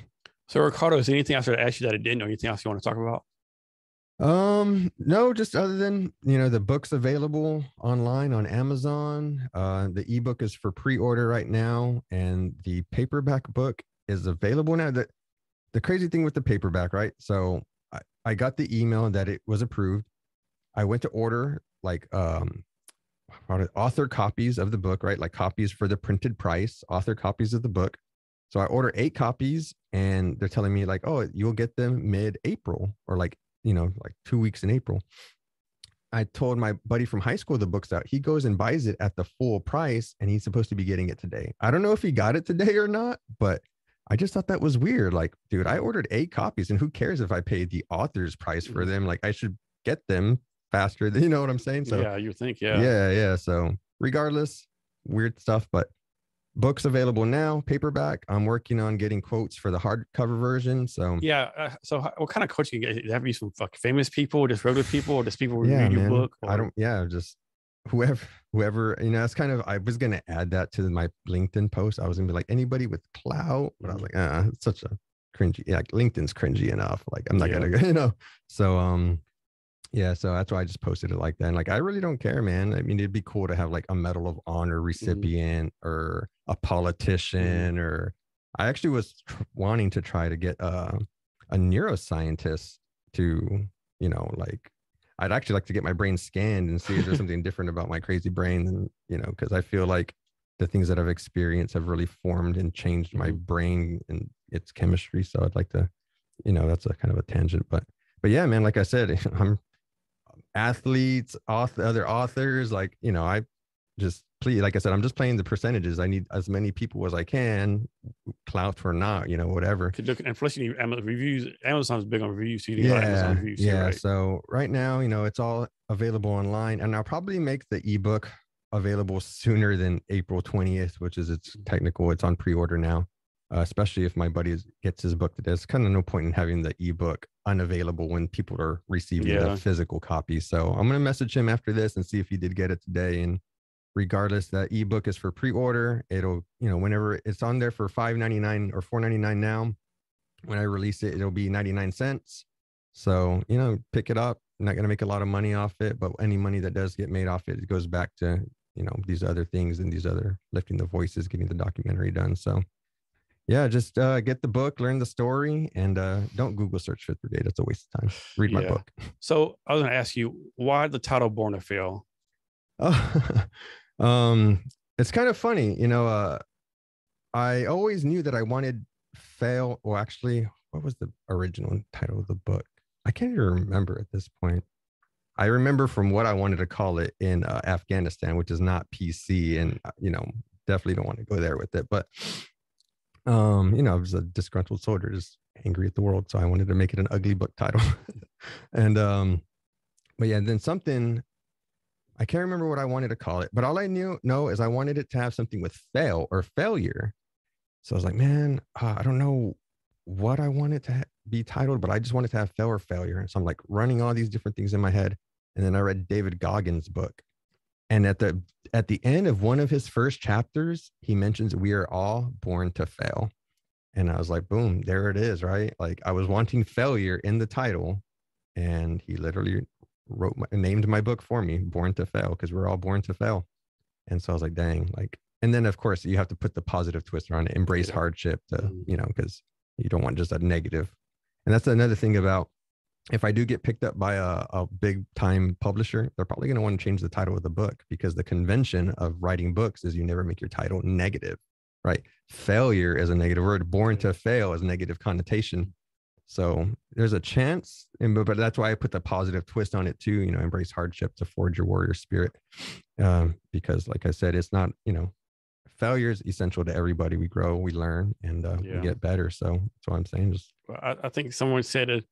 Ricardo, is there anything else I should ask you that I didn't, or anything else you want to talk about? No, just other than, you know, the book's available online on Amazon. The ebook is for pre-order right now, and the paperback book is available now. The crazy thing with the paperback, right? So I got the email that it was approved. I went to order like author copies of the book, right? Like copies for the printed price, author copies of the book. So I order 8 copies, and they're telling me like, oh, you'll get them mid-April, or like, you know, like 2 weeks in April. I told my buddy from high school the book's out. He goes and buys it at the full price, and he's supposed to be getting it today. I don't know if he got it today or not, but I just thought that was weird. Like, dude, I ordered 8 copies, and who cares if I paid the author's price for them? Like, I should get them faster. You know what I'm saying? So yeah, you think, yeah. So regardless, weird stuff, but books available now, paperback. I'm working on getting quotes for the hardcover version. So yeah. So what kind of quotes you get? Have you some fucking famous people, just regular people, or just people who read your book? Or? I don't. Yeah, just whoever, you know. That's kind of, I was going to add that to my LinkedIn post. I was gonna be like, anybody with clout, but I was like, it's such a cringy, like LinkedIn's cringy enough. Like I'm not gonna go, you know? So, yeah, so that's why I just posted it like that. And like, I really don't care, man. I mean, it'd be cool to have like a Medal of Honor recipient or a politician, or I actually was wanting to try to get a neuroscientist to, you know, like, I'd actually like to get my brain scanned and see if there's something different about my crazy brain than, you know, because I feel like the things that I've experienced have really formed and changed my brain and its chemistry. So I'd like to, you know, that's a kind of a tangent, but yeah, man, like I said, I'm athletes, other authors, like, you know, I just please, like I said, I'm just playing the percentages. I need as many people as I can, clout or not, you know, whatever. And plus you need reviews. Amazon's big on reviews. So you need Amazon reviews. Yeah. Right? So right now, you know, it's all available online, and I'll probably make the ebook available sooner than April 20th, which is its technical. It's on pre-order now, especially if my buddy gets his book today. There's kind of no point in having the ebook unavailable when people are receiving the physical copy. So I'm going to message him after this and see if he did get it today. And regardless, that ebook is for pre-order. It'll, you know, whenever it's on there for $5.99 or $4.99 now, when I release it, it'll be 99 cents. So, you know, pick it up. I'm not going to make a lot of money off it, but any money that does get made off it, it goes back to, you know, these other things and these other lifting the voices, getting the documentary done. So yeah, just get the book, learn the story, and don't Google search Fifth Brigade. That's a waste of time. Read my book. So I was going to ask you, why the title Born to Fail? It's kind of funny, you know, I always knew that I wanted fail. Well, actually, what was the original title of the book? I can't even remember at this point. I remember from what I wanted to call it in Afghanistan, which is not PC, and, you know, definitely don't want to go there with it, but, you know, I was a disgruntled soldier, just angry at the world. So I wanted to make it an ugly book title. And, but yeah, then something, I can't remember what I wanted to call it, but all I know is I wanted it to have something with fail or failure. So I was like, man, I don't know what I wanted to be titled, but I just wanted to have fail or failure. And so I'm like running all these different things in my head. And then I read David Goggins' book. And at the end of one of his first chapters, he mentions we are all born to fail. And I was like, boom, there it is, right? Like I was wanting failure in the title. And he literally named my book for me, Born to Fail, because we're all born to fail. And so I was like, dang, like, and then of course you have to put the positive twist around it, embrace hardship to, you know, because you don't want just a negative. And that's another thing about, if I do get picked up by a big time publisher, they're probably going to want to change the title of the book, because the convention of writing books is you never make your title negative, right? Failure is a negative word. Born to fail is a negative connotation. So there's a chance, but that's why I put the positive twist on it too, you know, embrace hardship to forge your warrior spirit. Because like I said, it's not, you know, failure is essential to everybody. We grow, we learn, and we get better. So that's what I'm saying. Just, I think someone said it.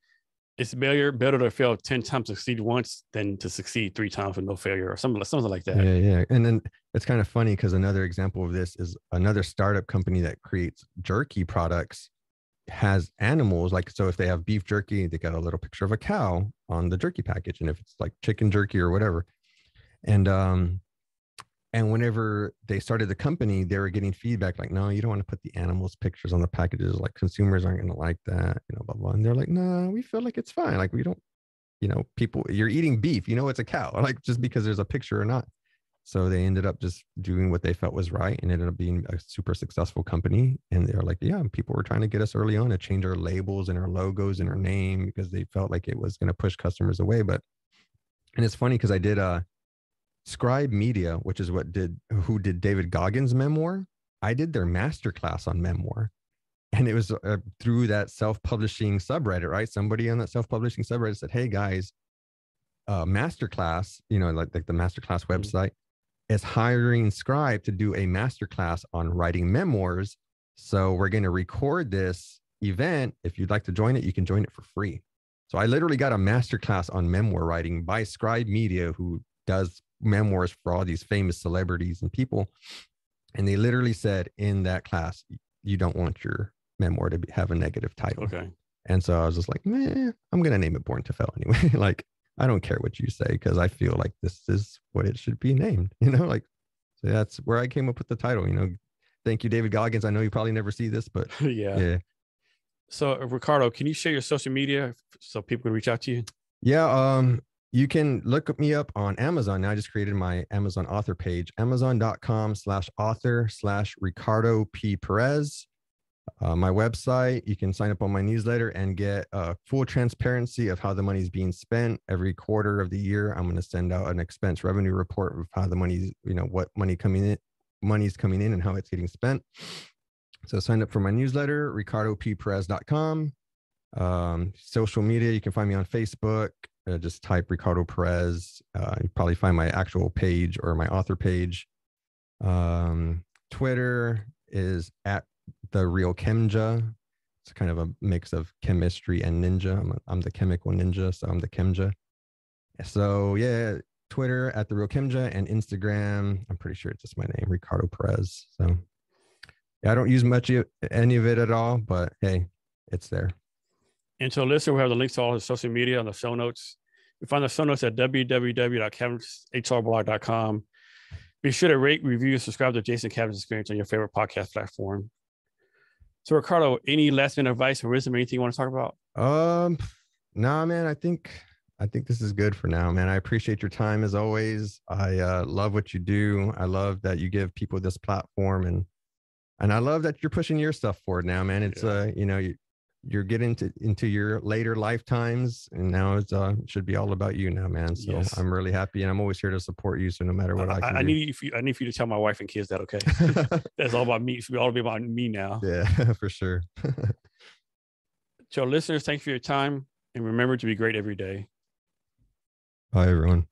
It's better to fail 10 times, succeed once, than to succeed 3 times with no failure, or something like that. Yeah. And then it's kind of funny because another example of this is another startup company that creates jerky products has animals. Like, so if they have beef jerky, they got a little picture of a cow on the jerky package. And if it's like chicken jerky or whatever. And whenever they started the company, they were getting feedback like, no, you don't want to put the animals' pictures on the packages. Like consumers aren't going to like that, you know, blah, blah. And they're like, no, we feel like it's fine. Like we don't, you know, people, you're eating beef, you know, it's a cow, like just because there's a picture or not. So they ended up just doing what they felt was right and ended up being a super successful company. And they're like, yeah, people were trying to get us early on to change our labels and our logos and our name because they felt like it was going to push customers away. But, and it's funny because I did Scribe Media, which is who did David Goggins' memoir. I did their masterclass on memoir, and it was through that self-publishing subreddit, right? Somebody on that self-publishing subreddit said, "Hey guys, masterclass, you know, like the masterclass website is hiring Scribe to do a masterclass on writing memoirs. So we're going to record this event. If you'd like to join it, you can join it for free." So I literally got a masterclass on memoir writing by Scribe Media, who does memoirs for all these famous celebrities and people. And they literally said in that class, you don't want your memoir to have a negative title. Okay. And so I was just like, man, I'm going to name it Born to Fail anyway. Like, I don't care what you say, because I feel like this is what it should be named, you know, like, so that's where I came up with the title, you know. Thank you, David Goggins. I know you probably never see this, but yeah. So Ricardo, can you share your social media so people can reach out to you? Yeah. You can look me up on Amazon. Now I just created my Amazon author page, amazon.com/author/Ricardo P. Perez. My website, you can sign up on my newsletter and get full transparency of how the money's being spent. Every quarter of the year, I'm going to send out an expense revenue report of how the money's, you know, what money's coming in and how it's getting spent. So sign up for my newsletter, ricardopperez.com. Social media, you can find me on Facebook. Just type Ricardo Perez. You probably find my actual page or my author page. Twitter is @therealKemja. It's kind of a mix of chemistry and ninja. I'm the chemical ninja, so I'm the Kemja. So yeah, Twitter @therealKemja, and Instagram, I'm pretty sure it's just my name, Ricardo Perez. So yeah, I don't use much of any of it at all, but hey, it's there. And so, listen, we have the links to all the social media on the show notes. You find the show notes at www.cavnesshrblog.com. Be sure to rate, review, subscribe to Jason Cavness Experience on your favorite podcast platform. So, Ricardo, any last-minute advice or wisdom, anything you want to talk about? Nah, man. I think this is good for now, man. I appreciate your time as always. I love what you do. I love that you give people this platform, and I love that you're pushing your stuff forward now, man. It's you know. You're getting into your later lifetimes, and now it's should be all about you now, man. So yes. I'm really happy, and I'm always here to support you. So no matter what I do. I need for you to tell my wife and kids that, okay? That's all about me. It should be all about me now. Yeah, for sure. So listeners, thanks for your time, and remember to be great every day. Bye, everyone.